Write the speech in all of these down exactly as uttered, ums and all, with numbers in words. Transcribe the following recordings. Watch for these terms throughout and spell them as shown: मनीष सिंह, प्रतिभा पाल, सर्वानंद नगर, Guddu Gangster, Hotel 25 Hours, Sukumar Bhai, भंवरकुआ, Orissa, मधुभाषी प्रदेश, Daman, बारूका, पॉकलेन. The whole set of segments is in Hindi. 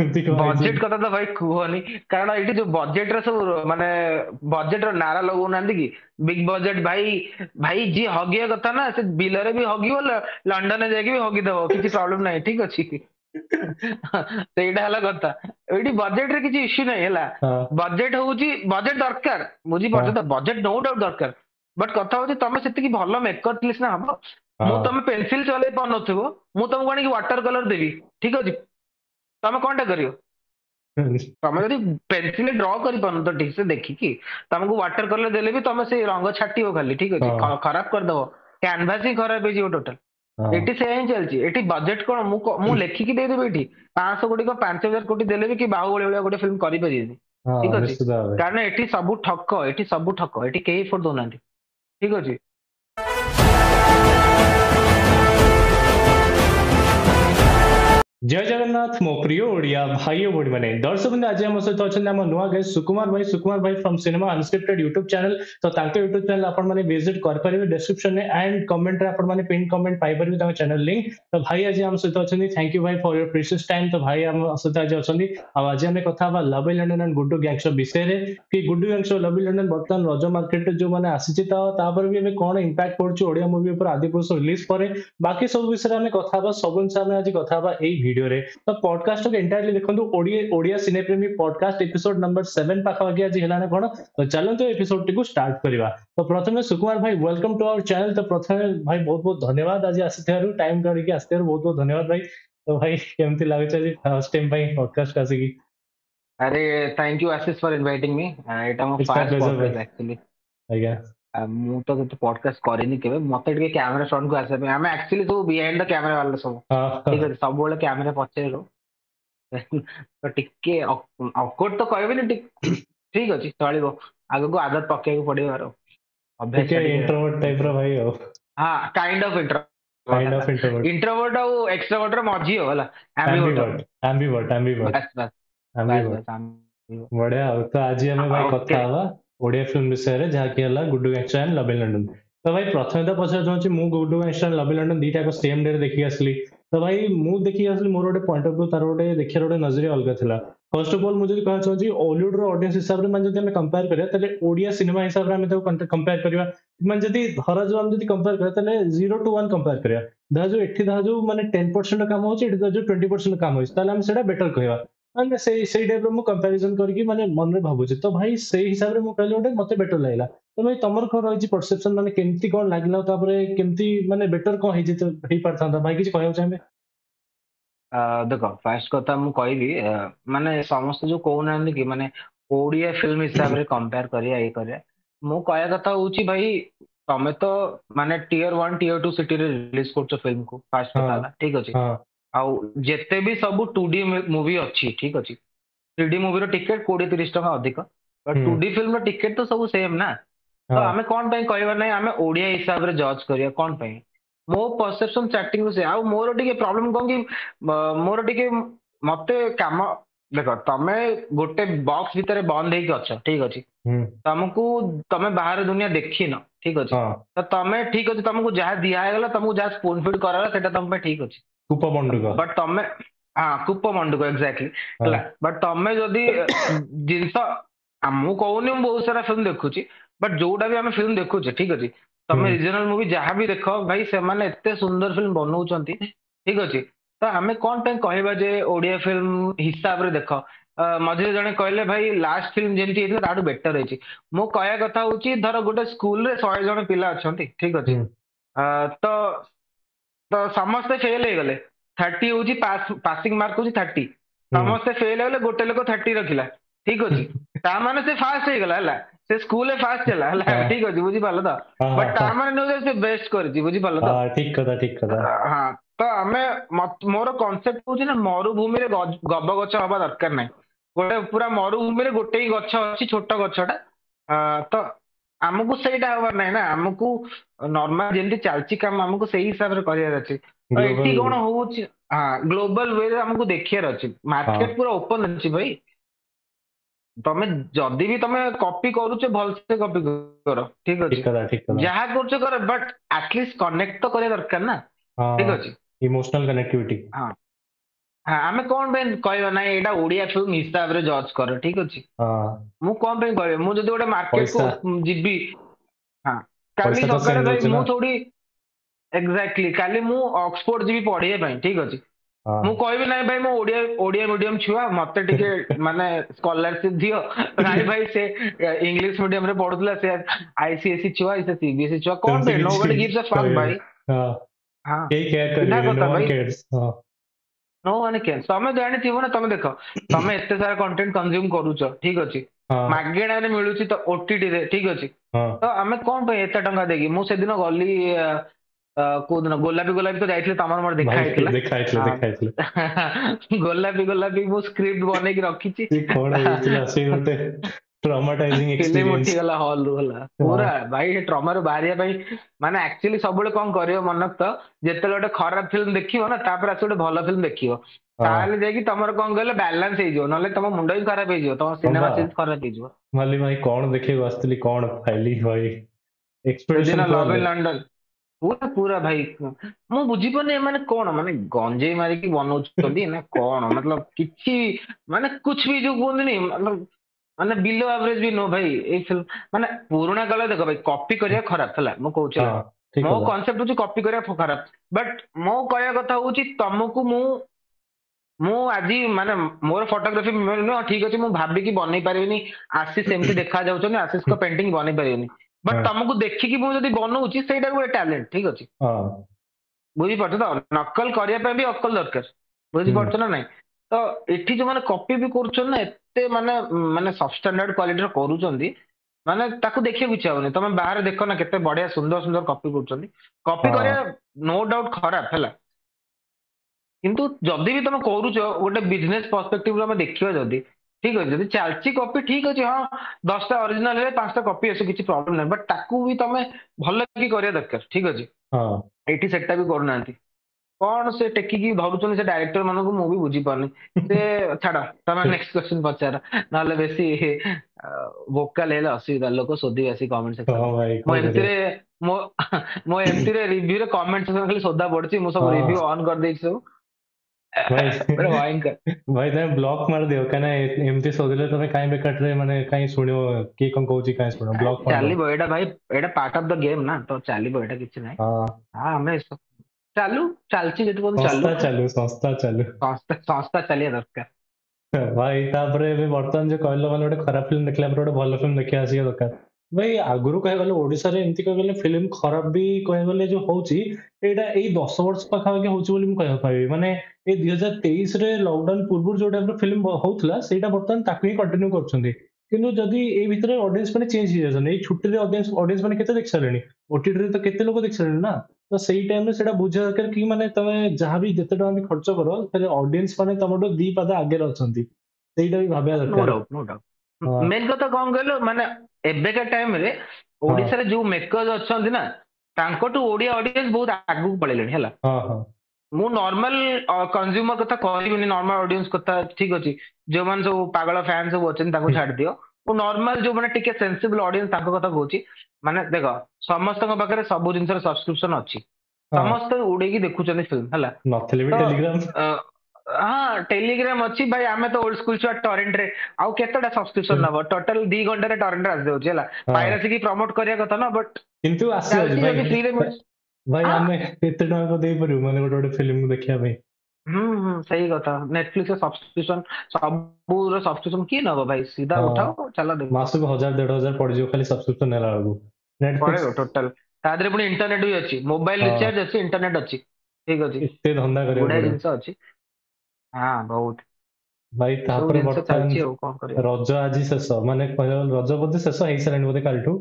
बजेट कथा तो भाई कहनी कारण ये जो बजेट रहा माने बजेट रारा लगौना कि बिग बजेट भाई भाई जी हगिया कथा ना से बिल रे भी हगियो लंडन जाके भी हगी दबो किसी प्रॉब्लम नहीं ठीक अच्छी कथा ये बजेट रे किसी इश्यू नहीं बजेट हूँ बजेट दरकार बुझी बजेट नो डाउट दरकार बट कथा हूँ तुम से भल मेकअप ना हम मुझे तुम पेनसिल चल पार नमको आनी वाटर कलर देवी ठीक अच्छे तुम कौन कर तुम जो पेनसिल ड्र कर तो ठीक से देखिकी तुमको वाटर कलर देले भी तुम से रंग छाटो खाली ठीक अच्छे खराब करदेव कैनभास ही खराब हो टोटाल एटी से ही चलती एटी बजेट कौन मु लेखिकी देदेवी एटी पांच सौ कोटी पांच हजार कोटी देले भी कि बाहुबली वाला गोटे फिल्म कर ठीक अच्छे कारण एटी सब ठक एटी सब ठक एटी कहीं एफोर्ट दौना ठीक अच्छे जय जगन्नाथ मो प्रिय ओडिया भाई और भाई मैंने दर्शक बंधु आज आम सहित अच्छा आम नुआ गेस्ट सुकुमार भाई सुकुमार भाई from cinema unscripted YouTube channel तो यूट्यूब चैनल आपने विजिट कर पारे डिस्क्रिप्शन में एंड कमेंट आपने पिन कमेंट पाई पारे चैनल लिंक तो भाई आज आम सहित अच्छा थैंक यू भाई फॉर योर प्रेशियस टाइम तो भाई आम सहित आज अच्छा आज आम कथा love in London and Guddu gangster विषय कि Guddu gangster love in London बर्तमान रज मार्केट जो मैंने आसी तो भी कौन इंपैक्ट पड़े ओडिया मूवी पर आदिपुरुष रिलीज पर बाकी सब विषय में कथा सब हिसाब में आज कथा वीडियो रे तो पॉडकास्ट को एंटायरली देखंतु ओडिया ओडिया सिनेप्रेमी पॉडकास्ट एपिसोड नंबर सेवन पाखा बाकी आज हेलाने कोन तो चलंतु एपिसोड टिकु स्टार्ट करबा तो प्रथमे सुकुमार भाई वेलकम टू आवर चैनल तो प्रथमे भाई बहुत बहुत धन्यवाद आज आसीथारु टाइम काढिके आसीथारु बहुत बहुत धन्यवाद भाई तो भाई केमति लागै छै फर्स्ट टाइम भाई पॉडकास्ट आसीकी अरे thank you Ashish for inviting me एटा मो फर्स्ट पॉडकास्ट एक्चुअली आइगा मु तो तो पॉडकास्ट करेनी केबे मते के कैमरा शॉट को आसे पे हम एक्चुअली तो बिहाइंड द कैमरा वाला सब ठीक है सब बोले कैमरा पछे रो तो टिके अकॉर्ड तो कहबे नि ठीक अछि चलिबो आगो को आदत पक्के को पड़े मारो अभ्यास इंट्रोवर्ट टाइप रो भाई हो हां kind of introvert kind of introvert introvert और एक्सट्रोवर्ट रो मर्जी हो वाला एम्बिवर्ट एम्बिवर्ट एम्बिवर्ट बस बस एम्बिवर्ट बढ़िया तो आज हम भाई कथा आवा ओडिया फिल्म विषय जहाँकि Guddu gangster and love in London तो भाई प्रथम तो पचार चाहूँगी मुझे Guddu gangster and love in London दीटा सेम डे देखी आसली तो भाई मुझे देखी आसली मोर गोटे पॉइंट अफ व्यू तार गोटे देखिए गोटे नजरिया अलग था फर्स्ट अफ अल मुझे कहना चाहिए हॉलीवुड रो ऑडियंस हिसाब से मैं जब कंपेयर करें ओडिया सिनेमा हिसाब से कंपेयर करें मैं जब धरा जो आम कंपेयर करें जीरो टू वन कंपेयर करें धरा जो एठी धरा जो मैंने टेन परसेंट काम हो जो ट्वेंटी परसेंट काम होता बेटर कहवा मैंने टाइप कंपैरिजन करके मैंने मन में भावुचे तो भाई से हिसाब से कहली गोटे मत बेटर लगला तो भाई तुम कौन रही परसेप्शन मैंने केमती कौन लगला केमती मैंने बेटर कौन हो भाई किसी कहना चाहिए देख फास्ट कथा मु कहबी माने समस्त जो कहना कि माने ओडिया फिल्म हिसाब से कंपेयर करिया ये करिया मु कहया कथा होची भाई तुम तो माने tier one tier two city रे रिलीज करछो फिल्म को फास्ट कथा ठीक अछि जेते भी सब टू डी मूवी अच्छी ठीक अच्छे थ्री डी मूवी टिकेट कोड़े तीस टाँग अधिक but two D film ticket तो सब सेम ना तो आम कौन कह ना आम ओडिया हिसाब से जज करिया कौन मो परसेप्शन चैटिंग से आउ मोर टिके प्रॉब्लम कौन कि मोर टिके मत काम देख तमे गोटे बॉक्स भितर बंद होइक अच्छा ठीक अच्छे तुमको तमे बाहर दुनिया देखिन ठीक अच्छे तो तमे ठीक अच्छे तुमको जहाँ दिगला तुमको जहाँ स्पून फीड कराला तुम ठीक अच्छे बट तमे हाँ कूप मंडुक एक्जाक्टली बट तमे जदि जिनस मु कहूनी बहुत सारा फिल्म देखुची बट जोटा भी आम फिल्म देखुचे ठीक अच्छे तुम रिजनल मूवी जहाँ भी देख भाई से माने एते सुंदर फिल्म बनाऊँ ठीक अच्छे तो आम कौन कहवा जे ओडिया फिल्म हिसाब से देख मझे जड़े कहले भाई लास्ट फिल्म जमी ताठू बेटर रही मो कह कथा हूँ धर गोटे स्कूल शहे जन पिला अच्छा ठीक अच्छे तो तो समस्ते फेल हो गले थर्टी हूँ पासिंग मार्क हूँ थर्टी समस्ते फेल हो गले गोटे लोक थर्टी रखिला ठीक अच्छे ताने से फास्ट हो गला से स्कूल फास्ट है ठीक अच्छे बुझी पाल तो बट ताने से बेस्ट कर बुझी पाल तो ठीक कथा ठीक कथा हाँ तो आम मोर कनसेप्ट हूँ ना मरुभूमि रे गब गच हवा दरकार ना गोटे पूरा मरुभूमि रे गोटे ही गच अच्छी छोट गचटा तो आमको सहीटा हमार ना ना आमको नॉर्मल जेमती चलची काम आमको सही हिसाब से करियार अछि और एटी कोन होउछ हां ग्लोबल वे रे आमको देखियार अछि मार्केट पूरा ओपन अछि भाई तमे जदी भी तमे कॉपी करूछे भल से कॉपी करो ठीक अछि जहा करछो कर बट एटलीस्ट कनेक्ट तो करे दरकार ना ठीक अछि इमोशनल कनेक्टिविटी हां हाँ आमे कौन पे कहबा ना एटा ओडिया फिल्म हिसाब रे जज कर ठीक अछि हां मु कौन पे कहबे मु जदी ओडे मार्केट को जिबी हां काली सकर भाई मु थोड़ी एग्जैक्टली काली मु ऑक्सफोर्ड जिबी पढिए भाई ठीक अछि मु कहबे ना भाई मु ओडिया ओडिया मीडियम छुआ मते टिके माने स्कॉलरशिप दियो भाई भाई से इंग्लिश मीडियम रे पढुतला से आईसीएसई छुआ इसे सीबीएसई छुआ कौन पे nobody gives a fuck भाई हां हां के केयर कर नो केयर्स हां नो माने के समय जानि थिबो ना तमे देखो तमे एते सारा कंटेंट कंज्यूम करूछो ठीक अछि मागेणा ने मिलुछि त ओटीटी रे ठीक अछि त हमें कोन पे एते टंका देगी मु से दिन गली को दिन गोलाबी गोलाबी तो जाइथिले तमर मोर देखाइथिले देखाइथिले देखाइथिले गोलाबी गोलाबी मु स्क्रिप्ट बने के रखिछि कोन आइथिला से गोटे ट्रॉमाटाइजिंग एक्सपीरियंस ले मोटिला हॉल होला पूरा भाई हे ट्रॉमा रे बाहरिया भाई माने एक्चुअली सबले कोन करियो मनक त जेते लटे खराब फिल्म देखियो ना तापर आसे लटे भलो फिल्म देखियो ताले जेकी तमर कोन गले बैलेंस हे जो नले तम मुंडो ही खराब हे जो तम सिनेमा चेंज खराब हे जो मल्ली भाई कोन देखे वास्तली कोन फाइली भाई एक्सपीरियंस लव इन लंडन पूरा पूरा भाई मु बुझी पने माने कोन माने गंजे मारे की बनौ छली ना कोन मतलब किछि माने कुछ भी जो बोलनी मतलब माने बिलो एवरेज भी नो भाई ए फिल्म माने पुराना गला देखो भाई कॉपी करिया खराब हला मो कहूछ मो कांसेप्ट होची कॉपी करिया खराब बट मो कहया कथा होची तमको मु मु आजी माने मोर फोटोग्राफी नो ठीक अछि मु भाबी की बनई पारेनी आशीष सेमते देखा जाउछ ने आशीष को पेंटिंग बनई पारेनी बट तमको देखि की मु जदी बनउची सेटा को टैलेंट ठीक अछि हां बुझी पड़त नकल करिया पे भी अक्कल दरकार बुझी पड़त ना नहीं तो एठी जो माने कॉपी भी करछन ना माने माने सब स्टैंडर्ड क्वालिटी रो करूचंदी माने ताको देखिए बुझा होने तमे बाहर देखो ना केते बढ़िया सुंदर सुंदर कॉपी करूचंदी कॉपी करे नो डाउट खराब हैला किंतु जदी भी तमे करूचो ओटे बिजनेस पर्सपेक्टिव रो हम देखियो जदी ठीक है जदी चालची कॉपी ठीक अछि हां दस टा ओरिजिनल रे पांच टा कॉपी एसे किछि प्रॉब्लम नै बट ताको भी तमे भल्ला की करिया दरकार ठीक अछि हां एटी सेटटा भी करनांती कौन से टेकी की धरुचन से डायरेक्टर मानो को मूवी बुझी पानी से छाड़ा तमे नेक्स्ट क्वेश्चन पचारा नाले बेसी वोकल हेला असुविधा लोक सोदी बेसी कमेंट सेक्शन मो एमटी रे मो मो एमटी रे रिव्यू रे कमेंट सेक्शन खाली सोदा पड़ची मो सब रिव्यू ऑन कर देख सब भाई बड़ा भयंकर भाई तने ब्लॉक मार दियो कने एमटी सोदिले तने काई बेकट रे माने काई सुनियो के कोन कहूची काई सुनो ब्लॉक मार चाली बो एटा भाई एटा पार्ट ऑफ द गेम ना तो चाली बो एटा किछ नाही हां हमें चालू चालची जेतु कोन चालू चालू संस्था चालू संस्था संस्था चलिया दरकार भाई तापरे बे वर्तमान जो कहलो माने ओडे खराब फिल्म देखला पर ओडे भलो फिल्म देखिया आसी दरकार भाई आगुरु कह गेले ओडिसा रे एंती कह गेले फिल्म खराब भी कह गेले जो होउची एटा एई दस वर्ष पाखा के होउची बोली म कह पाबे माने ए दो हज़ार तेईस रे लॉकडाउन पूर्व जोडे पर फिल्म होउतला सेटा वर्तमान ताकि कंटिन्यू करछंदी किंतु जदी ए भितरे ऑडियंस माने चेंज हो जाछन ए छुट्टी रे ऑडियंस ऑडियंस माने केते देख सलेनी ओटीटी रे तो केते लोग देख सलेना तो सही टाइम रे सेटा बुझा दरकार कि माने तमे जहां भी जते टाइम खर्च करो फेर ऑडियंस माने तमडो दी पादा आगे रहछंती सेटा भी भाबया दरकार नो डाउट मेन कथा कोन कहलो माने एबे का टाइम रे ओडिसा रे जो मेकर्स अछंती ना तांको टू ओडिया ऑडियंस बहुत आगु पळेलेनी हला हां हां मु नॉर्मल कंज्यूमर कथा कहबी नि नॉर्मल ऑडियंस कथा ठीक अछि जे मन सब पागल फैन सब अछन ताको छाड़ दियो ओ नॉर्मल जो माने टिके सेंसिबल ऑडियंस ताको कथा कहूची माने देखो समस्त को बकरे सब जिंस रे सब्सक्रिप्शन अछि समस्त उडे की देखु चने फिल्म हला नथले भी टेलीग्राम हां टेलीग्राम अछि भाई हमें तो ओल्ड स्कूल छ टोरेंट रे आ केतडा सब्सक्रिप्शन नबो टोटल दो घंटा रे टोरेंट रास देउ छला पायरेसी की प्रमोट करिया कथा ना बट किंतु आसी भाई भाई हमें कितना को दे परु माने गोटे फिल्म देखिया भाई हम्म हम्म सही कथा नेटफ्लिक्स सब्सक्रिप्शन सबुर सब्सक्रिप्शन की नबो भाई सीधा उठाओ चला दे मासु को हजार डेढ़ हज़ार पड़ जियो खाली सब्सक्रिप्शन नेला लागो नेटफ्लिक्स पड़े टोटल तादरे पुनी इंटरनेट भी अछि मोबाइल रिचार्ज अछि इंटरनेट अछि ठीक अछि इते धंधा करे बड़ा जिंस अछि हां बहुत भाई तापर बर्तन रज आजि शेष माने पहिल रज बदे शेष हे सरन बदे कालटू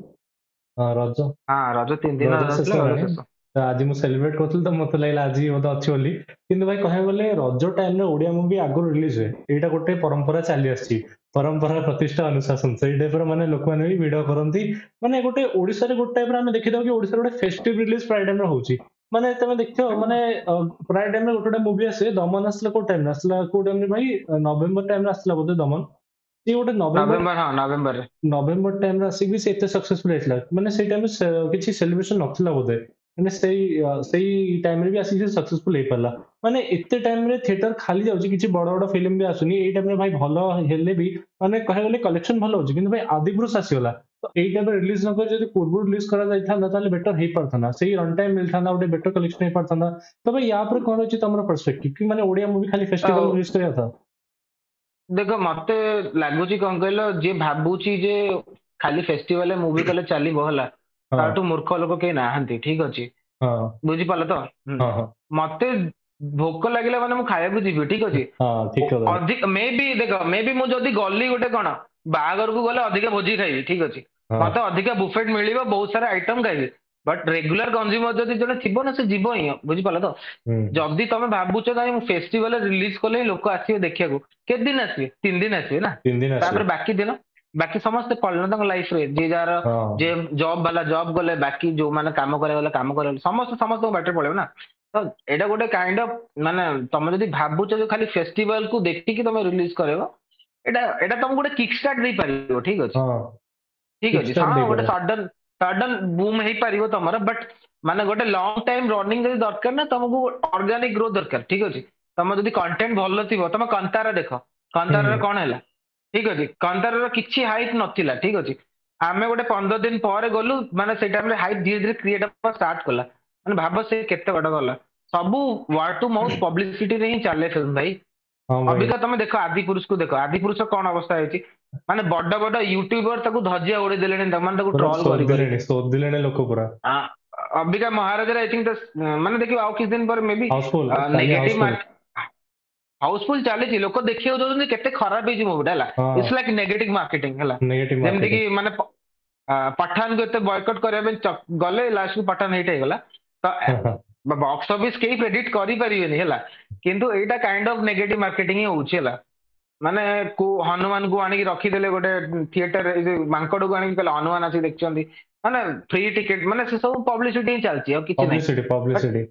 रज हां रज तीन दिन रज आजि मु सेलिब्रेट करतल त मत लागला आजि बदे अछि ओली किंतु भाई कहै बोले रज टाइम रे ओडिया मूवी आगु रिलीज होय एटा गोटे परंपरा चाली आछि परंपरा प्रतिष्ठा अनुशासन से टाइपर माने लोक माने भी भिडो करंती माने गोटे ओडिसा रे गोटे टाइपर हम देखि दो कि ओडिसा गोटे फेस्टिव रिलीज प्राय टाइम रे होउची माने तमे देखियो माने प्राय टाइम रे गोटे मूवी आसे दमन आसला को टाइम आसला को टाइम रे भाई नवंबर टाइम रे आसला बोधे दमन ये गोटे नवंबर हां नवंबर नवंबर टाइम रे आसी भी से एते सक्सेसफुल हेतला माने से टाइम किछि सेलिब्रेशन नथला बोधे मैंने सही अ, सही टाइम रे भी आसी सक्सेसफुल हे परला माने एते टाइम रे थिएटर खाली जाउची किछि बड़ बड़ फिल्म भी आसुनी एई टाइम रे भाई भलो हेले भी माने कहे गेले कलेक्शन भलो होची किंतु भाई आदिपुरुष आसीला तो एई टाइम रे रिलीज न कर जदि पूर्व रिलीज करा जाइथा न ताले बेटर हे परथाना सही रन टाइम मिलथाना ओडे बेटर कलेक्शन हे परथाना तो भाई या पर कोन होची तमरा पर्सपेक्टिव कि माने ओडिया मूवी खाली फेस्टिवल रिलीज करया था देख मते लागुची कोन कहलो जे भाबुची जे खाली फेस्टिवल मूवी कले चलीबो हला ताटू मूर्ख लोक के नाहंती ठीक अछि बुझी पाला तो मते भोक लागिला माने मु खाया को जीबी ठीक अछि अधिक मे बी देख मे बी मु जदी गल्ली गोटे कोन बागर को गले अधिक भोजी खाइबी ठीक अछि मते अधिक बुफेट मिलिबो बहुत सारा आइटम खाइबी बट रेगुलर कंज्यूमर जदी जने थिबो ना से जीबो ही बुझी पाला तो जदी तमे भाबुछ जाय मु फेस्टिवल रिलीज कोले लोक आसी देखिया को के दिन आसी तीन दिन आसी ना तापर बाकी दिन बाकी समस्त परिणत लाइफ रे जे जार जे जॉब वाला जॉब गले बाकी जो माने काम करे वाला काम करे समस्त समस्त बैटर पड़े ना तो एटा गोटे काइंड ऑफ माने तुम जदी भाबुछ जो खाली फेस्टिवल को देखि कि तुम रिलीज करबो एटा एटा तुम गोटे किक स्टार्ट दे पारिबो ठीक अछि हां ठीक अछि हां गोटे सडन सडन बूम हे पारिबो तुम्हारा बट माने गोटे लॉन्ग टाइम रनिंग जदी दरकार ना तुमको ऑर्गेनिक ग्रोथ दरकार ठीक अछि तुम जदी कंटेंट भलो थिबो तुम कंतारा देखो कंतारा रे कोन हैला ठीक अच्छे कंतार किसी हाइप नाला ठीक अच्छे आम गोटे पंद्रह दिन पर गलु माने से टाइम हाइप धीरे धीरे क्रिएट स्टार्ट कला मैं भाव से केत बड़ गला सबू वर्ड टू माउथ पब्लिसिटी रे ही चले फिल्म भाई अबिका तुम देख आदिपुरुष को देख आदिपुरुष कौन अवस्था होती माने बड़ बड़ यूट्यूबर धजिया उड़े दे मैंने ट्रोल कर अबिका महाराजा आई थिंक मैंने देखिए आउ किस दिन पर मे बी नेगेटिव हाउसफुल चली लोक देखिए केते खराब है movie it's like negative marketing जमती कि माने पठान को एते बॉयकट करबे गले लास्ट को पठान हिट हे गला तो बॉक्स ऑफिस के क्रेडिट करी परिबेनी हला किंतु एटा काइंड ऑफ नेगेटिव मार्केटिंग होउची हला माने को हनुमान को आनी रखी देले गोटे थिएटर मांकड़ को आनी कहला हनुमान आसी देखछंदी माने फ्री टिकट माने से सब पब्लिसिटी चलची और किछ नहीं पब्लिसिटी पब्लिसिटी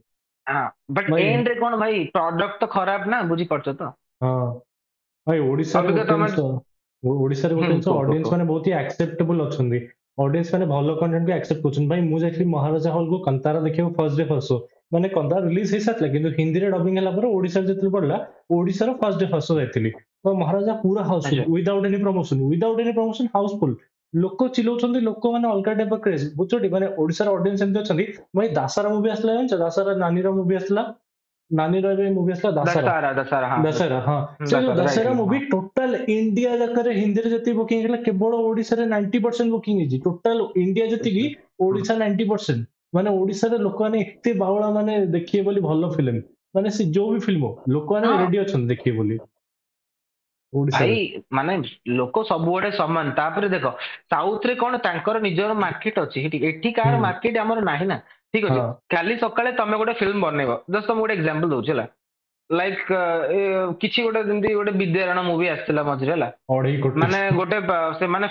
हाँ, बट एंड रे कौन भाई प्रोडक्ट तो खराब ना बुझी पड़छ तो हां भाई ओडिसा रे ओडिसा रे बोलते ऑडियंस माने बहुत ही एक्सेप्टेबल अछंदी ऑडियंस माने भलो कंटेंट भी एक्सेप्ट करछन भाई मु एक्चुअली महाराजा हॉल को कंतारा देखियो फर्स्ट डे फर्स्ट शो माने कंतारा रिलीज हे साथला किंतु हिंदी रे डबिंग हला पर ओडिसा जतल पडला ओडिसा रे फर्स्ट डे फर्स्ट शो जायतिली तो महाराजा पूरा housefull without any promotion without any promotion housefull लोक चिलौछंदी लोक माने अलका टाइप क्रेज बुझोटी माने ओडिसा रे ऑडियंस एमते अछंदी भाई दासरा मूवी आसला जान दासरा नानी रा मूवी आसला नानी रा रे मूवी आसला दासरा दासरा हां दासरा हां से दासरा मूवी टोटल इंडिया जाकर हिंदी रे जति बुकिंग हेला केवल ओडिसा रे नब्बे परसेंट बुकिंग हिजी टोटल इंडिया जति की ओडिसा नब्बे परसेंट माने ओडिसा रे लोक माने एते बावळा माने देखिए बोली भलो फिल्म माने से जो भी फिल्म हो लोक माने रेडी अछन देखिए बोली भाई माने लोक सबुआडे समान तापर देख साउथ रे कोन तांकर निजर मार्केट अछि एठी कार मार्केट हमर नाही ना ठीक अछि खाली सकाळे तमे गोटे फिल्म बनेबो जस्ट तमे गोटे एग्जांपल दोचला लाइक किछि गोटे जंदी गोटे विद्यारण मूवी आस्तला मझरे हला माने गोटे से माने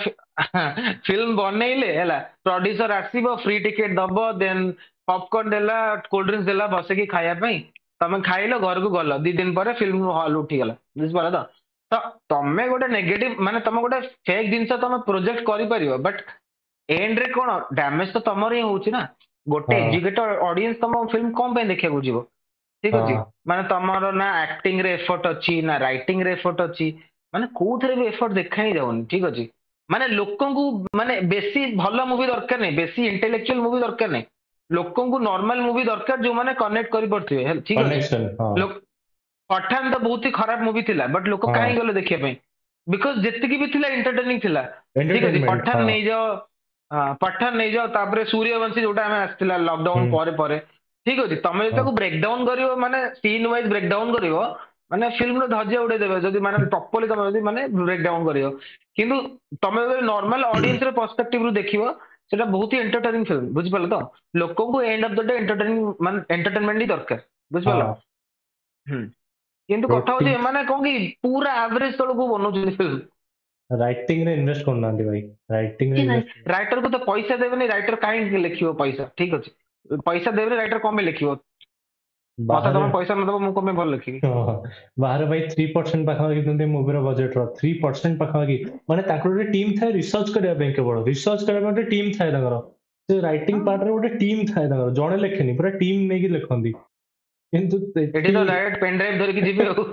फिल्म बनेइले हला प्रोड्यूसर आसीबो फ्री टिकट दबो देन पॉपकॉर्न देला कोल्ड ड्रिंक्स देला बसे की खाया पई तमे खाइलो घर को गलो दो दिन परे फिल्म हॉल उठी गला बुझ पाला तो तो तमे गोटे नेगेटिव माने तमे गोटे फेक जिंस तमे प्रोजेक्ट करि परिबो बट एंड रे कोन डैमेज तो तमर ही होउची ना गोटे एजुकेटेड ऑडियंस तम फिल्म कोन पे देखिया को जीवो ठीक अछि माने तमरो ना एक्टिंग रे एफर्ट अछि ना राइटिंग रे एफर्ट अछि माने कोथरे भी एफर्ट देखाई जाउन ठीक अछि माने लोकन को माने बेसी भलो मूवी दरकार नै बेसी इंटेलेक्चुअल मूवी दरकार नै लोकन को नॉर्मल मूवी दरकार जो माने कनेक्ट करि पड़थिवे ठीक अछि लोक पठान तो बहुत ही खराब मूवी थिला बट लोक काहे गेले देखिया पई बिकॉज़ जत्तकी भी थिला एंटरटेनिंग थिला ठीक अछि पठान नै जाओ पठान नै जाओ तापरे सूर्यवंशी जोटा हम आस्तिला लॉकडाउन पारे पारे ठीक अछि तमे जताको ब्रेक डाउन करियो माने सीन वाइज ब्रेक डाउन करियो माने फिल्म रो धज्जे उडे देबे जदी माने प्रॉपर्ली तमे जदी माने ब्रेक डाउन करियो किंतु तमे जदी नॉर्मल ऑडियंस रे पर्सपेक्टिव रो देखियो सेटा बहुत ही एंटरटेनिंग फिल्म बुझ पाला तो लोकन को end of the day entertaining माने एंटरटेनमेंट ही दरकार बुझ पाला हम किंतु कथा होजे माने कोन की पूरा एवरेज तल को बनो जे फिल्म राइटिंग रे इन्वेस्ट करना दे भाई राइटिंग रे राइटर को तो पैसा देबे नहीं राइटर काहे लिखियो पैसा ठीक अछि पैसा देबे राइटर कम में लिखियो माता तुम पैसा मतलब मु कम में भल लिखि बाहर भाई तीन परसेंट पाखा कि तुम मूवी रो बजट रो तीन परसेंट पाखा कि माने ताकरो टीम थाय रिसर्च करे बैंक के बड़ रिसर्च करे माने टीम थाय लगरो ସେ ରାଇଟିଂ ପାର୍ଟରେ ଗୋଟେ ଟିମ୍ ଥାଏ ତାଙ୍କର, ଜଣେ ଲେଖେନି, ପୁରା ଟିମ୍ ନେଇକି ଲେଖନ୍ତି। କିନ୍ତୁ ଏଠି ତ ଡାଇରେକ୍ଟ ପେନ୍ ଡ୍ରାଇଭ୍ ଧରିକି ଯିବେ ଆଉ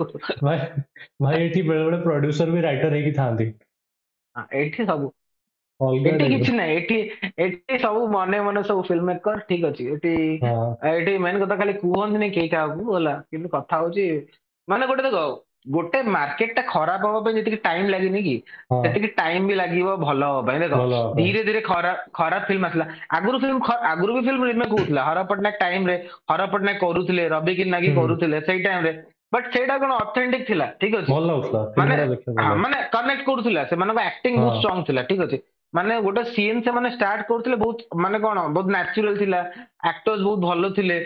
ଭାଇ। ଭାଇ ଏଠି ବେଳେବେଳେ ପ୍ରଡ୍ୟୁସର ବି ରାଇଟର ହେଇକି ଥାନ୍ତି। ଏଠି ସବୁ ଏଠି କିଛି ନାହିଁ, ଏଠି ଏଠି ସବୁ ମନେ ମନେ ସବୁ ଫିଲ୍ମ ମେକର। ଠିକ ଅଛି, ଏଠି ଏଠି ମେନ୍ କଥା ଖାଲି କୁହନ୍ତିନି କେହି କାହାକୁ ହେଲା, କିନ୍ତୁ କଥା ହଉଛି ମାନେ ଗୋଟେ ଦେଖ, ଗୋଟେ ମାର୍କେଟ ଟା ଖରାପ ହବା ପାଇଁ ଯେତିକି ଟାଇମ ଲାଗିନି କି ସେତିକି ଟାଇମ ବି ଲାଗିବ ଭଲ ହବା ପାଇଁ। ଦେଖ ଧୀରେ ଧୀରେ ଖରାପ ଖରାପ ଫିଲ୍ମ ଆସିଲା। ଆଗରୁ ଫିଲ୍ମ ଆଗରୁ ବି ଫିଲ୍ମ ରିମେକ୍ ହଉଥିଲା। ହର ପଟ୍ଟନାୟକ ଟାଇମରେ ହର ପଟ୍ଟନାୟକ କରୁଥିଲେ, ରବି କିନାକି କରୁଥିଲେ ସେଇ ଟାଇମରେ। ବଟ୍ ସେଇଟା କଣ ଅଥେଣ୍ଟିକ ଥିଲା, ଠିକ ଅଛି, ମାନେ ମାନେ କନେକ୍ଟ କରୁଥିଲା, ସେମାନଙ୍କ ଆକ୍ଟିଂ ବହୁତ ଷ୍ଟ୍ରଙ୍ଗ ଥିଲା, ଠିକ ଅଛି। ମାନେ ଗୋଟେ ସିନ୍ ସେମାନେ ଷ୍ଟାର୍ଟ କରୁଥିଲେ ବହୁତ ମାନେ କଣ ବହୁତ ନ୍ୟାଚୁରାଲ ଥିଲା, ଆକ୍ଟର୍ସ ବହୁତ ଭଲ ଥିଲେ,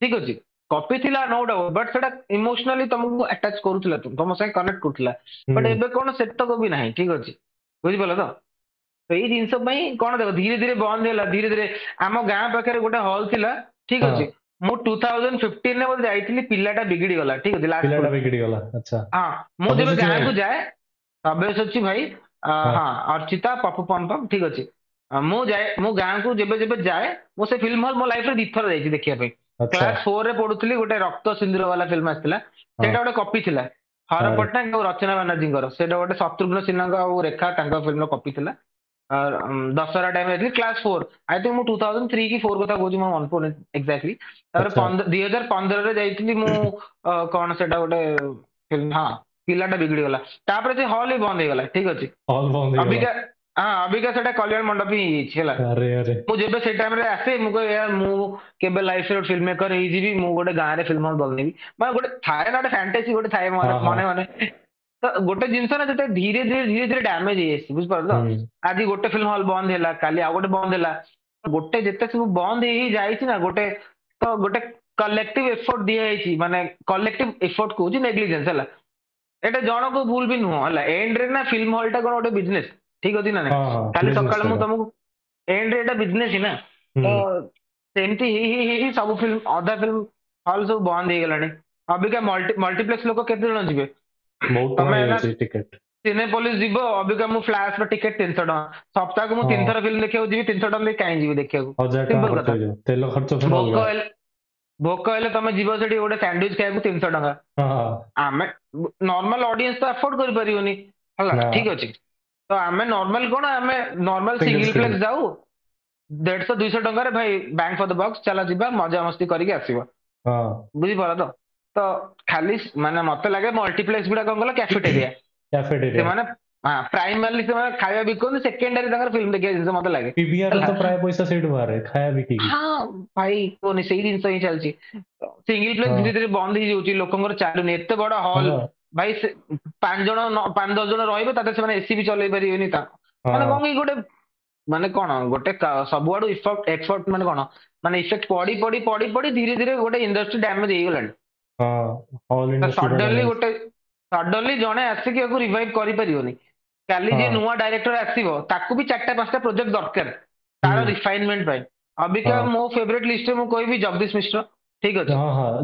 ଠିକ ଅଛି। କପି ଥିଲା ନୋ ଡାଉଟ୍, ବଟ୍ ସେଟା ଇମୋସନାଲି ତମକୁ ଆଟାଚ୍ କରୁଥିଲା, ତମ ସାଙ୍ଗେ କନେକ୍ଟ କରୁଥିଲା। ବଟ୍ ଏବେ କଣ ସେତକ ବି ନାହିଁ, ଠିକ ଅଛି, ବୁଝିପାରିଲ ତ। ଏଇ ଜିନିଷ ପାଇଁ କଣ ଦେଖ ଧୀରେ ଧୀରେ ବନ୍ଦ ହେଲା, ଧୀରେ ଧୀରେ। ଆମ ଗାଁ ପାଖରେ ଗୋଟେ ହଲ୍ ଥିଲା, ଠିକ ଅଛି। ମୁଁ ଟୁ ଥାଉଜେଣ୍ଡ ଫିଫ୍ଟିନ୍ ରେ ଯାଇଥିଲି, ପିଲାଟା ବିଗିଡିଗଲା, ଠିକ ଅଛି, ଲାଷ୍ଟ ବିଗିଡିଗଲା। ହଁ, ମୁଁ ଯେବେ ଗାଁକୁ ଯାଏ, ସବେଶ ଅଛି ଭାଇ, ହଁ, ଅର୍ଚିତା, ପପୁ ପମ୍ପମ, ଠିକ ଅଛି। ମୁଁ ଯାଏ, ମୁଁ ଗାଁକୁ ଯେବେ ଯେବେ ଯାଏ, ମୁଁ ସେ ଫିଲ୍ମ ହଲ୍ ମୋ ଲାଇଫରେ ଦିଥର ଯାଇଛି ଦେଖିବା ପାଇଁ। କ୍ଲାସ ଫୋର୍ ରେ ପଢୁଥିଲି, ଗୋଟେ ରକ୍ତ ସିନ୍ଦୁର ବାଲା ଫିଲ୍ମ ଆସିଥିଲା, ସେଇଟା ଗୋଟେ କପି ଥିଲା ହର ପଟ୍ଟନାୟକ ଆଉ ରଚନା ବାନାର୍ଜୀଙ୍କର। ସେଇଟା ଗୋଟେ ଶତ୍ରୁଘ୍ନ ସିହ୍ନାଙ୍କ ଆଉ ରେଖା ତାଙ୍କ ଫିଲ୍ମର କପି ଥିଲା। ଦଶହରା ଟାଇମ୍ ରେ କ୍ଲାସ ଫୋର୍, ଆଇ ଥିଙ୍କ ମୁଁ ଟୁ ଥାଉଜେଣ୍ଡ ଥ୍ରୀ କି ଫୋର୍ କଥା କହୁଛି, ମୋର ମନେ ପଡୁନି ଏକ୍ଜାକ୍ଟଲି। ତାପରେ ଦୁଇ ହଜାର ପନ୍ଦରରେ ଯାଇଥିଲି ମୁଁ, କଣ ସେଇଟା ଗୋଟେ ଫିଲ୍ମ, ହଁ, ପିଲାଟା ବିଗିଡିଗଲା। ତାପରେ ସେ ହଲ୍ ହିଁ ବନ୍ଦ ହେଇଗଲା, ଠିକ ଅଛି। ଅବିକା ହଁ ଅବିକା ସେଇଟା କଲ୍ୟାଣ ମଣ୍ଡପ ହିଁ ହେଇଯାଇଛି ହେଲା। ମୁଁ ଯେବେ ସେଇ ଟାଇମରେ ଆସେ, ମୁଁ କହେ ମୁଁ କେବେ ଲାଇଫରେ ଫିଲ୍ମ ମେକର ହେଇଯିବି, ମୁଁ ଗୋଟେ ଗାଁରେ ଫିଲ୍ମ ବନେଇବି। ମାନେ ଗୋଟେ ଥାଏ ନା ଗୋଟେ ଫାଣ୍ଟାସି ଗୋଟେ ଥାଏ ମନେ ମନେ। ତ ଗୋଟେ ଜିନିଷ ନା ଯେତେ ଧୀରେ ଧୀରେ ଧୀରେ ଧୀରେ ଡ୍ୟାମେଜ ହେଇଯାଇଛି, ବୁଝିପାରିଲ ତ। ଆଜି ଗୋଟେ ଫିଲ୍ମ ହଲ୍ ବନ୍ଦ ହେଲା, କାଲି ଆଉ ଗୋଟେ ବନ୍ଦ ହେଲା, ଗୋଟେ ଯେତେ ସବୁ ବନ୍ଦ ହେଇ ଯାଇଛି ନା, ଗୋଟେ ତ ଗୋଟେ କଲେକ୍ଟିଭ ଏଫୋର୍ଟ ଦିଆଯାଇଛି, ମାନେ କଲେକ୍ଟିଭ ଏଫୋର୍ଟ କହୁଛି ନେଗ୍ଲିଜେନ୍ସ ହେଲା। ଏଇଟା ଜଣକୁ ଭୁଲ ବି ନୁହଁ ହେଲା। ଏଣ୍ଡରେ ନା ଫିଲ୍ମ ହଲ୍ ଟା କଣ ଗୋଟେ ବିଜନେସ୍, ଠିକ ଅଛି ନା ନାଇଁ। କାଲି ସକାଳେ ମୁଁ ତମକୁ ଏଣ୍ଡରେ ଏଇଟା ବିଜନେସ୍ ହିଁ ନା। ତ ସେମିତି ହେଇ ହେଇ ହେଇ ସବୁ ଫିଲ୍ମ, ଅଧା ଫିଲ୍ମ ହଲ୍ ସବୁ ବନ୍ଦ ହେଇଗଲାଣି। ଅବିକା ମଲ୍ଟିପ୍ଲେକ୍ସ ଲୋକ କେତେ ଜଣ ଯିବେ? ତମେ ସିନେପୋଲିସ୍ ଯିବ, ଅବିକା ମୁଁ ଫ୍ଲାସ୍ ର ଟିକେଟ ତିନିଶହ ଟଙ୍କା। ସପ୍ତାହକୁ ମୁଁ ତିନି ଥର ଫିଲ୍ମ ଦେଖିବାକୁ ଯିବି, ତିନିଶହ ଟଙ୍କା ଦେଇ କାହିଁ ଯିବି ଦେଖିବାକୁ? ଭୋକ ହେଲେ ଭୋକ ହେଲେ ତମେ ଯିବ ସେଠି ଗୋଟେ ସ୍ୟାଣ୍ଡୱିଚ୍ ଖାଇବାକୁ ତିନିଶହ ଟଙ୍କା। ଆମେ ନର୍ମାଲ ଅଡିଏନ୍ସ ତ ଆଫୋର୍ଡ କରିପାରିବନି ହେଲା, ଠିକ ଅଛି। ତ ଆମେ ନର୍ମାଲ କଣ ଆମେ ନର୍ମାଲ ସିଙ୍ଗଲ ପ୍ଲେକ୍ସ ଯାଉ, ଦେଢଶହ ଦୁଇଶହ ଟଙ୍କାରେ ଭାଇ ବ୍ୟାଙ୍ଗ ଫର ଦ ବକ୍ସ ଚାଲ ଯିବା, ମଜାମସ୍ତି କରିକି ଆସିବା, ବୁଝିପାରିଲ ତ। ତ ଖାଲି ମାନେ ମତେ ଲାଗେ ମଲ୍ଟିପ୍ଲେକ୍ସ ଗୁଡା କଣ କଲା, କ୍ୟାଫେଟେରିଆ ସେମାନେ ପ୍ରାଇମାରୀ ସେମାନେ ଖାଇବା ବିକନ୍ତି, ସେକେଣ୍ଡାରୀ ତାଙ୍କର ଫିଲ୍ମ ଦେଖିବା ଜିନିଷ ମତେ ଲାଗେ। ହଁ ଭାଇ କୁହନି, ସେଇ ଜିନିଷ ହିଁ ଚାଲିଛି। ସିଙ୍ଗଲ ପ୍ଲେକ୍ସ ଧୀରେ ଧୀରେ ବନ୍ଦ ହେଇଯାଉଛି, ଲୋକଙ୍କର ଚାଲୁନି। ଏତେ ବଡ ହଲ୍ ଭାଇ, ପାଞ୍ଚ ଜଣ ପାଞ୍ଚ ଦଶ ଜଣ ରହିବେ, ତା ଦେହରେ ସେମାନେ ଏସି ବି ଚଲେଇ ପାରିବେନି। ମାନେ କଣ କି ଗୋଟେ ମାନେ କଣ ଗୋଟେ ସବୁଆଡୁ ଏକ୍ସପର୍ଟ ମାନେ କଣ ମାନେ ଇଫେକ୍ଟ ପଡି ପଡି ପଡି ପଡି ଧୀରେ ଧୀରେ ଗୋଟେ ଇଣ୍ଡଷ୍ଟ୍ରି ଡ୍ୟାମେଜ ହେଇଗଲାଣି। ସଡନଲି ଗୋଟେ ସଡନଲି ଜଣେ ଆସିକି ଆକୁ ରିଭାଇଭ୍ କରିପାରିବନି। କାଲି ଯିଏ ନୂଆ ଡାଇରେକ୍ଟର ଆସିବ, ତାକୁ ବି ଚାରିଟା ପାଞ୍ଚଟା ପ୍ରୋଜେକ୍ଟ ଦରକାର ତାର ରିଫାଇନମେଣ୍ଟ ପାଇଁ। ଅବିକା ମୋ ଫେଭରେଟ୍ ଲିଷ୍ଟରେ ମୁଁ କହିବି ଜଗଦୀଶ ମିଶ୍ର, ଠିକ ଅଛି,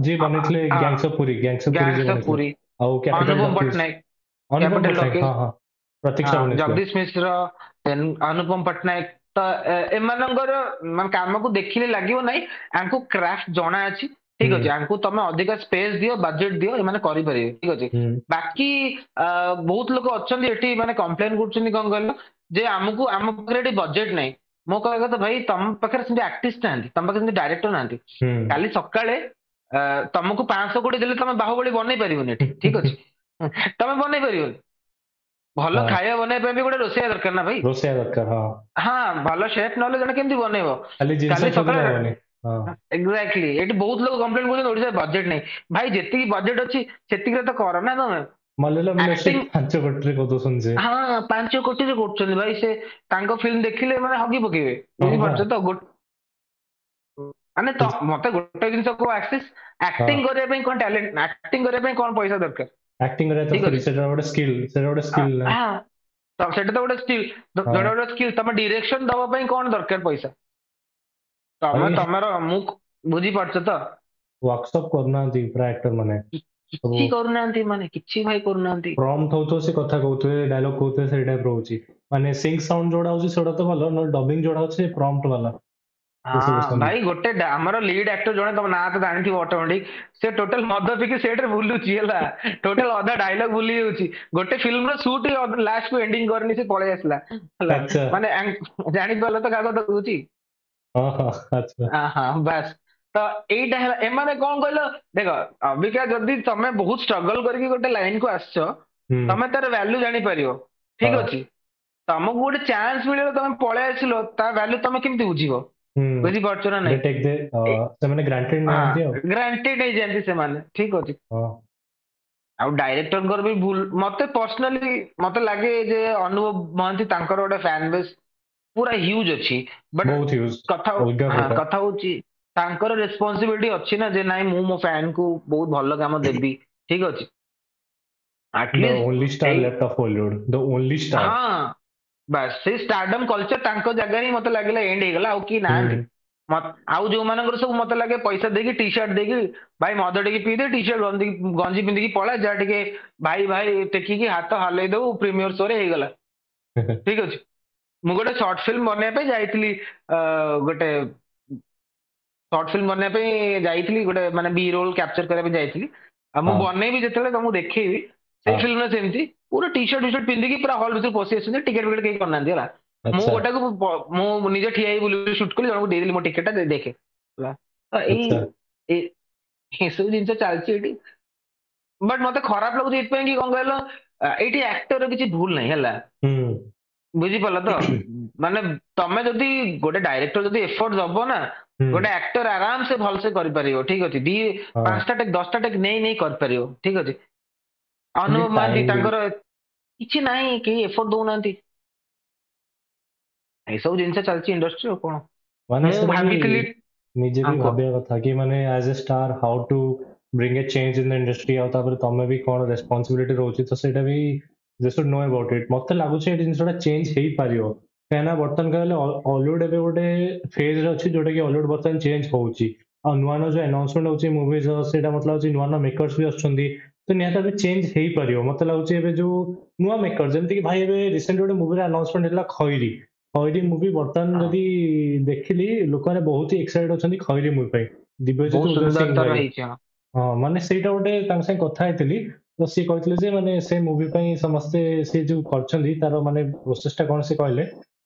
ଯିଏ ବନେଇଥିଲେ ଗ୍ୟାଙ୍ଗଷ୍ଟର ପୁରୀ, ଗ୍ୟାଙ୍ଗଷ୍ଟର ପୁରୀ, ଅନୁପମ ପଟ୍ଟନାୟକ, ଜଗଦୀଶ ମିଶ୍ର, ଅନୁପମ ପଟ୍ଟନାୟକ। ତ ଏମାନଙ୍କର ମାନେ କାମକୁ ଦେଖିଲେ ଲାଗିବ ନାହିଁ ଆଙ୍କୁ କ୍ରାଫ୍ଟ ଜଣା ଅଛି, ଠିକ ଅଛି। ଆଙ୍କୁ ତମେ ଅଧିକା ସ୍ପେସ୍ ଦିଅ, ବଜେଟ୍ ଦିଅ, ଏମାନେ କରିପାରିବେ, ଠିକ ଅଛି। ବାକି ବହୁତ ଲୋକ ଅଛନ୍ତି ଏଠି ମାନେ କମ୍ପ୍ଲେନ କରୁଛନ୍ତି, କଣ କହିଲ, ଯେ ଆମକୁ ଆମ ପାଖରେ ଏଠି ବଜେଟ୍ ନାହିଁ। ମୋ କହିବା କଥା ଭାଇ, ତମ ପାଖରେ ସେମିତି ଆର୍ଟିଷ୍ଟ ନାହାନ୍ତି, ତମ ପାଖରେ ସେମିତି ଡାଇରେକ୍ଟର ନାହାନ୍ତି। କାଲି ସକାଳେ ତମକୁ ପାଞ୍ଚଶହ କୋଟି ଦେଲେ ତମେ ବାହୁବଳି ବନେଇ ପାରିବନି ଏଠି, ଠିକ ଅଛି, ତମେ ବନେଇ ପାରିବନି। ଭଲ ଖାଇବା ବନେଇବା ପାଇଁ ବି ଗୋଟେ ରୋଷେଇଆ ଦରକାର ନା ଭାଇ, ରୋଷେଇଆ ଦରକାର। ହଁ, ଭଲ ସେଫ୍ ନହେଲେ ଜଣେ କେମିତି ବନେଇବ? କାଲି ସକାଳେ ଏକ୍ଜାକ୍ଟଲି ଏଠି ବହୁତ ଲୋକ କମ୍ପ୍ଲେନ କରୁଛନ୍ତି ଓଡ଼ିଶାରେ ବଜେଟ୍ ନାହିଁ। ଭାଇ ଯେତିକି ବଜେଟ୍ ଅଛି ସେତିକିରେ ତ କର ନା ତମେ। ପାଞ୍ଚ କୋଟିରେ କରୁଛନ୍ତି, ହଁ, ପାଞ୍ଚ କୋଟିରେ କରୁଛନ୍ତି ଭାଇ। ସେ ତାଙ୍କ ଫିଲ୍ମ ଦେଖିଲେ ମାନେ ହଗି ପକେଇବେ, ବୁଝିପାରୁଛ ତ। ମାନେ ମତେ ଗୋଟେ ଜିନିଷ କୁହ, ଆକ୍ସିସ୍, ଆକ୍ଟିଂ କରିବା ପାଇଁ କଣ ଟ୍ୟାଲେଣ୍ଟ, ଆକ୍ଟିଂ କରିବା ପାଇଁ କଣ ପଇସା ଦରକାର? ଆକ୍ଟିଂ କରିବା ତ ସେଟା ଗୋଟେ ସ୍କିଲ୍, ସେଟା ଗୋଟେ ସ୍କିଲ୍ ନା। ହଁ, ସେଟା ତ ଗୋଟେ ସ୍କିଲ୍, ସେଟା ଗୋଟେ ସ୍କିଲ୍। ତମେ ଡିରେକ୍ସନ ଦବା ପାଇଁ କଣ ଦରକାର ପଇସା? ତମେ ତମର ମୁଁ ବୁଝିପାରୁଛ ତ। ୱାର୍କସପ୍ କରୁନାହାନ୍ତି ପୁରା ଆକ୍ଟର ମାନେ, କିଛି କରୁନାହାନ୍ତି ମାନେ କିଛି ଭାଇ କରୁନାହାନ୍ତି। ପ୍ରମ୍ପ୍ଟ ହଉଥିବ, ସେ କଥା କହୁଥିବେ, ଡାଇଲଗ କହୁଥିବେ, ସେଇ ଟାଇପ୍ ରହୁଛି। ମାନେ ସିଙ୍କ୍ ସାଉଣ୍ଡ ଯୋଉଟା ହଉଛି ସେଟା ତ ଭଲ, ନହେଲେ ଡବିଂ ଯୋଉଟା ହଉଛି ପ୍ରମ୍ପ୍ଟ ବାଲା हाँ भाई गोटे डा- आमर लीड एक्टर जने तुम ना तो जानी ऑटोमेटिक से टोटल मद पिकी सेट रे भूलुची है टोटल अधा डायलॉग भूली जाऊँ गोटे फिल्म रो शूट लास्ट को एंडिंग करनी से पलि आसला हला अच्छा माने जानी पाल तो क्या कथा कहूची हाँ हाँ अच्छा हाँ हाँ, बस तो एटा है एमाने कौन कहल देख अबिका जदि तमे बहुत स्ट्रगल करके गोटे लाइन को आसछ हम्म तमे तार वैल्यू जानी पारियो ठीक हाँ अछि तमको गोटे चांस मिलियो तमे पळे आसिलो ता वैल्यू तमे केमति बुझिबो हम्म बुझी पारछो ना दे नाई टेक दे ए- ସେମାନେ ଗ୍ରାଣ୍ଟେଡ୍ ନିଅନ୍ତି ଆଉ। हाँ ग्रांटेड नहीं जानती से माने ठीक अछि ହଁ ଆଉ ଡାଇରେକ୍ଟରଙ୍କର ବି ଭୁଲ ମତେ ପର୍ସନାଲି ମତେ ଲାଗେ ଯେ ଅନୁଭବ ମହାନ୍ତି ତାଙ୍କର ଗୋଟେ ଫ୍ୟାନ୍ ବେସ୍ ପୁରା ହ୍ୟୁଜ୍ ଅଛି ବଟ୍ ବହୁତ ୟୁଜ୍ କଥା ହଉ- ଅଲଗା ହଁ ପ୍ରକାର କଥା ହଉଛି ତାଙ୍କର ରେସ୍ପନ୍ସିବିଲିଟି ଅଛି ନା ଯେ ନାଇଁ ମୁଁ ମୋ ଫ୍ୟାନ୍ କୁ ବହୁତ ଭଲ କାମ ଦେବି ଠିକ ଅଛି ଦ ଆଟଲିଷ୍ଟ ଓନ୍ଲି ଷ୍ଟାର ସେଇ left of Hollywood the only star ହଁ ବାସ୍ ସେଇ ଷ୍ଟାରଡମ୍ କଲଚର ତାଙ୍କ ଜାଗାରେ ହିଁ ମତେ ଲାଗିଲା ଏଣ୍ଡ ହେଇଗଲା ଆଉ କେହି ନାହାନ୍ତି ହୁଁ ମତ- ଆଉ ଯୋଉମାନଙ୍କର ସବୁ ମତେ ଲାଗେ ପଇସା ଦେଇକି ଟି ସାର୍ଟ ଦେଇକି ଭାଇ ମଦ ଟିକେ ପିଇଦେ ଟି ସାର୍ଟ ଗଞ୍ଜି ଗଞ୍ଜି ପିନ୍ଧିକି ପଳା ଯାହା ଟିକେ ଭାଇ ଭାଇ ଟେକିକି ହାତ ହଲେଇ ଦବୁ ପ୍ରିମିୟର ଶୋରେ ହେଇଗଲା ଠିକ ଅଛି ମୁଁ ଗୋଟେ ସର୍ଟ ଫିଲ୍ମ ବନେଇବା ପାଇଁ ଯାଇଥିଲି ଅ, ଗୋଟେ ସର୍ଟ ଫିଲ୍ମ ବନେଇବା ପାଇଁ ଯାଇଥିଲି ଗୋଟେ ମାନେ ବି ରୋଲ କ୍ୟାପଚର କରିବା ପାଇଁ ଯାଇଥିଲି ଆଉ ମୁଁ ହଁ ବନେଇବି ଯେତେବେଳେ ତମକୁ ଦେଖେଇବି ସେଇ ହଁ ଫିଲ୍ମରେ ସେମିତି ପୁରା ଟି ସାର୍ଟ ଫିସାର୍ଟ ପିନ୍ଧିକି ପୁରା ହଲ୍ ଭିତରେ ପଶି ଆସିଛନ୍ତି ଟିକେଟ୍ ଫିକେଟ୍ କେହି କରିନାହାନ୍ତି ହେଲା ମୁଁ ଆଚ୍ଛା ଗୋଟାକୁ ପ- ମୁଁ ନିଜେ ଠିଆ ହେଇ ବୁଲି ସୁଟ୍ କଲି ଜଣକୁ ଦେଇଦେଲି ମୋ ଟିକେଟଟା ଦେଖେ ହେଲା ତ ଏଇ ଆଚ୍ଛା ଏ- ଏସବୁ ଜିନିଷ ଚାଲିଛି ଏଠି ବଟ୍ ମତେ ଖରାପ ଲାଗୁଛି ଏଇଥିପାଇଁ କି କଣ କହିଲ ଆ, ଏଇଠି ଆକ୍ଟରର କିଛି ଭୁଲ ନାହିଁ ହେଲା ହୁଁ ବୁଝିପାରିଲ ତ ମାନେ ତମେ ଯଦି ଗୋଟେ ଡାଇରେକ୍ଟର ଯଦି ଏଫର୍ଟ ଦବ ନା ହୁଁ ଗୋଟେ ଆକ୍ଟର ଆରାମସେ ଭଲସେ କରିପାରିବ ଠିକ ଅଛି ଦି ହଁ ପାଞ୍ଚଟା ଟେକ୍ ଦଶଟା ଟେକ୍ ନେଇ ନେଇ କରିପାରିବ ଠିକ ଅଛି ଖାଲି ଅନୁଭବ ମହାନ୍ତି ଟାଇମ୍ ତାଙ୍କର କିଛି ନାହିଁ କେହି ଏଫର୍ଟ ଦଉନାହାନ୍ତି ଏସବୁ ଜିନିଷ ଚାଲିଛି ଇଣ୍ଡଷ୍ଟ୍ରି ଆଉ କଣ ମାନେ ମୁଁ ସେମାନେ ବି ଭାବିଥିଲି ନିଜେ ବି ହଁ କୁହ ଭାବିବା କଥା କି ମାନେ as a star how to bring a change in the industry ଆଉ ତାପରେ ତମେ ବି କଣ ରେସ୍ପନ୍ସିବିଲିଟି ରହୁଛି ତ ସେଇଟା ବି they should know about it. ମତେ ଲାଗୁଛି ଏଇ ଜିନିଷଟା ଚେଞ୍ଜ ହେଇପାରିବ କାହିଁକିନା ବର୍ତ୍ତମାନ କହିଲେ ଅଲିଉଡ ଏବେ ଗୋଟେ ଫେଜରେ ଅଛି ଯୋଉଟା କି ଅଲିଉଡ ବର୍ତ୍ତମାନ ଚେଞ୍ଜ ହଉଛି ଆଉ ନୂଆ ନୂଆ ଯୋଉ ଆନାଉନ୍ସମେଣ୍ଟ ହଉଛି ମୁଭିଜ ସେଇଟା ମତେ ଲାଗୁଛି ନୂଆ ନୂଆ ମେକର୍ସ ବି ଆସୁଛନ୍ତି ତ ନିହାତି ଭାବେ ଚେଞ୍ଜ ହେଇପାରିବ। ମତେ ଲାଗୁଛି ଏବେ ଯୋଉ ନୂଆ ମେକର ଯେମିତି କି ଭାଇ ଏବେ ରିସେଣ୍ଟ ଗୋଟେ ମୁଭିର ଆନାଉନ୍ସମେଣ୍ଟ ହେଲା ଖଇରି। ଖଇରି ମୁଭି ବର୍ତ୍ତମାନ ହଁ ଯଦି ଦେଖିଲି ଲୋକମାନେ ବହୁତ ଏକ୍ସାଇଟେଡ୍ ଅଛନ୍ତି ଖଇରି ମୁଭି ପାଇଁ। ଦିବ୍ୟଜିତ ବହୁତ ଉଦୟ ସୁନ୍ଦର ସିଂ ତାର ଭାଇ ହେଇଛି ହଁ ହଁ ମାନେ ସେଇଟା ଗୋଟେ ତାଙ୍କ ସାଙ୍ଗେ କଥା ହେଇଥିଲି ତ ସିଏ କହିଥିଲେ ଯେ ମାନେ ସେ ମୁଭି ପାଇଁ ସମସ୍ତେ ସେ ଯୋଉ କରିଛନ୍ତି ତାର ମାନେ ପ୍ରୋସେସ ଟା କଣ ସେ କହିଲେ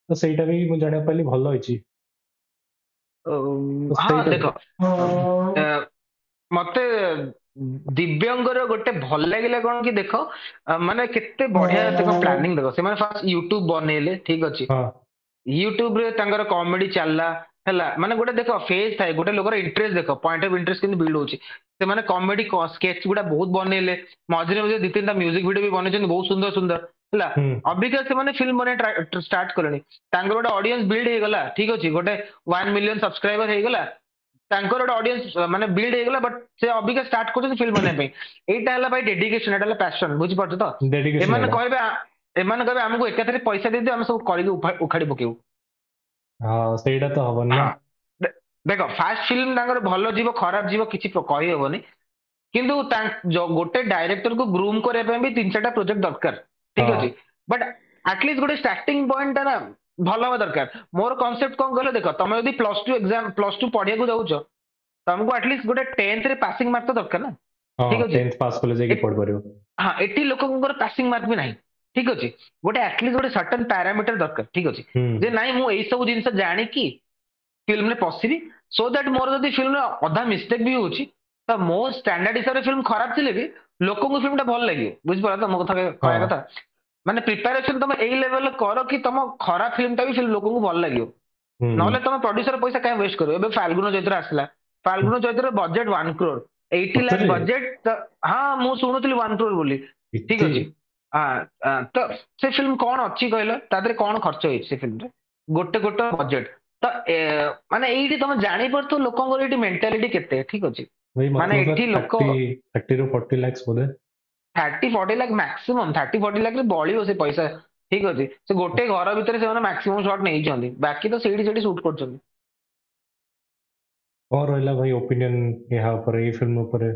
ତ ସେଇଟା ବି ମୁଁ ଜାଣିବାକୁ ପାଇଲି ଭଲ ହେଇଛି ତ ଅ, ହଁ ସେଇଟା ଦେଖ ଅ, ମତେ ଦିବ୍ୟଙ୍କର ଗୋଟେ ଭଲ ଲାଗିଲା କଣ କି ଦେଖ ଅ, ମାନେ କେତେ ବଢିଆ ତାଙ୍କ ପ୍ଲାନିଂ ଦେଖ ସେମାନେ ଫାର୍ଷ୍ଟ ୟୁଟ୍ୟୁବ ବନେଇଲେ ଠିକ ଅଛି ହଁ ୟୁଟ୍ୟୁବରେ ତାଙ୍କର କମେଡି ଚାଲିଲା ହେଲା ମାନେ ଗୋଟେ ଦେଖ ଫେଜ୍ ଥାଏ ଗୋଟେ ଲୋକର ଇଣ୍ଟରେଷ୍ଟ ଦେଖ ପଏଣ୍ଟ ଅଫ୍ ଇଣ୍ଟରେଷ୍ଟ କେମିତି ବିଲ୍ଡ ହଉଛି ସେମାନେ କମେଡି ସ୍କେଚ୍ ଗୁଡା ବହୁତ ବନେଇଲେ ମଝିରେ ମଝିରେ ଦି ତିନିଟା ମ୍ୟୁଜିକ ଭିଡିଓ ବି ବନେଇଛନ୍ତି ବହୁତ ସୁନ୍ଦର ସୁନ୍ଦର ହେଲା ହୁଁ ଅବିକା ସେମାନେ ଫିଲ୍ମ ବନେଇ ଷ୍ଟାର୍ଟ କଲେଣି ତାଙ୍କର ଗୋଟେ ଅଡିଏନ୍ସ ବିଲ୍ଡ ହେଇଗଲା ଠିକ ଅଛି ଗୋଟେ ୱାନ୍ ମିଲିୟନ ସବସ୍କ୍ରାଇବର ହେଇଗଲା ତାଙ୍କର ଗୋଟେ ଅଡିଏନ୍ସ ମାନେ ବିଲ୍ଡ ହେଇଗଲା ବଟ୍ ସେ ଅବିକା ଷ୍ଟାର୍ଟ କରୁଛନ୍ତି ଫିଲ୍ମ ବନେଇବା ପାଇଁ ଏଇଟା ହେଲା ଭାଇ ଡେଡିକେସନ ଏଇଟା ହେଲା ପ୍ୟାସନ ବୁଝିପାରୁଛ ତ ଡେଡିକେସନ ଏମାନେ ଏଇଟା କହିବେ ଆ- ଏମାନେ କହିବେ ଆମକୁ ଏକାଥରେ ପଇସା ଦେଇଦିଅ ଆମେ ସବୁ କରିକି ଉଫା- ଉଖାଡି ପକେଇବୁ ହଁ ସେଇଟା ତ ହବନି ନା ହଁ ଦେ- ଦେଖ ଫାଷ୍ଟ ଫିଲ୍ମ ତାଙ୍କର ଭଲ ଯିବ ଖରାପ ଯିବ କିଛି ପ୍ର- କହିହବନି କିନ୍ତୁ ତା ଯ- ଗୋଟେ ଡାଇରେକ୍ଟରକୁ ଗ୍ରୁମ୍ କରିବା ପାଇଁ ବି ତିନି ଚାରିଟା ପ୍ରୋଜେକ୍ଟ ଦରକାର ଠିକ ଅଛି ହଁ ବଟ୍ ଆଟଲିଷ୍ଟ ଗୋଟେ ଷ୍ଟାର୍ଟିଂ ପଏଣ୍ଟଟା ନା ଭଲ ହବା ଦରକାର ମୋର କନସେପ୍ଟ କଣ କହିଲ ଦେଖ ତମେ ଯଦି plus two exam plus two ପଢିବାକୁ ଯାଉଛ ତମକୁ ଆଟଲିଷ୍ଟ ଗୋଟେ tenth ରେ ପାସିଂ ମାର୍କ ତ ଦରକାର ନା ଠିକ ହଁ ଅଛି ଟେନ୍ଥ ପାସ୍ କଲେ ଯାଇକି ଏ- ପଢିପାରିବ ହଁ ଏଠି ଲୋକଙ୍କର ପାସିଂ ମାର୍କ ବି ନାହିଁ ଠିକ ଅଛି ଗୋଟେ ଆଟଲିଷ୍ଟ ଗୋଟେ ସର୍ଟନ୍ ପ୍ୟାରାମିଟର ଦରକାର ଠିକ ଅଛି ହୁଁ ଯେ ନାଇଁ ମୁଁ ଏଇ ସବୁ ଜିନିଷ ଜାଣିକି ଫିଲ୍ମରେ ପଶିବି ସୋ ଦ୍ୟାଟ୍ ମୋର ଯଦି ଫିଲ୍ମରେ ଅଧା ମିଷ୍ଟେକ୍ ବି ହଉଛି ତ ମୋ ଷ୍ଟାଣ୍ଡାର୍ଡ ହିସାବରେ ଫିଲ୍ମ ଖରାପ ଥିଲେ ବି ଲୋକଙ୍କୁ ଫିଲ୍ମଟା ଭଲ ଲାଗିବ ବୁଝିପାରିଲ ତ ମୋ କଥା କହିବା କଥା ହଁ ମାନେ ପ୍ରିପାରେସନ ତମେ ଏଇ ଲେଭେଲରେ କର କି ତମ ଖରାପ ଫିଲ୍ମଟା ବି ଫିଲ୍ମ ଲୋକଙ୍କୁ ଭଲ ଲାଗିବ ନହେଲେ ହୁଁ ତମେ ପ୍ରଡ୍ୟୁସର ପଇସା କାହିଁ ୱେଷ୍ଟ କରିବ ଏବେ ଫାଲ୍ଗୁନ ଚୈତ୍ର ଆସିଲା ଫାଲ୍ଗୁନ ଚୈତ୍ର budget one crore eighty lakh ସତରେ ବଜେଟ୍ ହଁ ମୁଁ ଶୁଣୁଥିଲି ୱାନ୍ କ୍ରୋର ବୋଲି ଠିକ ଏତେ ଅଛି ଆ, ଆ, ତ ସେ ଫିଲ୍ମ କଣ ଅଛି କହିଲ ତା ଦେହରେ କଣ ଖର୍ଚ୍ଚ ହେଇଛି ସେ ଫିଲ୍ମରେ ଗୋଟେ ଗୋଟେ ବଜେଟ୍ ତ ଏ, ମାନେ ଏଇଠି ତମେ ଜାଣିପାରୁଥିବ ଲୋକଙ୍କର ଏଇଠି ମେଣ୍ଟାଲିଟି କେତେ ଠିକ ଅଛି ଭାଇ ମାନେ ମତେ ଏଠି ମତେ ଲୋକ ଥାର୍ଟି ଥାର୍ଟି ରୁ ଫୋର୍ଟି ଲାକ୍ସ ବୋଧେ thirty forty lakh maximum thirty forty ଲାଖରେ ବଳିବ ସେ ପଇସା ଠିକ ଅଛି ସେ ଗୋଟେ ଘର ଭିତରେ ସେମାନେ ମ୍ୟାକ୍ସିମମ୍ ସଟ୍ ନେଇଛନ୍ତି ବାକି ତ ସେଇଠି ସେଇଠି ସୁଟ୍ କରୁଛନ୍ତି କଣ ରହିଲା ଭାଇ ଓପିନିଅନ ଏହା ଉପରେ ଏଇ ଫିଲ୍ମ ଉପରେ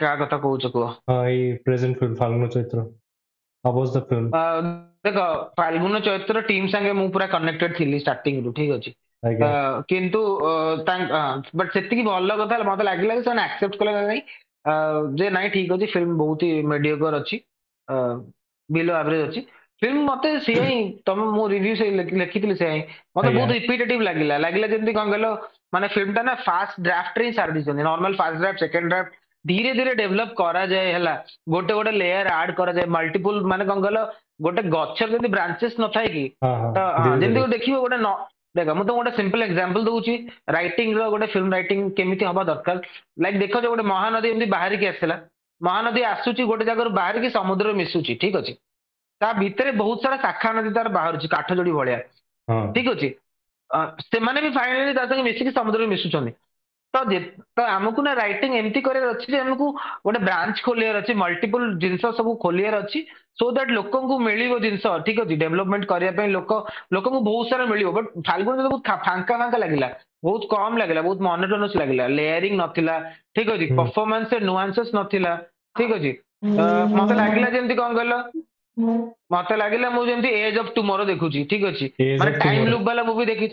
କାହା କଥା କହୁଛ କୁହ ହଁ ଏଇ ପ୍ରେଜେଣ୍ଟ ଫିଲ୍ମ ଫାଲଗୁନ ଚୈତ୍ର ଅବଶ୍ୟ ଫିଲ୍ମ। ଆ, ଦେଖ ଫାଲ୍ଗୁନ ଚୈତ୍ର ଟିମ୍ ସାଙ୍ଗେ ମୁଁ ପୁରା କନେକ୍ଟେଡ ଥିଲି ଷ୍ଟାର୍ଟିଂରୁ ଠିକ ଅଛି बट से भल कथा मतलब लगे से एक्सेप्ट कले ना नाई ठीक अच्छे फिल्म बहुत ही मेडियोकर अच्छी बिलो एवरेज अच्छी फिल्म मत सी तुम मो रिव्यू से लिखी से मतलब बहुत रिपीटेटिव लगे लगे जमी कौन कल माने फिल्म टा ना फास्ट ड्राफ्ट रे सारी normal fast draft second draft धीरे धीरे डेवलप करा जाए है गोटे गोटे लेयर ऐड करा जाए मल्टीपल माने कौन कल गोटे गच्छर जमी ब्रांचेस न थाए कि जमी देखिए गोटे देख मुझे गोटे सिंपल एग्जांपल दूसरी राइटिंग रोटे फिल्म राइटिंग केमी हवा दरकार लाइक देख जो गोटे महानदी एम बाहर की आसला महानदी आसूची गोटे जगह बाहर की समुद्र मिसुची ठीक अच्छे ता भीतर बहुत सारा शाखा नदी तार बाहर काठजोड़ी भाया ठीक अच्छे से भी फाइनाली तार मिसिकी समुद्र मिसुच्च तो आमको ना रईटिंग एमती करार अच्छे आमको गोटे ब्रांच खोलियार अच्छे मल्टीपल जिन सब खोलियार अच्छी सो दैट लोक मिल जिनस ठीक अच्छे डेवलपमेंट करने लोक लोक बहुत सारा मिल बट फाल्गुन जो बहुत फांका फांका लगे बहुत कम लगे बहुत मोनोटोनस लगे लेयरिंग नाला ठीक अच्छे परफॉर्मेंस नुआंसेस नाला ठीक अच्छे मत लगे जमी कौन कल मत लगे मुझे एज ऑफ टुमारो देखुची ठीक अच्छे मैं टाइम लूप वाला मूवी देखी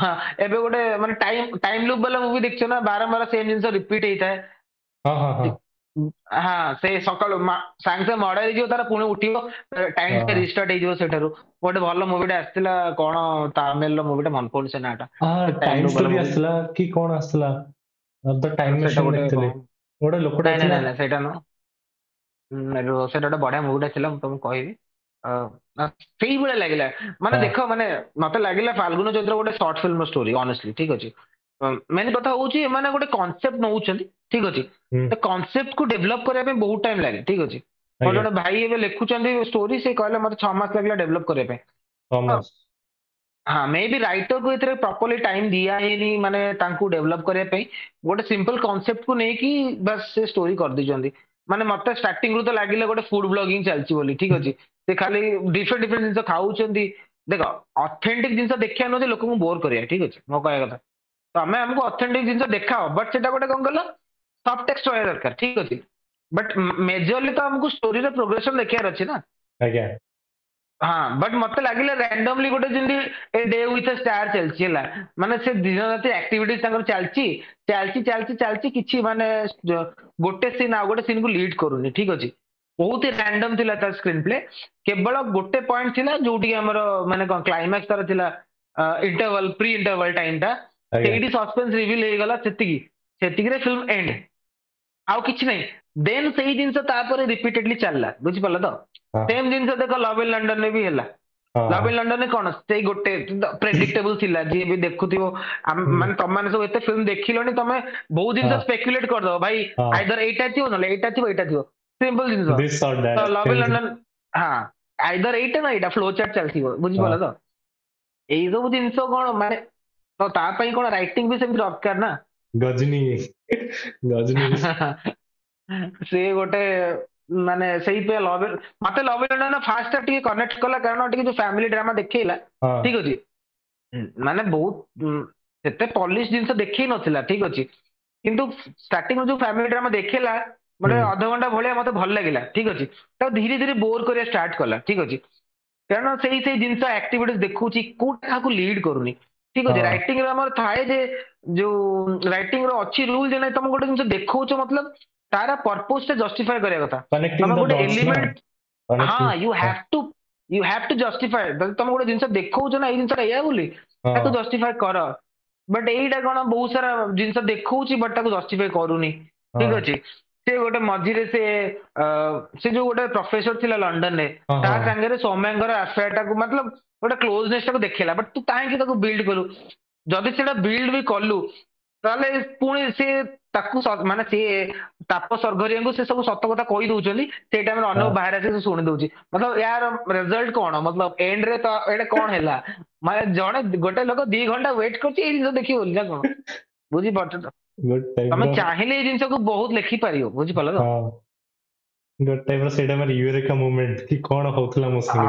हाँ एबे गोटे माने टाइम टाइम लूप वाला मूवी देखियो ना बारह बारह सेम जिनस रिपीट होता है हाँ हाँ हाँ से सकाल सांग से मर्डर हो तारा पुणे उठियो टाइम से रिस्टार्ट हो जिवो सेठारो गोटे भलो मूवी टा आस्थिला कोन तामिल रो मूवी टा मन पड़ुसे नाटा हां टाइम स्टोरी आस्थिला की कोन आस्थिला द टाइम मशीन देखले गोटे लोकटा ना ना सेटा नो सेटा बड़ा मूवी टा थिला हम तुम कहबी सही भाया लगे माने देख माने मत लगे फाल्गुन चैत्र गोटे शॉर्ट फिल्म स्टोरी ऑनेस्टली ठीक अच्छे मेन कथा होउची माने गोटे कांसेप्ट नउचंती ठीक अच्छे तो कांसेप्ट को डेवलप करबे बहुत टाइम लगे ठीक अच्छे और जो भाई एबे लिखुचंती स्टोरी से कहले मत छह मास लगला डेवलप करबे हां मे बी राइटर को इतरे प्रॉपर्ली टाइम दिया हेनी माने तांकू डेवलप करबे गोटे सिंपल कांसेप्ट को नेकी बस से स्टोरी कर दिजंती माने मत स्टार्टिंग रु तो लगे गोटे फूड ब्लॉगिंग चलची बोली ठीक अच्छे से खाली डिफरेंट डिफरेंट जिन खाऊंगी देख ऑथेंटिक जिन देखा नुह लोक बोर करा ठीक अच्छे मो कह कथा तो आम आमको ऑथेंटिक जिन देखाओ बट से गोटे कौन कल सब टेक्स्ट रहा दरकार ठीक अच्छे बट मेजरली तो आमको स्टोरी प्रोग्रेसन देखार अच्छे ना हाँ बट मत लगे रैंडमली गोटे जमी डे विथ अ स्टार चलती है माने से दिन रात एक्टिविटीज चलती चलती चलती चलती किसी माने गोटे सीन आ गोटे सीन को लीड करूनी ठीक अच्छे बहुत ही रैंडम थिला तार स्क्रीन प्ले केवल गोटे पॉइंट थिला जोटी हमर माने क्लाइमैक्स तार थिला इंटरवल प्री इंटरवल टाइम टा सेडी सस्पेंस रिवील हे गला सेतिकी सेतिकी रे फिल्म एंड आउ किछ नै देन सेही दिन से तापर रिपीटेडली चलला बुझि पल्ला तो सेम दिन से देखो लव इन लंडन ने भी हला लव इन लंडन ने कोन से गोटे प्रेडिक्टेबल थिला जे भी देखुथियो माने तम माने सब एते फिल्म देखिलोनी तमे बहुत दिन से स्पेकुलेट कर दो भाई आइदर एटा थियो न एटा थियो एटा थियो सिंपल जिनस तो लव इन लंडन हां आइदर एटा ना एटा फ्लो चार्ट चलती हो बुझि पला तो एई सब जिनस कोन माने तो ता पई कोन राइटिंग भी सेम दरकार ना गजनी गजनी से गोटे माने सही पे लव मते लव इन लंडन फास्ट टिके कनेक्ट कला कारण टिके जो फैमिली ड्रामा देखैला ठीक अछि माने बहुत एते पॉलिश जिनस देखै नथिला ठीक अछि किंतु स्टार्टिंग में जो फैमिली ड्रामा देखैला मतलब आधा घंटा भाया मत भल लगे ठीक अच्छे तो धीरे धीरे बोर करा स्टार्ट कला ठीक अच्छे कारण से ही जिनस एक्टिविटीज देखो कौटा को लीड करूनी ठीक अच्छे रईटिंग थाए जो रईटिंग अच्छी रूल जे तुम गोटे जिन देखो मतलब तारा पर्पस जस्टिफाई करा कथा तुम गोटे एलिमेंट हाँ you have to you have to justify तुम गोटे जिन देखो ना ये जिनसा या बोली जस्टिफाई कर बट यहीटा कौन बहुत सारा जिनस देखो बट जस्टिफाई करूनी ठीक अच्छे से गोटे मझीरे से से जो गोटे प्रोफेसर थिला लंडन ने ता संगे सौम्यर आफेयर टाक मतलब गोटे क्लोजनेस टाक देखेला बट तू काईक बिल्ड कलु जदि से बिल्ड भी कलु ताले पुणी से मान सी ताप सर्गरिया को सब सत कथा कही दौरान से टाइम अनुभव बाहर आस शुणी दौर मतलब यार रिजल्ट कौन मतलब एंड रे तो ये कौन है मैं जड़े गोटे लोक दी घंटा व्वेट कर देखी बोली ना कौन बुझी पार तमे चाहिए जिन को बहुत लिखी पार बुझ पाल गुड टाइम रो सेडा मार यूरेका मोमेंट की कोन होखला मो संग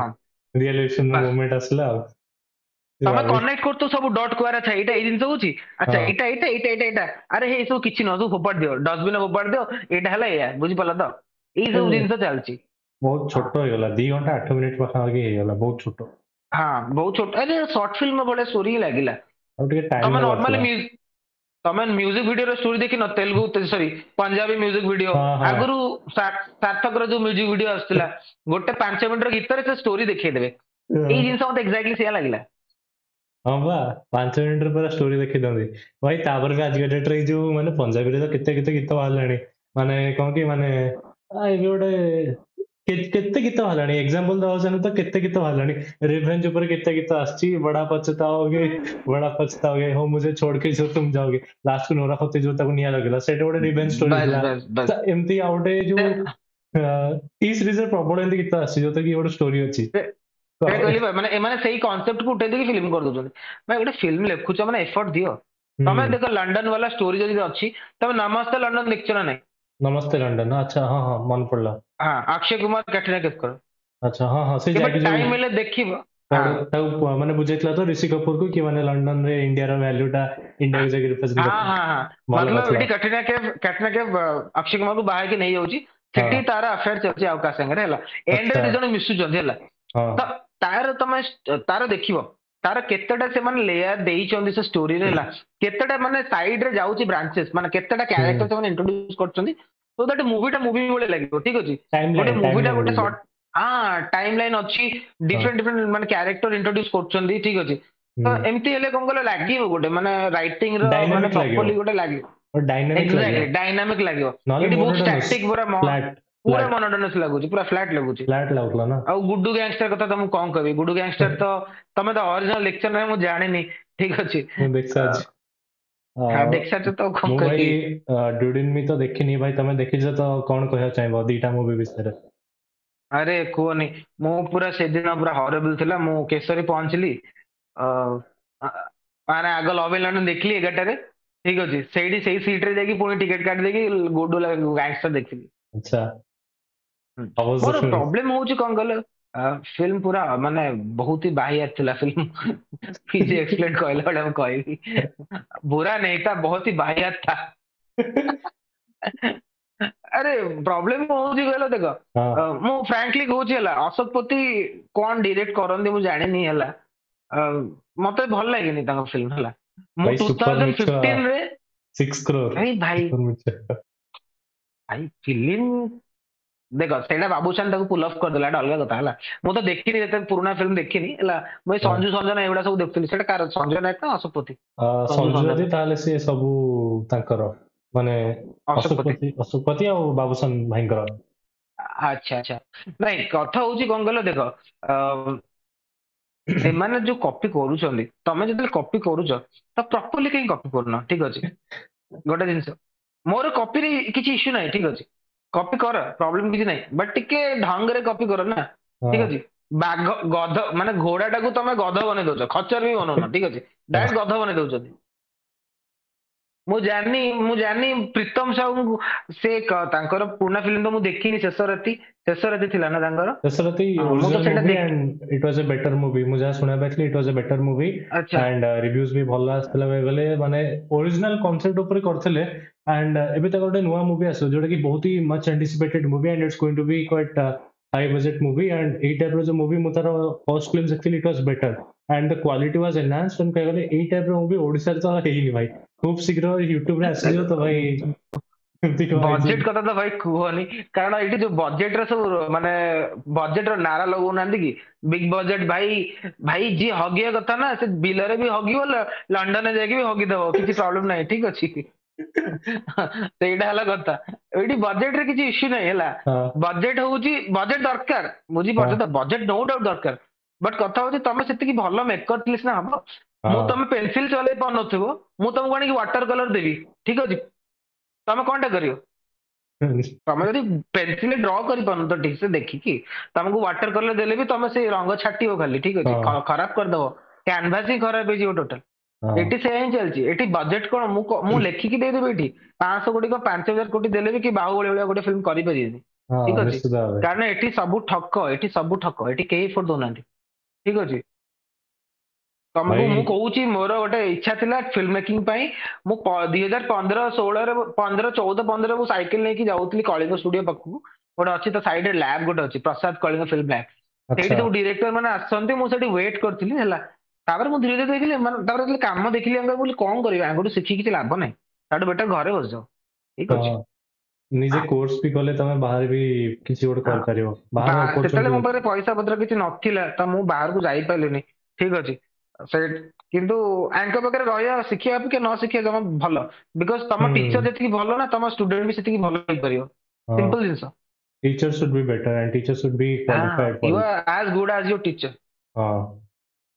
रियलाइजेशन मोमेंट असला तमे कनेक्ट करतो सब डॉट कोरा था एटा ए जिन होची अच्छा एटा एटा एटा एटा एटा अरे हे सब किछि न फोपाड़ दियो डस्टबिन फोपाड़ दियो एटा हला या बुझ पाल तो ए सब जिन चलची बहुत छोटो हो गेला दो घंटा आठ मिनिट पाखा आगे हो गेला बहुत छोटो हां बहुत छोटो अरे शॉर्ट फिल्म बडे स्टोरी लागिला ଆଉ ଟିକେ ଟାଇମ ନର୍ମାଲ ତମେ ମ୍ୟୁଜିକ ଭିଡିଓର ଷ୍ଟୋରୀ ଦେଖିନ ତେଲୁଗୁ ସରି ପଞ୍ଜାବୀ ମ୍ୟୁଜିକ ଭିଡିଓ ଆଗରୁ ସାର୍ଥକର ଯୋଉ ମ୍ୟୁଜିକ ଭିଡିଓ ଆସୁଥିଲା ଗୋଟେ ପାଞ୍ଚ ମିନିଟର ଗୀତରେ ସେ ଷ୍ଟୋରୀ ଦେଖେଇଦେବେ। ଏଇ ଜିନିଷ ମତେ ଏକ୍ଜାକ୍ଟଲି ସେୟା ଲାଗିଲା। ହଁ ବା ପାଞ୍ଚ ମିନିଟରେ ପୁରା ଷ୍ଟୋରୀ ଦେଖେଇଦିଅନ୍ତି ଭାଇ। ତାପରେ ବି ଆଜିକା ଡେଟରେ ଏଇ ଯୋଉ ମାନେ ପଞ୍ଜାବୀରେ ତ କେତେ କେତେ ଗୀତ ବାହାରିଲାଣି, ମାନେ କଣ କି ମାନେ ଏବେ ଗୋଟେ କେତେ ଗୀତ ବାହାରିଲାଣି ଏକ୍ସାମ୍ପଲ ଦଉଛନ୍ତି ତ କେତେ ଗୀତ ବାହାରିଲାଣି ରିଭେଞ୍ଜ ଉପରେ କେତେ ଗୀତ ଆସିଛି। ବଡା ପଛତାଓଗେ ବଡା ପଛତାଓଗେ ହୋ ମୁଝେ ଛୋଡକେ ଯୋ ତୁମ ଯାଓଗେ ଲାଷ୍ଟକୁ ନୋରା ଫତେ ଯୋ ତାକୁ ନିଆଁ ଲାଗିଲା ସେଇଟା ଗୋଟେ ରିଭେଞ୍ଜ ଷ୍ଟୋରୀ ଥିଲା। ଏମିତି ଆଉ ଗୋଟେ ଯୋଉ ଏଇ ସିରିଜରେ ପ୍ରବଳ ଏମିତି ଗୀତ ଆସିଛି ଯୋଉଟା କି ଗୋଟେ ଷ୍ଟୋରୀ ଅଛି। ମାନେ ଏମାନେ ସେଇ କନସେପ୍ଟକୁ ଉଠେଇ ଦେଇକି ଫିଲ୍ମ କରିଦଉଛନ୍ତି। ଭାଇ ଗୋଟେ ଫିଲ୍ମ ଲେଖୁଛ ମାନେ ଏଫର୍ଟ ଦିଅ। ତମେ ଦେଖ ଲଣ୍ଡନ ବାଲା ଷ୍ଟୋରୀ ଯଦି ଅଛି ତମେ ନମସ୍ତେ ଲଣ୍ଡନ ଦେଖିଛ ନା ନାଇଁ? नमस्ते लंडन। अच्छा हाँ हाँ मन पड़ला। हाँ अक्षय कुमार कैटरीना कैफ करो। अच्छा हाँ हाँ से जाके टाइम मिले देखिबो। हाँ तब माने बुझेतला तो ऋषि कपूर को कि माने लंडन रे इंडिया रा वैल्यू टा इंडिया के जगह रिप्रेजेंट। हाँ हाँ हाँ मतलब एडी कैटरीना कैफ कैटरीना कैफ अक्षय कुमार को बाहर के नहीं जाउची सेठी तारा अफेयर चलची आउ का संग रे हला एंड रे जण मिसु जंदी हला त तार तमे तार देखिबो तार केतेटा से माने लेयर देइचोंदी से स्टोरी रे हला केतेटा माने साइड रे जाउची ब्रांचेस माने केतेटा कैरेक्टर से माने इंट्रोड्यूस करचोंदी तो दैट मूवी टा मूवी बोले लागिबो। ठीक अछि गोटे मूवी टा गोटे शॉर्ट हां टाइम लाइन अछि डिफरेंट डिफरेंट माने कैरेक्टर इंट्रोड्यूस करचोंदी। ठीक अछि तो एमती हेले कोन कोला लागिबो गोटे माने राइटिंग रो माने प्रॉपर्ली गोटे लागिबो और डायनामिक लागिबो डायनामिक लागिबो एडी बहुत स्टैटिक पूरा पूरा मोनोटोनस लागुची पूरा फ्लैट लागुची फ्लैट लागला ना। आ गुड्डू गैंगस्टर कथा तुम कोन कहबी? गुड्डू गैंगस्टर तो तमे तो ओरिजिनल लेक्चर रे मु जाने नी। ठीक अछि मु देखसा अछि। हाँ देख सकते तो कम कर भाई ड्यूडिन में तो देखी नहीं भाई। तुम्हें देखी जो तो कौन कहया चाहिए दीटा मूवी विषय अरे कोनी मो पूरा से दिन पूरा हॉरेबल थिला। मो केसरी पहुंचली माने आग लव इन लंडन देखली एगारटा रे। ठीक अछि सेडी सेही सीट रे जाके पूरी टिकट काट देके गुड्डू गैंगस्टर देखली। अच्छा और प्रॉब्लम होउची कोन कहले फिल्म पूरा माने बहुत ही बाहियात थिला फिल्म पीजे एक्सप्लेन कहला बड़ा हम कहबी बुरा नहीं था बहुत ही बाहियात था। अरे प्रॉब्लम होउची कहला देखो मु फ्रैंकली कहउची हला अशोकपति कोन डायरेक्ट करंदी मु जाने नहीं हला मते भल लागिनी ताका फिल्म हला। मु दो हज़ार पंद्रह रे छह करोड़ भाई भाई भाई फिल्म देखो सेटा बाबूशान ताको पुल ऑफ कर देला अलग कथा हला। मु तो देखिनी रे पुराना फिल्म देखिनी हला मु संजू संजना एवडा सब देखतली सेटा कार संजय नायक ना अशोकपति संजू जी ताले से सब ताकर माने अशोकपति अशोकपति और बाबूशान भाई कर। अच्छा अच्छा नहीं कथा होची कोन गलो देखो ए माने जो कॉपी करू छले तमे जदि कॉपी करू छ त प्रॉपर्ली कहीं कॉपी करना। ठीक अछि गोटा जिंस मोर कॉपी रे किछ इशू नाही। ठीक अछि कॉपी कर प्रॉब्लम किसी नहीं बट टिके ढंग रे कॉपी कर ना। ठीक अछि बाघ गध माने घोड़ा टाकू तमे गध बने दोछ खच्चर भी बनो ना। ठीक अछि डायरेक्ट गध बने दोछ मु जानी मु जानी प्रीतम साहू से तांकर पूर्ण फिल्म तो मु देखिनी शेष राती शेष राती थिला ना तांकर शेष राती मु तो सेटा देख it was a better movie मु जा सुना बैठली it was a better movie and reviews भी भल्ला आस्तला बेले माने ओरिजिनल कांसेप्ट ऊपर करथले एंड एबे त गोटे नुवा मूवी आसो जोटा की बहुत ही much anticipated movie and it's going to be quite high budget movie and A type रो जो मूवी मु तारो first film actually it was better and the quality was enhanced and कहले ए टाइप रो मूवी ओडिसा रे तो हेइनी भाई खूब शीघ्र YouTube रे आसी जो तो भाई बजेट कथा तो भाई कहनी कारण एटी जो बजेट रे सब माने बजेट रो नारा लगो नांदी की बिग बजेट भाई भाई जी हगिया कथा ना से बिल रे भी हगियो लंडन जाके भी हगी देबो किछि प्रॉब्लम नाही। ठीक अछि सेडा हला कथा एटी बजेट रे किछि इश्यू नाही हला बजेट होउची बजेट दरकार बुझी पडतो बजेट नो डाउट दरकार बट कथा होउची तमे सेति की भलो मेकअप लिस्ट ना हबो मु तमे पेंसिल चले पर नथबो मु तमे कोनी वाटर कलर देबी। ठीक अछि तमे कोनटा करियो तमे जदी पेंसिल ड्रा करि पन तो ठीक से देखि कि तमे को वाटर कलर देले भी तमे से रंग छाटियो खाली। ठीक अछि खराब कर देबो कैनवास ही खराब हे जियो टोटल एटी सेम चलची एटी बजेट कोन मु मु लेखि कि दे देबे एटी पाँच सौ कोटी को पाँच हज़ार कोटी देले भी कि बाहुबली वाला गोटे फिल्म करि परियेनी। ठीक अछि कारण एटी सब ठक एटी सब ठक एटी केही फोर दोनांती। ठीक अछि तमको मु कहूची मोर गोटे इच्छा थिला फिल्म मेकिंग पई मु दो हज़ार पंद्रह सोलह रे पंद्रह चौदह पंद्रह मु साइकिल नै कि जाउतली कलिंग स्टूडियो पखु गोटे अछि त साइड रे लैब गोटे अछि प्रसाद कलिंग फिल्म लैब सेठी तो डायरेक्टर माने आसथंती मु सेठी वेट करथिली हला तापर मु धीरे धीरे देखिले मन तापर देखिले काम देखिले अंग बोली कोन करबा अंगो सिखी किछ लाभ नै ताडो बेटा घरे बस जाओ ठीक अछि निजे कोर्स भी करले तमे बाहर भी किसी और कर करियो बाहर कोर्स तले मो पारे पैसा पत्र किछ नथिला त मु बाहर को जाई पालेनी ठीक अछि सेट किंतु अंक बकरे रहया सिखिया के न सिखिया जमा भलो बिकॉज़ तमा टीचर जति भलो ना तमा स्टूडेंट भी सेति भलो होई करियो simple jeans teacher should be better and teacher should be qualified you are as good as your teacher हां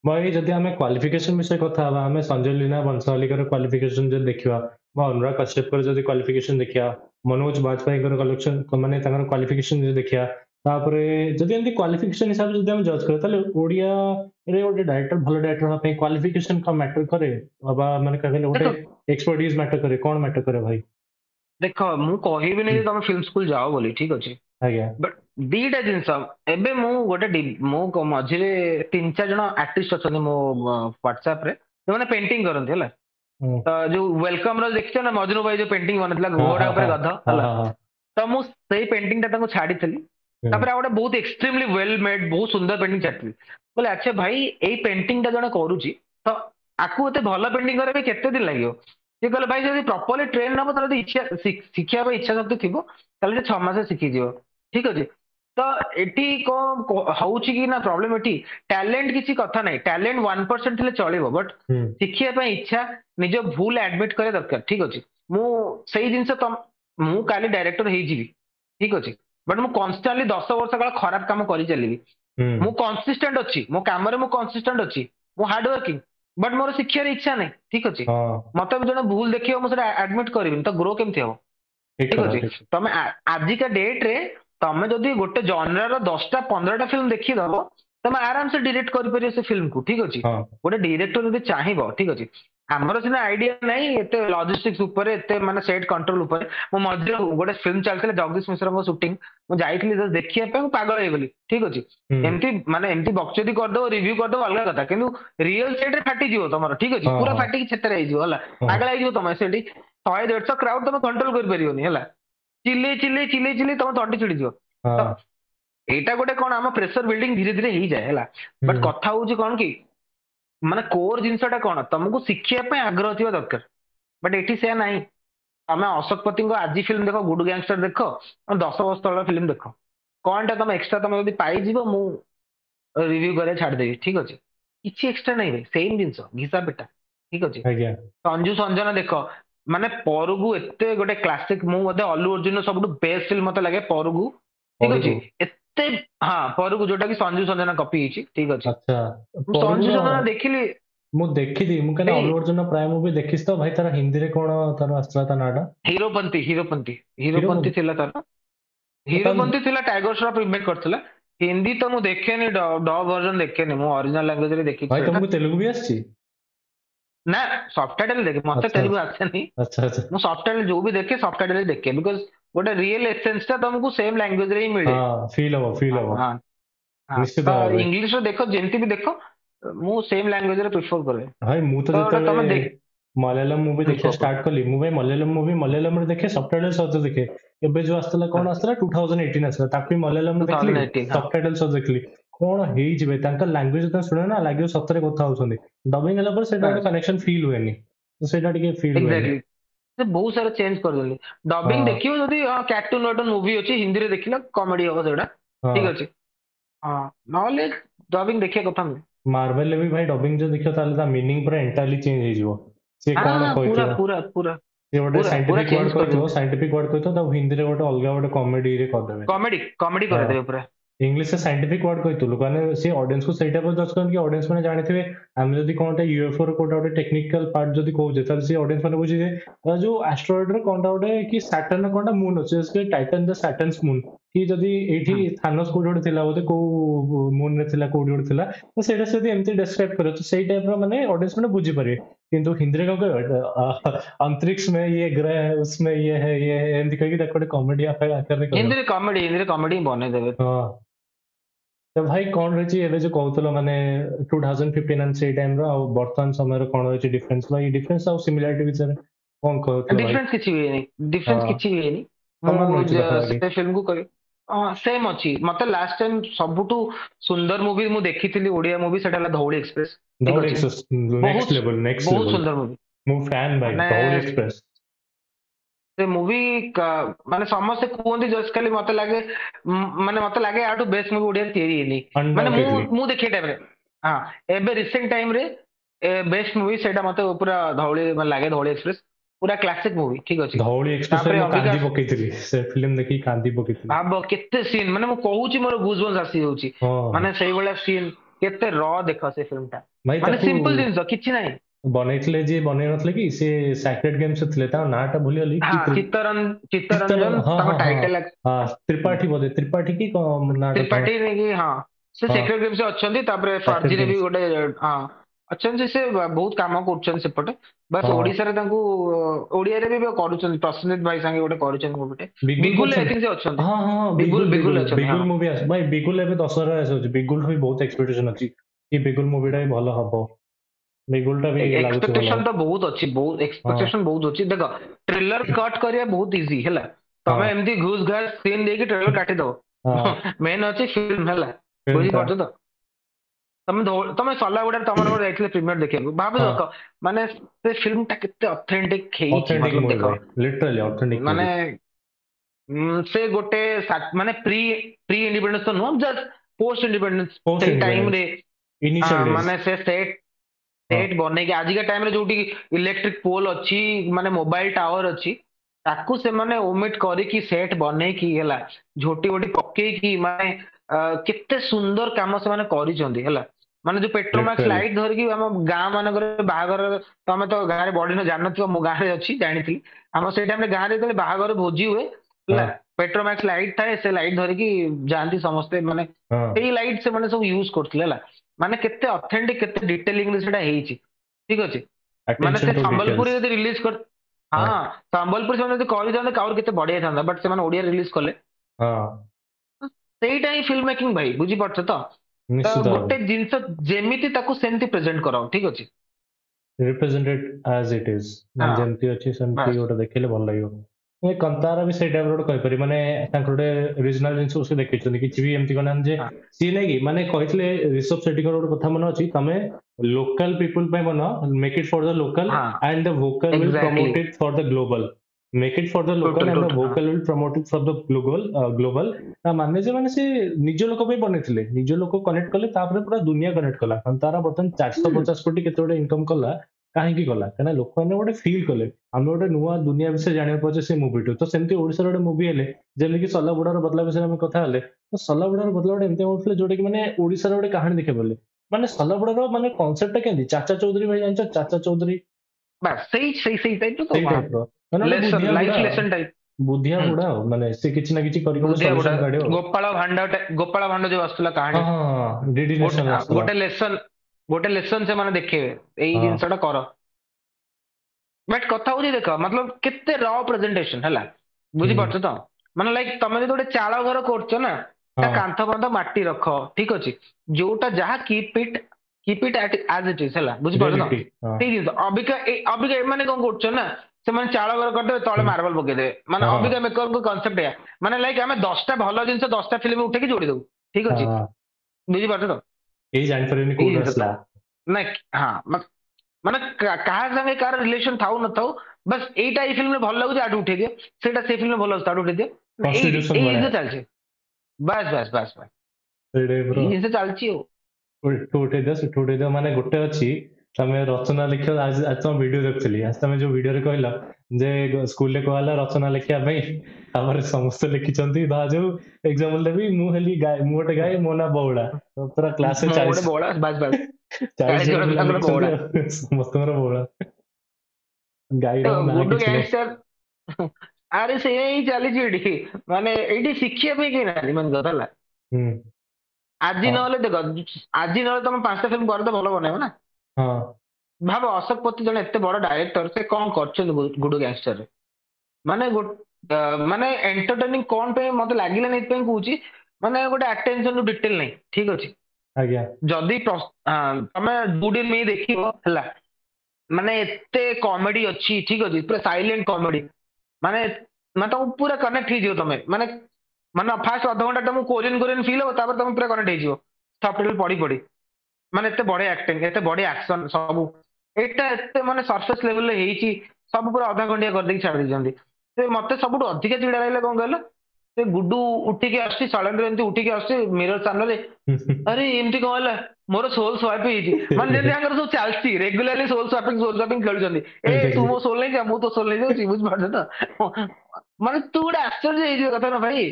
भाई जति हमें क्वालिफिकेशन विषय कथा हमें संजय लीना बंसाली कर क्वालिफिकेशन जे देखिवा बा अनुराग कश्यप कर जति क्वालिफिकेशन देखिया मनोज वाजपेयी कर कलेक्शन माने तंगर क्वालिफिकेशन जे देखिया तापरे जति एंती क्वालिफिकेशन हिसाब से जति हम जज कर तले ओडिया रे ओडे डायरेक्टर भलो डायरेक्टर हा पे क्वालिफिकेशन का मैटर करे बाबा माने कहले ओडे एक्सपर्टीज मैटर करे कोन मैटर करे भाई देखो मु कहि भी नै तुम फिल्म स्कूल जाओ बोली ठीक अछि आज्ञा बट दीटा जिनस एबे मु गोटे मो मझिरे तीन चार जन आर्टिस्ट अछन मो WhatsApp रे जे माने पेंटिंग करथि हला त जो वेलकम रो देखछ ना मजनू भाई जो पेंटिंग बनथला घोड़ा ऊपर गधा हला त मु सेई पेंटिंग ता ताको छाडी थली तापर आउडा बहुत एक्सट्रीमली वेल मेड बहुत सुंदर पेंटिंग छाडली बोले अच्छा भाई एई पेंटिंग ता जण करूची त आकू एते भलो पेंटिंग करे केते दिन लागियो जे कहले भाई जदी प्रॉपर्ली ट्रेन नबो त इच्छा शिक्षा बे इच्छा शक्ति थिबो तले छह मासे सिखि जियो ठीक अछि तो एठी को होउची कि ना प्रॉब्लम एठी टैलेंट किछि कथा नै टैलेंट वन परसेंट थिले चलिबो बट शिक्षा पे इच्छा निज भूल एडमिट करे दरकार ठीक अछि मु सही जिंस मु काली डायरेक्टर हे जीवी ठीक अछि बट मु कांस्टेंटली दस वर्ष काल खराब काम करि चलीबी मु कंसिस्टेंट अछि मो काम रे मु कंसिस्टेंट अछि मु हार्ड वर्किंग बट मोर शिक्षा रे इच्छा नै ठीक अछि मतलब जण भूल देखियो मु सेटा एडमिट करिबिन त ग्रो केमथि हो ठीक अछि तमे आज का डेट रे तमे जदि गोटे जॉनर दसटा पंद्रहटा फिल्म देखि दब तमे आराम से डायरेक्ट करि परियो से फिल्म को ठीक अछि गोटे डायरेक्टर जदि चाहिबो ठीक अछि हमरो सिना आईडिया नै एते लॉजिस्टिक्स ऊपर एते माने सेट कंट्रोल ऊपर मो मध्य गोटे फिल्म चलथले जगदीश मिश्रा को शूटिंग मो जाईथली जस्ट देखिया पे पागल होई गेली ठीक अछि एम्ति माने एम्ति बक्चोदी कर दो रिव्यू कर दो अलग कथा किंतु रियल सेट रे फाटी जिवो तमरो ठीक अछि पूरा फाटी के क्षेत्र आइ जिवो हला पागल आइ जिवो तमे सेडी सौ डेढ़ सौ क्राउड तमे कंट्रोल करि परियो नि हला चिल्ले चिल्ले चिल्ले चिल्ले तुम तंटी चिड़ी जीव एटा गोटे कोन हम प्रेशर बिल्डिंग धीरे धीरे ही जाय हला बट कथा होउची कोन की माने कोर जिंसटा कोन तुमको शिक्षा पे आग्रह थिबा दरकार बट एठी से नाही तमे अशोक पति को आजि फिल्म देखो गुड्डू गैंगस्टर देखो दस वर्ष तल फिल्म देखो कोनटा तुम एक्स्ट्रा तुम यदि पाई जीव मु रिव्यू करे छाड़ देबी ठीक अछि किछि एक्स्ट्रा नाही रे सेम जिंस घिसा बेटा ठीक अछि आज्ञा संजू संजना देखो माने परगु एते गोटे क्लासिक मु बदे अल्लू अर्जुन सबटु बेस्ट फिल्म मते लागे परगु ठीक अछि एते हां परगु जोटा कि संजू संजना कॉपी हिची ठीक अछि अच्छा संजू संजना देखिली मु देखिदी मु कने अल्लू अर्जुन प्राय मूवी देखिस त भाई तारा हिंदी रे कोन तारा असला ता नाडा हीरोपंती हीरोपंती हीरोपंती थिला तारा हीरोपंती थिला टाइगर श्रॉफ रिमेक करथला हिंदी त मु देखेनी डब वर्जन देखेनी मु ओरिजिनल लैंग्वेज रे देखि भाई तुमको तेलुगु भी आछी ना सॉफ्टवेयर देखे मत तेलुगु आसे नहीं अच्छा अच्छा मु सॉफ्टवेयर जो भी देखे सॉफ्टवेयर देखे बिकॉज़ गोटे रियल एसेंस ता तुमको सेम लैंग्वेज रे ही मिले हां फील हो फील हो हां निश्चित भाव इंग्लिश रे देखो जेंती भी देखो मु सेम लैंग्वेज रे प्रेफर करे भाई मु तो जते मलयालम मूवी देखे स्टार्ट कर ली मूवी मलयालम मूवी मलयालम रे देखे सॉफ्टवेयर सब देखे एबे जो आस्तला कोन आस्तला दो हज़ार अठारह आस्तला ताकि मलयालम रे देखली सॉफ्टवेयर सब देखली कोण हेइजबे तांका लैंग्वेज ता सुने ना लागियो सतरे कथा होसनी डबिंग हला पर सेटा कनेक्शन फील होएनी तो सेटा टिके फील होएनी एग्जैक्टली से बहुत सारा चेंज कर देली डबिंग देखियो जदी कार्टून नोटन मूवी होची हिंदी रे देखिला कॉमेडी होबो सेटा ठीक अछि हां नॉलेज डबिंग देखिया कथा मार्वल ले भी भाई डबिंग जो देखियो ताले ता मीनिंग पर एंटायरली चेंज हेइजबो से कोण कोइ पूरा पूरा पूरा ये वाला साइंटिफिक वर्ड करतो साइंटिफिक वर्ड करतो तो हिंदी रे वाला अलगा वाला कॉमेडी रे कर देबे कॉमेडी कॉमेडी कर देबे पूरा इंग्लिश से साइंटिफिक वर्ड कहितो लोकाने से ऑडियंस को सेटअप पर जज करन कि ऑडियंस माने जानिथिबे हम जदी कोनटा यूएफओ रो कोनटा ओटे टेक्निकल पार्ट जदी को जेता से ऑडियंस माने बुझी जे जो एस्टेरॉइड रो कोनटा ओटे कि सैटर्न रो कोनटा मून होचे से टाइटन द सैटर्न्स मून कि जदी एठी थानोस कोडोड थिला ओते को मून रे थिला कोडोड थिला तो सेटा सेदी एम्ति डिस्क्राइब करो तो सेई टाइप रो माने ऑडियंस माने बुझी पारे किंतु हिंदी रे को अंतरिक्ष में ये ग्रह है उसमें ये है ये है एम्ति कहि देखो कॉमेडी आकर आकर करो हिंदी रे कॉमेडी हिंदी रे कॉमेडी बने देबे हां तो भाई कोन रची एबे जो कहतलो माने दो हज़ार पंद्रह एंड से टाइम रो वर्तमान समय रो कोन रची डिफरेंस ला ये डिफरेंस और सिमिलरिटी विचार कोन कहतलो डिफरेंस किछि भी नहीं डिफरेंस किछि भी नहीं हम जे फिल्म को करे सेम अच्छी मत लास्ट टाइम सबुठ सुंदर मुवी मु देखी थी ओडिया मुवी सेटा Dhauli express Dhauli express next level next बहुत सुंदर मुवी मु फैन भाई धौली एक्सप्रेस से मुवी माने समस्त कोंदी जस्ट खाली मत लागे माने मत लागे आटू बेस्ट मुवी ओडिया थियरी हेली माने मु मु देखि टाइम रे हां एबे रिसेंट टाइम रे बेस्ट मुवी सेटा मत पूरा धौली लागे धौली एक्सप्रेस पूरा क्लासिक मूवी ठीक अछि धौली एक्सप्रेस रे कांदी पकेतली से फिल्म देखि कांदी पकेतली बाबो केते सीन माने मु कहूची मोर गुजबंस आसी होउची माने सेहि वाला सीन केते र देखो से फिल्म ता माने सिंपल जिंस किछि नै बनेतले जे बनेनतले कि से सैक्रेड गेम से थले ता नाटा भुलियली चितरन चितरन ता टाइटल हां त्रिपाठी बोले त्रिपाठी की नाटा त्रिपाठी ने कि हां से सैक्रेड गेम से अच्छंती तापर फार्जी रे भी गोटे हां अच्छे से बहुत काम करपटे बस ओडिशा रे तांकू ओडिया रे भी करूछन प्रसन्नत भाई संगे गोटे करूछन गोटे बिगुल आई थिंक से अच्छन हां हां बिगुल बिगुल बिगुल मूवी आस भाई बिगुल एबे दशहरा आस होची बिगुल भी बहुत एक्सपेक्टेशन अछि कि बिगुल मूवी रे भलो हबो बिगुल टा भी एक्सपेक्टेशन तो बहुत अछि बहुत एक्सपेक्टेशन बहुत अछि देखो ट्रेलर कट करिया बहुत इजी हैला तमे एमदी घुस घास सीन देके ट्रेलर काटी दो मेन अछि फिल्म हैला बुझी पड़तो तो तमे तमे सल्ला गुडा तमरो देखले प्रीमियर देखियो भाबे देखो माने से फिल्म ता केते ऑथेंटिक हेई मतलब देखो लिटरली ऑथेंटिक माने से गोटे माने प्री प्री इंडिपेंडेंस तो नो जस्ट पोस्ट इंडिपेंडेंस से टाइम रे इनिशियल माने से सेट सेट बने के आज के टाइम रे जोटी इलेक्ट्रिक पोल अछि माने मोबाइल टावर अछि ताकू से माने ओमिट करी की सेट बने की हला झोटी ओटी पक्के की माने केते सुंदर काम से माने करी जंदी हला माने जो पेट्रोमैक्स लाइट धर की हम गां माने करे बाहागर तमे तो गां रे बॉडी न जानत मो गां रे अछि जानिथि हम से टाइम रे गां रे तले बाहागर भोजी हुए पेट्रोमैक्स लाइट थाए से लाइट धर की जानथि समस्त माने एई लाइट से माने सब यूज करथिलेला माने केते ऑथेंटिक केते डिटेलिंग रे सेटा हेछि ठीक अछि माने से संबलपुर यदि रिलीज कर हां संबलपुर से यदि करि जानत काउर केते बढ़िया थांदा बट से माने ओडिया रिलीज करले हां सेटा ही फिल्म मेकिंग भाई बुझी पड़छ तो गोटे जिनस जेमिति ताको सेंति प्रेजेंट कराओ ठीक अछि रिप्रेजेंटेड एज इट इज मन जेमिति अछि सेंति ओटा देखले भल लागियो ए कंतारा भी सेटा रोड कहि परि माने तांकोडे ओरिजिनल जिनस उसे देखिछन किछि भी एम्ति कोना जे सी नै कि माने कहितले रिसर्च सेटिकर ओटा कथा मन अछि तमे लोकल पीपल पे बनो make it for the local and the vocal will promote it for the global make it for the local and the vocal will promote it for the global global ता माने जे माने से निज लोक पे बनेथिले निज लोक कनेक्ट करले तापर पूरा दुनिया कनेक्ट करला तारा बर्तन चार सौ पचास कोटी केतोडे इनकम करला काहे की करला कना लोक माने ओडे फील करले हमरो ओडे नुवा दुनिया विषय जाने पछे से मूवी तो सेमते ओडिसा रे मूवी हेले जेमे कि सल्लाबुडार बदला विषय हम कथा हेले तो सल्लाबुडार बदला ओडे एमते ओडले जोडे कि माने ओडिसा रे ओडे कहानी देखे बोले माने सल्लाबुडार माने कांसेप्ट केंदी चाचा चौधरी भाई जानछ चाचा चौधरी बस सही सही सही टाइप तो लेसन लाइफ लेसन टाइप बुद्धिया बुडा माने से किछ ना किछ करिको सॉल्यूशन काढियो गोपाल भांडा गोपाल भांडा जे वस्तुला कहानी हां डीडी नेशन गोटे लेसन गोटे लेसन से माने देखेबे एई जिंसटा करो बट कथा उजी देखो मतलब केते रॉ प्रेजेंटेशन हला बुझी पड़छ तो माने लाइक तमे जे गोटे चाळ घर करछ ना ता कांथ बंद माटी रखो ठीक अछि जोटा जहा keep it keep it as it is हला बुझी पड़छ ना ठीक जिंस अबिका अबिका माने कोन करछ ना से माने चाळ घर करते तळे मार्बल पके दे माने अबिका मेकर को कांसेप्ट है माने लाइक हमें दस टा भलो जिंस दस टा फिल्म उठे के जोड़ी दो ठीक अछि बुझी बात तो ए जान परनी को रसला ना हां माने कहा संगे कार रिलेशन थाउ न थाउ बस एटा ई फिल्म में भलो लागो आडू उठे दे सेटा से फिल्म में भलो आडू उठे दे कॉन्स्टिट्यूशन वाला चल छे बस बस बस बस रे ब्रो इसे चल छी ओ टोटे दस टोटे दो माने गुटे अछि तमे रचना लिखियो आज आज तो वीडियो देखथली आज तमे जो वीडियो रे कहला जे स्कूल ले कहला रचना लिखिया भई हमर समस्त लिखि चंती बा जो एग्जांपल देबी मु हली गाय मोटे गाय मोना बौड़ा तो पूरा क्लास में चालीस बौड़ा बस बस चालीस बौड़ा बौड़ा समस्त रे बौड़ा गाय गुड्डू गैंगस्टर अरे से यही चली जेडी माने एडी शिक्षा पे के ना मन गदला हम आज दिन वाले देखो आज दिन वाले तुम पांचटा फिल्म कर तो भलो बनेबो ना हां भाबो अशोक पति जने एते बड़ डायरेक्टर से कोन करछन गुडू गैंगस्टर रे माने माने एंटरटेनिंग कोन पे मते लागिले नै पे कहूची माने गोटे अटेंशन टू डिटेल नै ठीक अछि आज्ञा जदी तमे गुडी में देखिबो हला माने एते कॉमेडी अछि ठीक अछि पूरा साइलेंट कॉमेडी माने मत पूरा कनेक्ट हे जियो तमे माने माने फास्ट आधा घंटा तुम कोरियन कोरियन फील हो तापर तुम पूरा कनेक्ट हे जीवो सबटाइटल पड़ी पड़ी माने एते बडे एक्टिंग एते बडे एक्शन सब एटा एते माने सरफेस लेवल ले हेची सब पूरा आधा घंटा कर दे छाड़ दिजंदी ते मते सबुट अधिक चिड़ा रहले कोन कहलो ते गुड्डू उठी के आसी सालेंद्र एंती उठी के आसी मिरर चैनल रे अरे एंती कहला मोर सोल स्वाइप हेची माने जे आंगर सब चलती रेगुलरली सोल स्वाइपिंग सोल स्वाइपिंग खेल जंदी ए तू मो सोल नहीं का मु तो सोल नहीं देउची बुझ पड़दा ना माने तू बड़ा आश्चर्य हेजी कथा ना भाई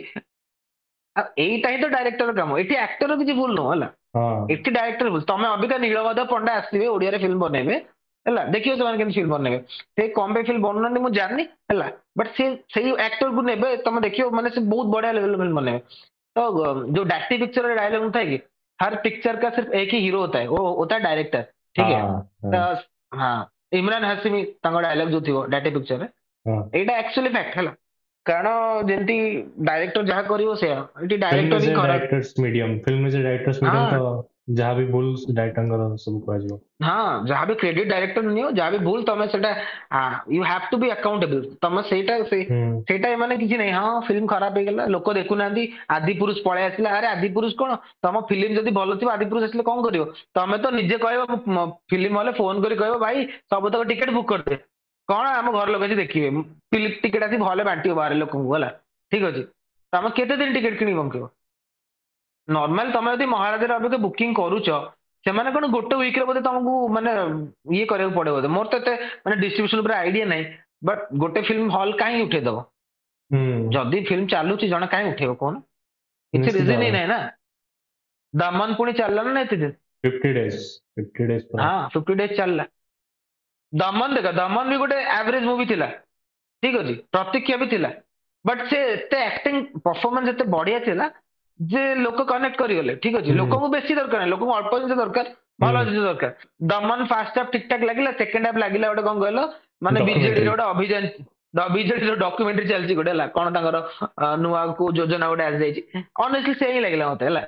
एटा ही तो डायरेक्टर काम एटी एक्टर किसी भूल न होला हां एटी डायरेक्टर भूल तमे अबिका नीलवद पंडा आसीबे ओडिया रे फिल्म बनेबे हला देखियो जमान केन फिल्म बनेबे से कॉम्बे फिल्म बनननी मु जाननी हला बट से सेही एक्टर को नेबे तमे देखियो माने से बहुत बड़ा लेवल में बनेबे तो जो डाटी पिक्चर रे डायलॉग था कि हर पिक्चर का सिर्फ एक ही हीरो होता है वो होता है डायरेक्टर ठीक है हां इमरान हाशमी तंग डायलॉग जो थियो डाटी पिक्चर रे एटा एक्चुअली फैक्ट हला कारण जेंती डायरेक्टर जहा करियो से एटी डायरेक्टर ही करा डायरेक्टर्स मीडियम फिल्म में जे डायरेक्टर्स मीडियम तो जहा भी भूल डायरेक्टर कर सब करा जो हां जहा भी क्रेडिट डायरेक्टर नियो जहा भी भूल तमे सेटा you have to be accountable तमे सेटा से सेटा माने किछि नै हां फिल्म खराब हे गेला लोक देखु नांदी आदि पुरुष पळे आसिला अरे आदि पुरुष कोन तम फिल्म जदी भलो थिबो आदि पुरुष आसिले कोन करियो तमे तो निजे कहबो फिल्म वाले फोन करी कहबो भाई सब तक टिकट बुक कर दे कौन आम घर लोग देखिए फिल्म टिकेट आसी भले बांटी बाहर लोक है ठीक अच्छे तो आम केत दिन टिकेट किणी बंक नर्माल तुम जब महाराजा अब बुकिंग करुच से कौन गोटे विक्रे बोलते तुमको मानने ये करा पड़े बोलते मोर तो मैंने डिस्ट्रीब्यूशन पर आईडिया ना बट गोटे फिल्म हल कहीं उठेदेव जदि फिल्म चलू जड़े कहीं उठे कौन किसी रिजन ही ना ना दमन पुणी चलना ना ये फिफ्टी डेज फिफ्टी डेज हाँ फिफ्टी डेज चलला दमन देखा दमन भी गोटे एवरेज मूवी थिला ठीक अच्छे प्रतीक्षा भी थिला बट से एते एक्टिंग परफॉर्मेंस एते बढ़िया थिला जे लोक कनेक्ट करिगले ठीक अच्छे लोक को बेसी दरकार लोक को अल्प जिन दरकार भल जिन दरकार दमन फास्ट हाफ ठीक ठाक लगिला सेकंड हाफ लगिला गोटे कोन कहलो माने बीजेडी रो अभियान बीजेडी रो डॉक्यूमेंट्री चलची गोटे ला कोन तांगर नुवा को योजना गोटे आज जायची ऑनेस्टली से ही लगिला मते हला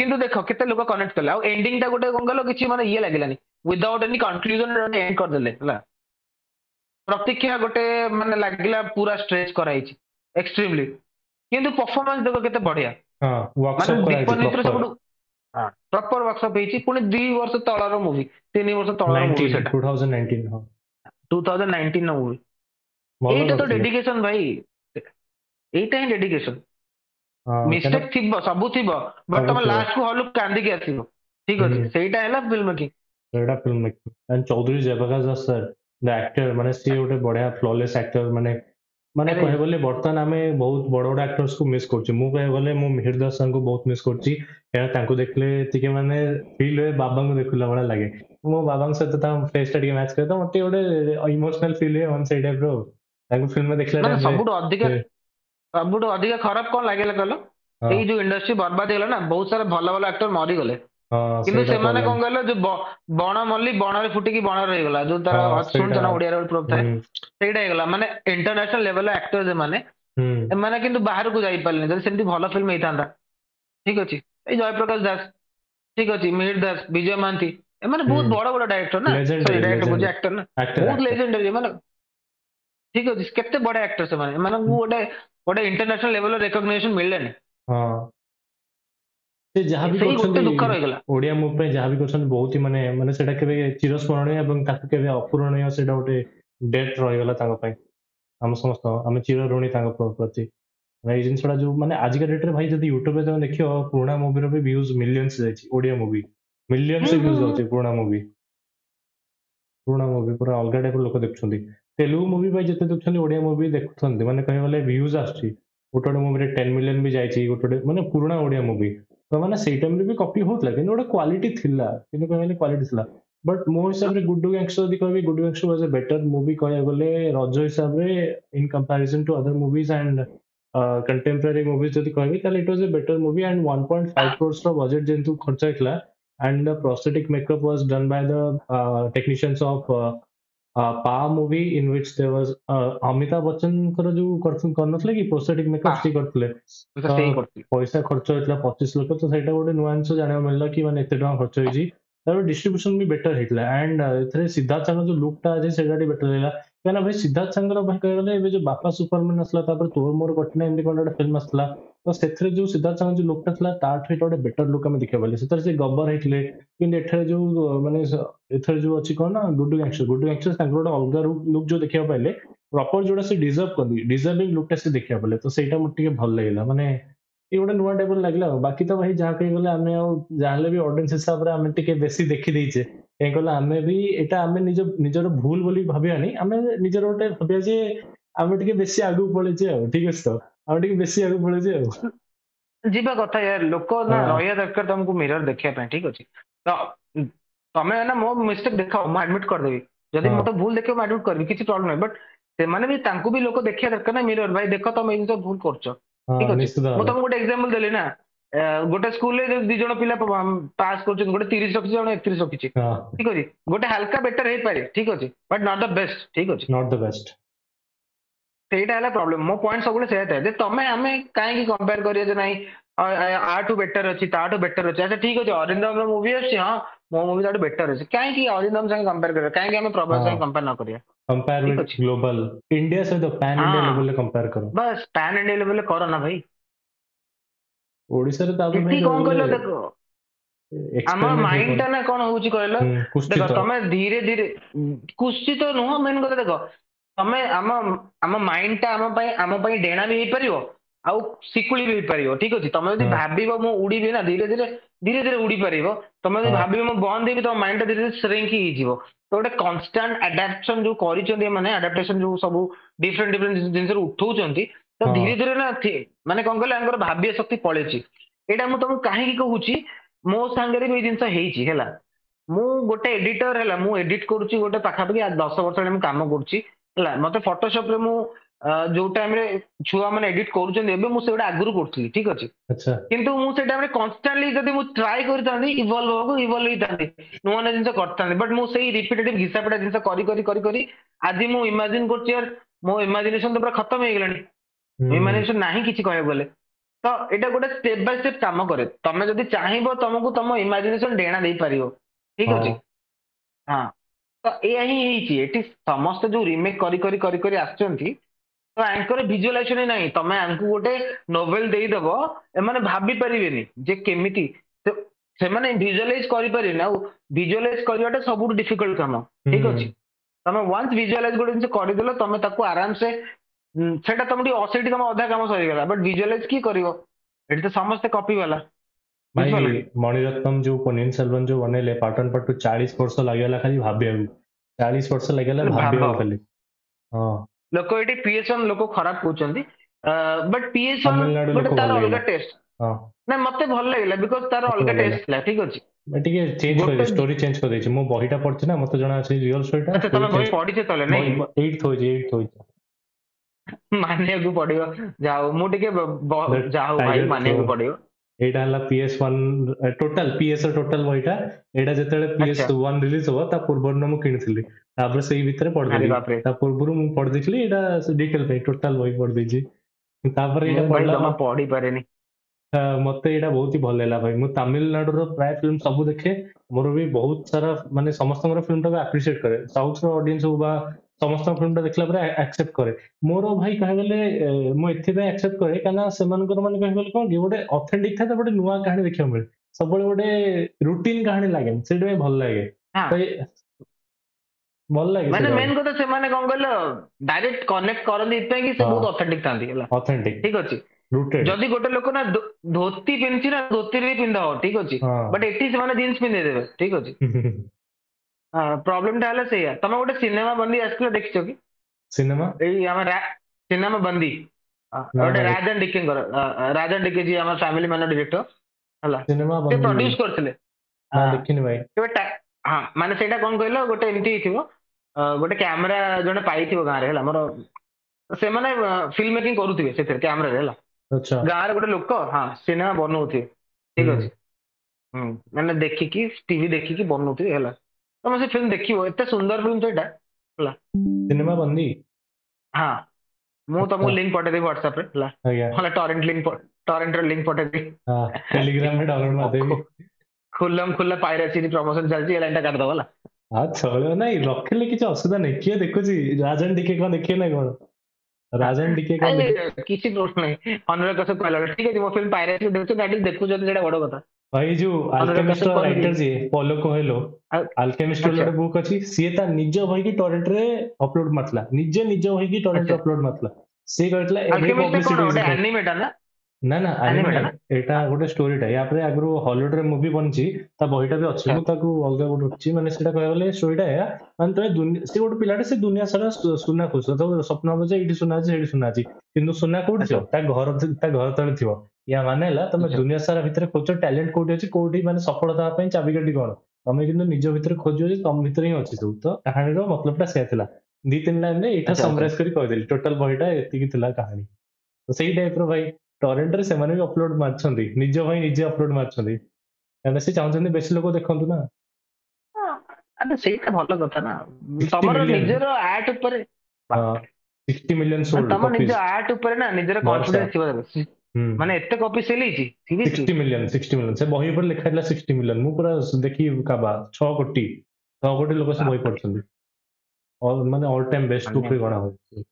किंतु देखो केते लोक कनेक्ट करला और एंडिंग ता गोटे कोन कहलो किछि माने ये लागिलानी विदाउट एनी कंक्लूजन एंड कर देले हला प्रतीक्षा गोटे माने लागिला पूरा स्ट्रेच कराइछि एक्सट्रीमली किंतु परफॉर्मेंस देखो केते बढ़िया हां वर्कशॉप कराइछि हां प्रॉपर वर्कशॉप हेछि पुनी दो वर्ष तळार मूवी तीन वर्ष तळार मूवी सेटा दो हज़ार उन्नीस हां दो हज़ार उन्नीस ना मूवी एटा तो डेडिकेशन भाई एटा ही डेडिकेशन मिस्टेक थिबो सबु थिबो बट तुम लास्ट को हलु कांदी के आथिबो ठीक अछि सेटा हैला फिल्म की एडा film making and Chaudhary Jayaprakash sir the actor माने से ओटे बढ़िया फ्लॉलेस एक्टर माने माने कहे बोले वर्तमान हमें बहुत बड़ोडा एक्टर्स को मिस करछि मु कहे बोले मु मिहिरदास सर को बहुत मिस करछि एरा तांको देखले तिके माने फील होए बाबा को देखला वाला लागे मो बाबा से त फेस टिके मैच करे त मते ओटे इमोशनल फील है ऑन साइड ब्रो तांको फिल्म में देखला सबुड अधिक सबुड अधिक खराब कोन लागेला कहलो एई जो इंडस्ट्री बर्बाद हेला ना बहुत सारा भलो भलो एक्टर मरि गले किंतु से माने कोन गले जो बण मल्ली बण रे फुटी की बण रे गला जो तारा अठसठ जना ओडिया रे प्रूफ था सेडा गला माने इंटरनेशनल लेवल एक्टर जे माने माने किंतु बाहर को जाई पाले जदी सेमती भलो फिल्म हेतांदा ठीक अछि ए जयप्रकाश दास ठीक अछि मिहिर दास विजय मांती ए माने बहुत बड़ा बड़ा डायरेक्टर ना डायरेक्टर बुझ एक्टर ना बहुत लेजेंडरी माने ठीक अछि केते बड़ा एक्टर से माने माने ओडे ओडे इंटरनेशनल लेवल रिकॉग्निशन मिलले ने हां से जहाँ भी ओडिया मूवी जहाँ भी कर बहुत ही माने माने सेटा केबे चिरस्मरणीय एवं ताकि केबे अपूरणीय सेटा उठे डेट रहि गला तांग पई हम समस्त हम चिर ऋणी तांग प्रति भाई जिन सेटा जो माने आज के डेट रे भाई जदी YouTube रे तमे देखियो पुराना मूवी रे भी व्यूज मिलियंस जायछि ओडिया मूवी मिलियंस व्यूज जायछि पुराना मूवी पुराना मूवी पूरा अलग टाइप लोक देखछन्ती तेलुगु मूवी भाई जते देखछन्ती ओडिया मूवी देखछन्ती माने कहि वाले व्यूज आछि ओटोडे मूवी रे दस मिलियन भी जायछि ओटोडे माने पुराना ओडिया मूवी तो माने से टाइम रे भी कॉपी होतला किन ओडा क्वालिटी थिला किन कहले क्वालिटी थिला बट मो हिसाब रे गुड्डू गैंगस्टर दि कहबी Guddu gangster was a better movie कहले गले रज हिसाब रे in comparison to other movies and contemporary movies जदि कहबी ताले it was a better movie and one point five crores रो बजट जेंतु खर्च एकला and the prosthetic makeup was done by the technicians of पा movie in which there was Amitabh Bachchan कर जो करथन करनथले कि प्रोस्थेटिक मेकअप से करथले तो सही करथले पैसा खर्च होतला पच्चीस लाख तो सेटा गोटे नुआंस जाने मिलला कि माने एते टाका खर्च होई जी तारो डिस्ट्रीब्यूशन भी बेटर हेतला एंड एथरे सिद्धार्थ सर जो लुकटा जे सेडाडी बेटर हेला कहना भाई सिद्धार्थ संगर भाई कहले जो बापा सुपरमैन असला तोर मोर गठने एमती कोन फिल्म असला तो सेथरे जो सिद्धार्थ संगर जो लुकटा था ताठे गोटे बेटर लुक आम देखा बोले सेथरे से गब्बर हेतले कि एठरे जो माने एथरे जो अछि कोन गुड्डू गैंगस्टर गुड्डू गैंगस्टर संगर अलगा लुक जो देखा पाले प्रॉपर जोड़ा से डिजर्व कर डिजर्विंग लुकटा से देखा बोले तो सेटा मोटे भल लागला माने ये गोटे नुआ टाइप लगे बाकी तो भाई जहाँ कहीं गले जहाँ भी ऑडियंस हिसाब से आम टे बेसी देखी देचे कहीं कहला आम भी यहाँ आम निज निजर भूल बोली भावानी आम निजर गोटे भाविया जे आम टे बेसी आगे पलैचे ठीक अच्छे तो आम टे बेसी आगे पलैचे जीवा कथा यार लोक ना रहा दरकार तुमको मिरर देखा ठीक अच्छे तो तुम है ना मो मिस्टेक देखाओ मुझे एडमिट करदेवी जब मतलब भूल देखे मुझे एडमिट करी किसी प्रॉब्लम नहीं बट से मैंने भी तुमको भी लोक देखा दरकार ना मिरर भाई देख तुम ये भूल कर ठीक अच्छे मुझे तुमको गोटे एक्जाम्पल देली ना गोटे स्कूल दी जन पिला पास कर गोटे तीस रखी जन एक रखी ठीक अच्छे गोटे हल्का बेटर है पारे ठीक अच्छे बट नॉट द बेस्ट ठीक अच्छे नॉट द बेस्ट सेटा है प्रॉब्लम मो पॉइंट सब से थाए तुम आम कहीं कंपेयर कर ना आ टू बेटर अच्छी ताटू बेटर अच्छे अच्छा ठीक अच्छे अरिंदम मूवी अच्छे हाँ मो मूवी ताटू बेटर अच्छे कहीं अरिंदम संगे कंपेयर कर कहीं आम प्रभास संगे कंपेयर न करिया कंपेयर विथ ग्लोबल इंडिया से तो पैन इंडिया लेवल पे कंपेयर करो बस पैन इंडिया लेवल पे करो ना भाई ओडिसा रे ताबे भाई कोन कहलो देखो हमर माइंड टा ना कोन होउची कहलो देखो तमे धीरे धीरे कुश्ती तो नो मेन कहले देखो तमे हम हम माइंड टा हम पई हम पई डेणा भी हे परियो आ सिकुली भी हे परियो ठीक अछि तमे यदि भाबिबो मो उडीबे ना धीरे धीरे धीरे धीरे उडी परिबो तमे यदि भाबिबो मो बंद हेबी तो माइंड टा धीरे धीरे श्रिंक ही हिजिबो तो गोटे कांस्टेंट अडाप्टेशन जो करिसें माने अडाप्टेशन जो सब डिफरेंट डिफरेंट जिंस रे उठौचंती तो धीरे धीरे ना माने कौन कहले भाव्य शक्ति पलैची एटा मु तुम कहीं कहूँ मो सांगे भी जिनस है मु गोटे एडिटर है मु एडिट करुच्ची गोटे पाखापाखि दस वर्ष कम कर मत फोटोशॉप रे मु जो टाइम रे छुआ मैंने एडिट कर आगुरी करी ठीक अच्छे किंतु मु से टाइम रे कांस्टेंटली जदी मु ट्राई करथानी इवॉल्व हो इवॉल्व होथानी नुआ ना जिनस करथानी बट मु सेही रिपीटेटिव हिसाबडा जिनस करी करी करी करी आज मु इमेजिन करची यार मो इमेजिनेशन तो पूरा खत्म हो गेलानी इमेजिनेशन नहीं किसी कह गले तो एटा गोटे स्टेप बाय स्टेप काम करे तमे जदी चाहबो तुमको तुम इमेजिनेशन डेणा दे पारियो ठीक अछि हां तो एया ही हेछि एटी समस्त जो रिमेक करी करी करी करी आछंती तो एंकर विजुअलाइजेशन नहीं तमे हमको गोटे नोवेल देई देबो ए माने भाबी परिबेनी जे केमिति से माने विजुअलाइज करि परिना विजुअलाइज करिवाटा सबु डिफिकल्ट काम ठीक अछि तमे वन्स विजुअलाइज गोटे जिंस करि देलो तमे ताको आराम से सेटा तुम असेटी तुम अधा काम सरीगला बट विजुअलाइज की करिवो एटा तो समस्त कॉपी वाला भाई मणिरत्नम जो पोनिन सेल्वन जो बनेले पाटन पट्टू चालीस वर्ष लागला खाली भाबिया चालीस वर्ष लागला भाबिया खाली हां लोको एटी पीएसएन लोको खराब कहउचंदी बट पीएसएन बट तार अलग टेस्ट हां ना मते भल लागला बिकॉज़ तार अलग टेस्ट ला ठीक अछि मैं ठीक है चेंज कर स्टोरी चेंज कर देछि मो बहिटा पढछि ना मते जना अछि रियल स्टोरीटा अच्छा तमे बहि पढिछे तले नहीं एट होय जे एट होय मानियाकू पड़ियो जाओ मु टिके जाओ भाई मानियाकू पड़ियो एटा हला P S one total P S total वइटा एटा जेतेले पी एस वन रिलीज हो ता पूर्वन मु किनथिली तापर सेही भीतर पड़ देली ता पूर्वरु मु पड़ देखली एटा डिटेल पे टोटल वइ पड़ देजी तापर एटा पड़ला म पढ़ी पारेनी मते एटा बहुत ही भल लेला भाई मु तमिलनाडु रो प्राय फिल्म सब देखे मोर भी बहुत सारा माने समस्त मोर फिल्म टा एप्रिशिएट करे साउथ रो ऑडियंस हो बा समस्त फिल्म टा देखला परे एक्सेप्ट करे मोर भाई कह गले मो एथि पे एक्सेप्ट करे काना सेमन कर माने कह गले कोन गोटे ऑथेंटिक था गोटे नुवा कहानी देखियो मिले सब गोटे रूटीन कहानी लागे सेट में भल लागे भल लागे माने मेन को तो से माने कोन गले डायरेक्ट कनेक्ट करन इते कि से बहुत ऑथेंटिक थांती हला ऑथेंटिक ठीक अछि रूटेड जदी गोटे लोक ना धोती पिनछि ना धोती रे पिनदा हो ठीक अछि बट एटी से माने जींस पिन दे देबे ठीक अछि प्रॉब्लम टा से तुम गोटे सिनेमा बंदी आसले देखिछ कि सिनेमा ए हम सिनेमा बंदी गोटे राजन डिके राजन डिके जी हम फैमिली मैन डायरेक्टर हला सिनेमा बंदी प्रोड्यूस करथिले हां देखिन भाई केटा हां माने सेटा कोन कहलो गोटे एमटी हिथिबो गोटे कैमरा जने पाइथिबो गारे हला हमरो से माने फिल्म मेकिंग करूथिबे सेते कैमरा रे हला अच्छा गारे गोटे लोक हां सिनेमा बनौथि ठीक अछि हम माने देखि कि टीवी देखि कि बनौथि हला तो मैं फिल्म देखी हो इतने सुंदर फिल्म तो एटा हला सिनेमा बंदी हां मु तुमको लिंक पठा दे WhatsApp पे हला हला टॉरेंट लिंक टॉरेंट रे लिंक पठा दे हां Telegram में डाउनलोड मार दे खुल्लम खुल्ला पायरेसी री प्रमोशन चल जी एला एटा कर दो हला ହଁ ଚଳିବ ନାଇଁ, ରଖିଲେ କିଛି ଅସୁବିଧା ନାହିଁ। କିଏ ଦେଖୁଛି? ରାଜନ ଟିକେ କଣ ଦେଖିବେ ନା କଣ? ରାଜନ ଟିକେ କଣ ଦେଖି- କିଛି ଦୋଷ ନାହିଁ। ଅନୁରାଗ କଶ୍ୟପ କହିଲା ଗୋଟେ, ଠିକ ଅଛି ମୋ ଫିଲ୍ମ ପାଇରେଟ୍ସ ଦେଖୁଛ ନା ଏଠି ଦେଖୁଛନ୍ତି ସେଇଟା ବଡ କଥା। ଭାଇ ଯୋଉ ଅନୁରାଗ ଆଲକେମିଷ୍ଟ କଶ୍ୟପ କଣ ରାଇଟର ଯିଏ ପଲୋ କୋହେଲୋ, ଆଉ ଆଲକେମିଷ୍ଟ ବୋଲି ଗୋଟେ ବୁକ୍ ଅଛି, ସିଏ ତା ନିଜ ବହିକି ଟରେଣ୍ଟରେ ଅପଲୋଡ ମାରିଥିଲା, ନିଜେ ନିଜ ବହିକି ଟରେଣ୍ଟରେ ଅପଲୋଡ ମାରିଥିଲା। ସିଏ କହିଥିଲା every ଆଲକେମିଷ୍ଟ publicity କଣ is ଗୋଟେ good. ଆନିମେଟା ନା? ନା ନା anime Anime ନା, ନା? ଏଇଟା ଗୋଟେ ଷ୍ଟୋରିଟା। ୟା ପରେ ଆଗରୁ ହଲିଉଡ ରେ ମୁଭି ବନିଛି, ତା ବହିଟା ବି ଅଛି, ମୁଁ ତାକୁ ଅଲଗା ଗୋଟେ ରଖିଛି। ମାନେ ସେଇଟା କହିବାକୁ ଗଲେ ଷ୍ଟୋରିଟା ଏହା, ମାନେ ତମେ ଦୁନି- ସେ ଗୋଟେ ପିଲାଟେ, ସେ ଦୁନିଆ ସାରା ସୁ- ସୁନା ଖୋଜୁଥିବ। ତାକୁ ସ୍ୱପ୍ନ ହବ ଯେ ଏଇଠି ସୁନା ଅଛି ସେଇଠି ସୁନା ଅଛି, କିନ୍ତୁ ସୁନା କୋଉଠି ଥିବ? ତା ଘର ଥି- ତା ଘର ତଳେ ଥିବ। ୟା ମାନେ ହେଲା ତମେ ଆଚ୍ଛା। ଦୁନିଆ ସାରା ଭିତରେ ଖୋଜୁଛ ଟ୍ୟାଲେଣ୍ଟ କୋଉଠି ଅଛି, କୋଉଠି ମାନେ ସଫଳତା ହେବା ପାଇଁ ଚାବିକାଠି କଣ, ତମେ କିନ୍ତୁ ନିଜ ଭିତରେ ଖୋଜିବ ଯେ ତମ ଭିତରେ ହିଁ ଅଛି ସବୁ। ତ କାହାଣୀର ମତଲବଟା ସେୟା ଥିଲା। ଦି ତିନି ଲାଇନରେ ଏଇଟା ଆଚ୍ଛା ଆଚ୍ଛା। ସମରାଇଜ କରି କହିଦେଲି, ଟୋଟାଲ ବହିଟା ଏତିକି ଥିଲା କାହାଣୀ। ତ ସେଇ type ର ଭାଇ ଟରେଣ୍ଟରେ ସେମାନେ ବି ଅପଲୋଡ ମାରୁଛନ୍ତି, ନିଜ ପାଇଁ ନିଜେ ଅପଲୋଡ ମାରୁଛନ୍ତି, କାରଣ ସେ ଚାହୁଁଛନ୍ତି ବେଶୀ ଲୋକ ଦେଖନ୍ତୁ ନା। ହଁ, ଆରେ ସେଇଟା ଭଲ କଥା ନା। ସିକ୍ସଟି ତମର ମିଲିୟନ ନିଜର ଆର୍ଟ ଉପରେ ବାପରେ, ସିକ୍ସଟି ମିଲିୟନ ମାନେ ସୋଲ୍ଡ ତମ ନିଜ କପିଜ ଆର୍ଟ ଉପରେ ନା ନିଜର ବର୍ଷା। କନଫିଡେନ୍ସ ଥିବ ଦରକାର। ମାନେ ଏତେ କପି ସେଲେଇଛି seriously? Sixty million sixty million ସେ ବହି ଉପରେ ଲେଖା ହେଇଥିଲା ସିକ୍ସଟି ମିଲିୟନ। ମୁଁ ପୁରା ଦେଖି କାବା, ଛଅ କୋଟି ଛଅ କୋଟି ଲୋକ ସେ ବହି ବାପରେ ପଢୁଛନ୍ତି। All- ମାନେ ଅଲ ଟାଇମ ବେଷ୍ଟ ମାନେ ବୁକ୍ ରେ ଗଣା ହଉଛି।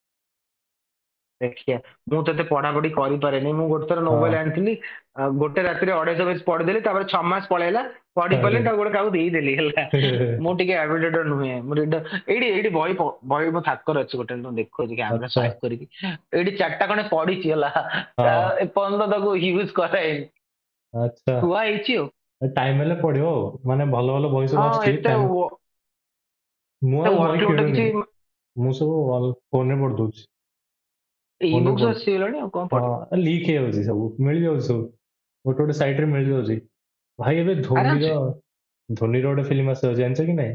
ଦେଖିଆ, ମୁଁ ତ ଏତେ ପଢାପଢି କରିପାରେନି। ମୁଁ ଗୋଟେ ଥର ନୋବେଲ ହଁ ଆଣିଥିଲି, ଆ, ଗୋଟେ ରାତିରେ ଅଢେଇଶ ପେଜ ପଢିଦେଲି, ତାପରେ ଛଅ ମାସ ପଳେଇଲା ପଢିପାରିଲିନି, ତାକୁ ଗୋଟେ କାହାକୁ ଦେଇଦେଲି ହେଲା। ମୁଁ ଟିକେ ଆଭିଡେଟର ନୁହେଁ, ମୁଁ ଟିକେ- ଏଇଠି ଏଇଠି ବହି ପ- ବହି ମୋ ଥାକରେ ଅଛି ଗୋଟେ, ମୁଁ ଦେଖୁଛି କ୍ୟାମେରା ଆଚ୍ଛା ସ୍ୱାଇପ କରିକି। ଏଇଠି ଚାରିଟା ଖଣ୍ଡେ ପଡିଛି ହେଲା, ତା ହଁ ଏପର୍ଯ୍ୟନ୍ତ ତାକୁ ୟୁଜ କରାହେଇନି, ଆଚ୍ଛା, ଥୁଆ ହେଇଛି ଆଉ। ଟାଇମ ହେଲେ ପଢିବ ଆଉ। ମାନେ ଭଲ ଭଲ ବହି ସବୁ ହଁ, ଆସୁଛି ଏତେ ଟାଇମ। ୱ- ମୁଁ ଏତେ ଆଉ ବହି ୱାର୍କଲୋଡ କିଣୁନି, କିଛି ମୁଁ ସବୁ ଫୋନରେ ପଢି ଦଉଛି, ଇ ଫୋନରେ ବୁକ୍ସ ପଢୁଛି। ଆସିଗଲାଣି ଆଉ କଣ ପଢିବ ହଁ ଲିକ୍ ହେଇଯାଉଛି ସବୁ, ମିଳିଯାଉଛି ସବୁ ଗୋଟେ ଗୋଟେ ସାଇଟ୍ ରେ ମିଳିଯାଉଛି। ଭାଇ ଏବେ ଧୋନିର ଆରାମସେ। ଧୋନିର ଗୋଟେ ଫିଲ୍ମ ଆସିଯାଉଛି, ଜାଣିଛ କି ନାହିଁ?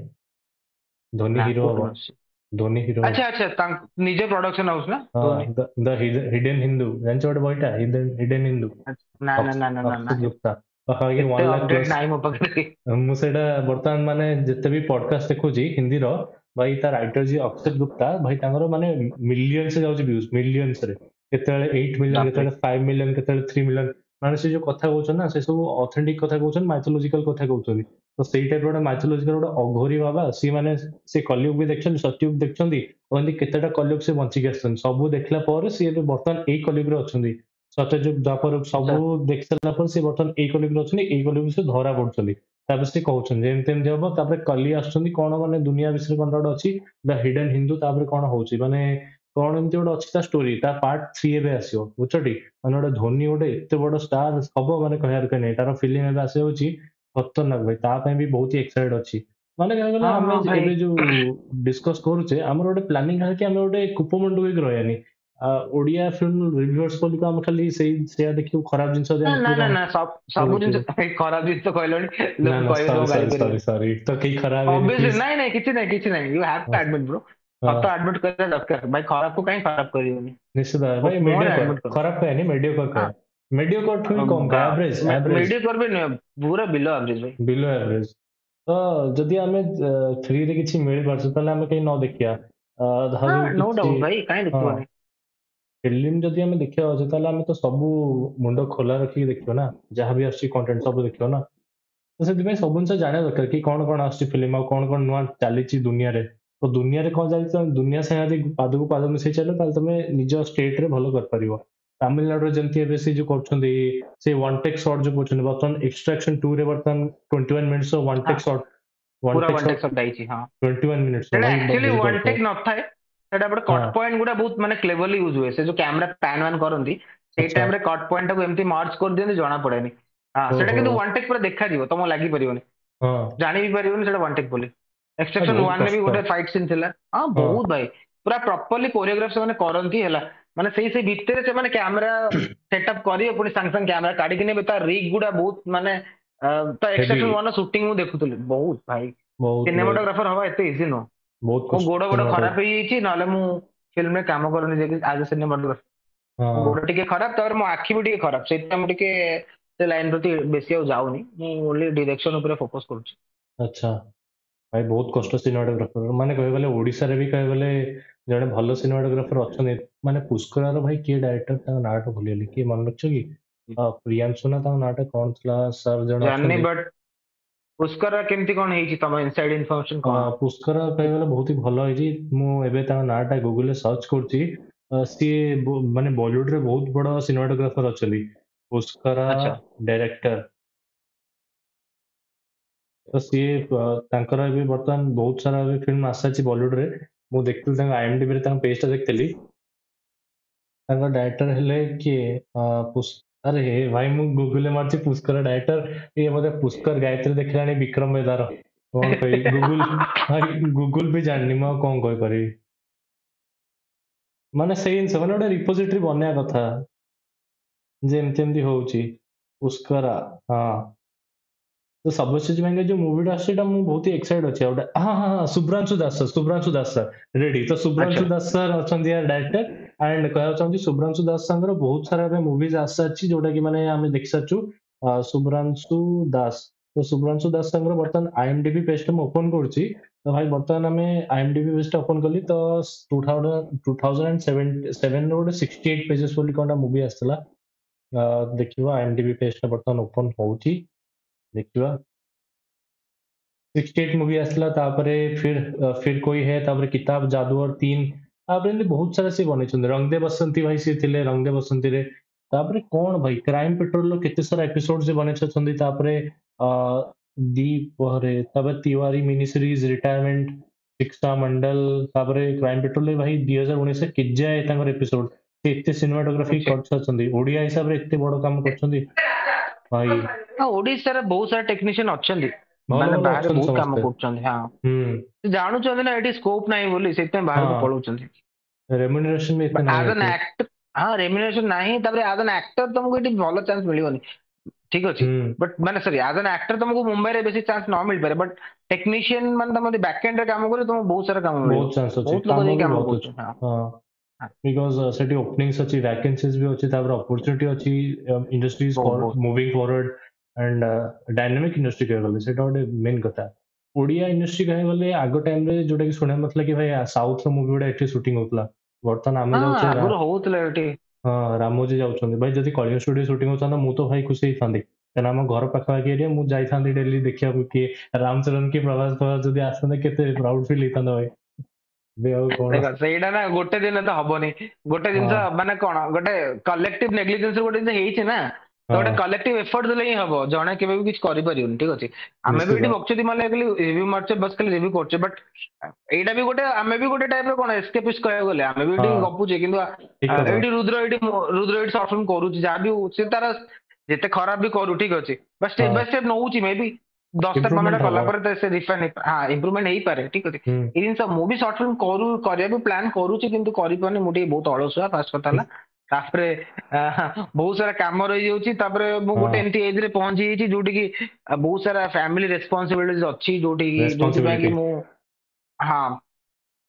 ଧୋନି ନା ହିରୋ କୋଉ ହବ, ଫିଲ୍ମ ଆସୁଛି? ଧୋନି ହିରୋ ହବ। ଆଚ୍ଛା ଆଚ୍ଛା, ତାଙ୍କ ନିଜ ପ୍ରଡକ୍ସନ ହାଉସ୍ ନା ଧୋନି? ହଁ, ଦ ହିଡେନ୍ ହିନ୍ଦୁ ଜାଣିଛ ଗୋଟେ ବହିଟା? ହିଡେନ୍ ହିନ୍ଦୁ, ଆଚ୍ଛା। ନା ନା ଅକ୍ସ- ନା ନା ନା ନା ଅକ୍ଷତ ଗୁପ୍ତା। ପାଖାପାଖି ଏତେ ୱାନ୍ ଲାଖ ଅପଡେଟ୍ ପ୍ଲସ୍। ନାହିଁ ମୋ ପାଖରେ। ମୁଁ ସେଇଟା ବର୍ତ୍ତମାନ ମାନେ ଯେତେ ବି ପଡକାଷ୍ଟ ଦେଖୁଛି ହିନ୍ଦୀର, ଭାଇ ତା ରାଇଟର ଯିଏ ଅକ୍ଷତ ଗୁପ୍ତା, ଭାଇ ତାଙ୍କର ମାନେ ମିଲିୟନ୍ସ ଯାଉଛି ଭିୟୁଜ, ମିଲିୟନ୍ସ ରେ। କେତେବେଳେ ଏଇଟ୍ ମିଲିୟନ, ବାପରେ କେତେବେଳେ ଫାଇଭ ମିଲିୟନ, କେତେବେଳେ ଥ୍ରୀ ମିଲିୟନ। ମାନେ ସେ ଯୋଉ କଥା କହୁଛନ୍ତି ନା, ସେ ସବୁ ଅଥେଣ୍ଟିକ କଥା କହୁଛନ୍ତି, ମାଇଥୋଲୋଜିକାଲ କଥା କହୁଛନ୍ତି। ତ ସେଇ ଟାଇପର ଗୋଟେ ମାଇଥୋଲୋଜିକାଲ ଗୋଟେ ଅଘୋରୀ ବାବା। ସିଏ ମାନେ ସେ କଲିୟୁଗ ବି ଦେଖିଛନ୍ତି, ସତ୍ୟୁଗ ଦେଖିଛନ୍ତି, କୁହନ୍ତି କେତେଟା କଲିୟୁଗ ସେ ବଞ୍ଚିକି ଆସିଛନ୍ତି। ସବୁ ଦେଖିଲା ପରେ ସିଏ ଏବେ ବର୍ତ୍ତମାନ ଏଇ କଲିୟୁଗରେ ଅଛନ୍ତି। ସତ୍ୟଯୁଗ, ଦ୍ୱାପର ଯୁଗ ଆଚ୍ଛା। ସବୁ ଦେଖି ସାରିଲା ପରେ ସେ ବର୍ତ୍ତମାନ ଏଇ କଲିୟୁଗରେ ଅଛନ୍ତି, ଏଇ କଲିୟୁଗରୁ ସେ ଧରା ପଡୁଛନ୍ତି। ତାପରେ ସେ କହୁଛନ୍ତି ଏମିତି ଏମିତି ହବ, ତାପରେ କଲି ଆସୁଛନ୍ତି କଣ, ମାନେ ଦୁନିଆ ବିଷୟରେ କଣ ଗୋଟେ ଅଛି, ଦ ହିଡେନ୍ ହିନ୍ଦୁ। ତାପରେ କଣ ହଉଛି ମାନେ କଣ ଏମିତି ଗୋଟେ ଅଛି ତା ଷ୍ଟୋରି, ତା ପାର୍ଟ ଥ୍ରୀ ଏବେ ଆସିବ, ବୁଝଛଟି? ମାନେ ଗୋଟେ ଧୋନି ଗୋଟେ ଏତେ ବଡ ଷ୍ଟାର ହବ, ମାନେ କହିବାର କି ନାହିଁ। ତାର ଫିଲ୍ମ ଏବେ ଆସିଯାଉଛି, ଖତରନାକ ଭାଇ। ତା ପାଇଁ ବି ବହୁତ ଏକ୍ସାଇଟେଡ୍ ଅଛି। ମାନେ କହିବାକୁ ଗଲେ ହଁ ଆମେ ହଁ ଯେ- ଭାଇ, ଏବେ ଯୋଉ ଡିସ୍କସ୍ କରୁଛେ, ଆମର ଗୋଟେ ପ୍ଲାନିଂ ହେଲା କି ଆମେ ଗୋଟେ କୁପମଣ୍ଡୁ ହେଇକି ରହିବାନି। ଆ, ଓଡ଼ିଆ ଫିଲ୍ମ ରିଭ୍ୟୁଅର୍ସ ବୋଲି ତ ଆମେ ଖାଲି ସେଇ ସେୟା ଦେଖିବୁ, ଖରାପ ଜିନିଷ ଯଦି ନା ଆମେ ନା ନା ଦେଖିବୁ, ନା, ସବ- ଆମେ ସବୁ ସବୁ ଦେଖିବୁ। ଜିନିଷ ଭାଇ, ଖରାପ ଜିନିଷ କହିଲଣି, ନା ଲୋକ ନା କହିବେ ସରି ତମକୁ ଗାଳି ସରି କରିବେ। ସରି ସରି ତ କେହି ଖରାପ ହେଇନି ଅବଭିୟସଲି ପ୍ଲିଜ। ନାଇଁ ନାଇଁ, କିଛି ନାହିଁ କିଛି ନାହିଁ, you have to admit bro. ସତ ହଁ ଆଡମିଟ୍ କରିବା ଦରକାର ଭାଇ, ଖରାପକୁ କାହିଁ ଖରାପ କରିବେନି, ନିଶ୍ଚିତ ଭାବେ ମୋ- ଭାଇ। ମୁହଁରେ ମିଡିଓକର ଆଡମିଟ୍ କର। ଖରାପ ଖାଏନି, ମିଡିଓକର ଖାଏ, ମିଡିଓକର ଠୁ ବି କମ ଖାଏ, ଆଭରେଜ ଆଭରେଜ ମିଡିଆ କରିବେ ନୁହେଁ, ପୁରା ବିଲ ଆଭରେଜ ଭାଇ। Below average. ତ ଯଦି ଆମେ ଫ୍ରିରେ କିଛି ମିଳିପାରୁଛୁ, ତାହେଲେ ଆମେ କେହି ନ ଦେଖିବା। ଆ, ଧର ହଁ, ନୋ କିଛି ଡାଉଟ୍ ଭାଇ, କାହିଁ ହଁ ଦେଖିବନି। ଫିଲ୍ମ ଯଦି ଆମେ ଦେଖିବା ଅଛି, ତାହେଲେ ଆମେ ତ ସବୁ ମୁଣ୍ଡ ଖୋଲା ରଖିକି ଦେଖିବା ନା, ଯାହା ବି ଆସୁଛି କଣ୍ଟେଣ୍ଟ ସବୁ ଦେଖିବା ନା। ତ ସେଥିପାଇଁ ସବୁ ଜିନିଷ ଜାଣିବା ଦରକାର କି କଣ କଣ ଆସୁଛି ଫିଲ୍ମ, ଆଉ କଣ କଣ ନୂଆ ଚାଲିଛି ଦୁନିଆରେ। ତ ଦୁନିଆରେ କଣ ଚାଲିଛି, ତମେ ଦୁନିଆ ସାଙ୍ଗେ ଯଦି ପାଦକୁ ପାଦ ମିଶେଇ ଚାଲିବ, ତାହେଲେ ତମେ ନିଜ state ରେ ଭଲ କରିପାରିବ। ତାମିଲନାଡୁରେ ଯେମିତି ଏବେ ସେ ଯୋଉ କରୁଛନ୍ତି, ସେ ୱାନ୍ ଟେକ୍ ସର୍ଟ ଯୋଉ କରୁଛନ୍ତି, ବର୍ତ୍ତମାନ ଏକ୍ସଟ୍ରାକ୍ସନ ଟୁ ରେ ବର୍ତ୍ତମାନ ଟ୍ୱେଣ୍ଟି ୱାନ୍ ମିନିଟ୍ସ ୱାନ୍ ହଁ, ଟେକ୍ ସର୍ଟ ୱାନ୍ ପୁରା take one shot take shot ଯାଇଛି। ହଁ, ଟ୍ୱେଣ୍ଟି ୱାନ୍ ମିନିଟ୍ସ ସେଇଟା ଭାଇ ଆକ୍ଚୁअଲି ଭାବୁଛି ୱାନ୍ କରୁଥିବ। ଟେକ୍ ନଥାଏ, ସେଇଟା ଗୋଟେ କଟ୍ ହଁ ପଏଣ୍ଟ ଗୁଡା ବହୁତ ମାନେ କ୍ଲେଭରଲି ୟୁଜ୍ ହୁଏ। ସେ ଯୋଉ କ୍ୟାମେରା ପ୍ୟାନ୍ ୱାନ୍ କରନ୍ତି ସେଇ ଆଚ୍ଛା, ଟାଇମରେ କଟ୍ ପଏଣ୍ଟଟାକୁ ଏମିତି ମର୍ଜ କରିଦିଅନ୍ତି, ଜଣା ପଡେନି। ହଁ, ସେଇଟା ଓହୋ, କିନ୍ତୁ ୱାନ୍ ଟେକ୍ ପୁରା ଦେଖାଯିବ, ତମକୁ ଲାଗିପାରିବନି, ହଁ ଜାଣି ବି ପାରିବନି ସେଇଟା ୱାନ୍ ଟେକ୍ ବୋଲି। ଆ, ଏକ୍ସଟ୍ରାକ୍ସନ ବହୁତ ୱାନ୍ ରେ ବି କଷ୍ଟ। ଗୋଟେ ଫାଇଟ୍ ସିନ୍ ଥିଲା। ହଁ, ହଁ ବହୁତ ଭାଇ, ପୁରା ପ୍ରପରଲି କୋରିଓଗ୍ରାଫ ସେମାନେ କରନ୍ତି ହେଲା। ମାନେ ସେଇ ସେଇ ଭିତରେ ସେମାନେ କ୍ୟାମେରା ସେଟଅପ୍ କରିବେ, ପୁଣି ସାଙ୍ଗେ ସାଙ୍ଗେ କ୍ୟାମେରା କାଢିକି ନେବେ। ତା ରିକ୍ ଗୁଡା ବହୁତ ମାନେ ଅ, ତା ହେଭି, ଏକ୍ସଟ୍ରାକ୍ସନ ୱାନ୍ ର ସୁଟିଂ ମୁଁ ଦେଖୁଥିଲି, ବହୁତ ଭାଇ ବହୁତ ଭାଇ, ସିନେମାଟୋଗ୍ରାଫର ହବା ଏତେ ଇଜି ନୁହଁ। ବହୁତ ମୋ କଷ୍ଟ ଗୋଡ ଗୋଡ ଖରାପ ସିନେମାଟୋଗ୍ରାଫି। ହେଇଯାଇଛି, ନହେଲେ ମୁଁ ଫିଲ୍ମରେ କାମ କରୁନି ଯାଇକି ଆଜ ଏ ସିନେମାଟୋଗ୍ରାଫର। ମୋ ହଁ ଗୋଡ ଟିକେ ଖରାପ, ତାପରେ ମୋ ଆଖି ବି ଟିକେ ଖରାପ, ସେଇଥିପାଇଁ ମୁଁ ଟିକେ ସେ ଲାଇନ ପ୍ରତି ବେଶୀ ଆଉ ଯାଉନି। ମୁଁ ଓନ୍ଲି ଡିରେକ୍ସନ ଉପରେ ଫୋକସ୍ କରୁଛି। ଆଚ୍ଛା ଭାଇ, ବହୁତ କଷ୍ଟ ସିନେମାଟୋଗ୍ରାଫର। ମାନେ କହିବାକୁ ଗଲେ ଓଡ଼ିଶାରେ ବି କହିବାକୁ ଗଲେ ଜଣେ ଭଲ ସିନେମାଟୋଗ୍ରାଫର ଅଛନ୍ତି, ମାନେ ପୁଷ୍କରାର ଭାଇ କିଏ ଡାଇରେକ୍ଟର, ତାଙ୍କ ନାଁଟା ଭୁଲିଗଲି, କିଏ ମନେ ରଖିଛ କି? ଅ, ପ୍ରିୟାଂଶୁ ନା ତାଙ୍କ ନାଁଟା କଣ ଥିଲା? ସାର୍ ଜଣେ ଜାଣିନି, ଅଛନ୍ତି, ବଟ୍ पुष्कर केमती कोन हेची तम इनसाइड इन्फॉर्मेशन कोन पुष्कर कहबेला बहुत ही भलो हेची मु एबे ता नाटा गूगल रे सर्च करची सी माने बॉलीवुड रे बहुत बड़ा सिनेमेटोग्राफर अछली पुष्कर डायरेक्टर तो सी तांकर एबे वर्तमान बहुत सारा एबे फिल्म आसाची बॉलीवुड रे मु देखतल तांग आईएमडीबी रे तांग पेज ता देखतली तांग डायरेक्टर हेले के पुष अरे भाई मु गूगल मारती पुष्कर डायरेक्टर ये मतलब पुष्कर गायत्री देखलानी विक्रम बेदार कौन कहि गूगल भाई गूगल पे जाननी म कौन कहि पारी माने सेन से माने रिपोजिटरी बनया कथा जेम तेम दी होउची पुष्कर हां तो सबसे महंगा जो मूवी डासीटा मु बहुत ही एक्साइटेड अछि ओटा हां हां Subhranshu Das sir Subhranshu Das sir ready तो सुब्रांशु दास सर अछन यार डायरेक्टर एंड कहउछन सुब्रांशु दास संगर बहुत सारा रे मूवीज आसा छी जोटा कि माने हम देख सचू सुब्रांशु दास तो सुब्रांशु दास संगर बर्तन आईएमडीबी पेज हम ओपन करछि तो भाई बर्तन हम आईएमडीबी पेज ओपन करली तो दो हज़ार सत्रह रो अड़सठ पेजेस वाली कोनटा मूवी आस्तला देखिवा आईएमडीबी पेज बर्तन ओपन होउथि देखिवा अड़सठ मूवी आस्तला तापरे फिर फिर कोई है तापरे किताब जादूगर तीन आप रे बहुत सारा से बने छन रंग दे बसंती भाई से थिले रंग दे बसंती रे तापरे कोन भाई क्राइम पेट्रोल लो केते सारा एपिसोड से बने छन तापरे दीप पहरे तापरे तिवारी मिनी सीरीज रिटायरमेंट शिक्षा मंडल तापरे क्राइम पेट्रोल ले भाई दो हज़ार उन्नीस से किज्जा एतांगर एपिसोड एते सिनेमेटोग्राफी करछ छन ओडिया हिसाब रे एते बड़ काम करछ भाई हां ओडिसा रे बहुत सारा टेक्नीशियन अछन माने बाहर बहुत काम करछन हां हम जानू छन ना एटी स्कोप नाही बोली सेते बाहर को पळो छन रेम्युनरेशन में इतना एज एन एक्टर हां रेम्युनरेशन नाही तबरे एज एन एक्टर तुमको एटी भलो चांस मिलियोनी ठीक अछि बट माने सॉरी एज एन एक्टर तुमको मुंबई रे बेसी चांस न मिल पारे बट टेक्नीशियन माने तुम बैक एंड रे काम करे तुम बहुत सारा काम मिले बहुत चांस अछि काम काम बहुत अछि हां बिकॉज़ सिटी ओपनिंग्स अछि वैकेंसीज भी अछि तबरे अपॉर्चुनिटी अछि industries for moving forward and dynamic industry कह गले सेटा ओडे मेन कथा ओडिया इंडस्ट्री कह गले आगो टाइम रे जोटा कि सुने मतलब कि भाई साउथ रो मूवी ओडे एठी शूटिंग होतला वर्तमान आमे जाउछ आगो होतला एठी हां रामोजी जाउछन भाई जदी कॉलिंग स्टूडियो शूटिंग होछन मु तो भाई खुशी ही थांदी कना हम घर पखा के एरिया मु जाई थांदी डेली देखिया कि रामचरण के प्रवास पर जदी आसने केते प्राउड फील हेता भाई बे और कोन सेडा ना गोटे दिन तो हबोनी गोटे दिन माने कोन गोटे कलेक्टिव नेग्लिजेंस रो गोटे दिन हेइछ ना तो ओटा कलेक्टिव एफर्ट देले ही हबो जणा केबे भी किछ करि परियोन ठीक अछि हमें भी बक्चोदी माने एकली रिव्यू मारछे बस खाली रिव्यू करछे बट एटा भी गोटे हमें भी गोटे टाइप रे कोन एस्केपिस्ट कहय गले हमें भी गपु जे किंतु AD Rudra AD Rudra AD short film करू छी जा भी से तारा जेते खराब भी करू ठीक अछि बस स्टेप बाय स्टेप नउ छी मे भी दस टा पमेटा कला पर त से रिफाइन हां इंप्रूवमेंट हेई पारे ठीक अछि ई दिन सब मूवी शॉर्ट फिल्म करू करिया भी प्लान करू छी किंतु करि पने मुटी बहुत अलसुआ फास्ट कताला तापरे बहुत सारा काम रही जाउची तापरे मु गोटे एंटी एज रे पहुंची जाइची जोटी की बहुत सारा फैमिली रिस्पांसिबिलिटीज अछि जोटी की जोटी बाकी मु हां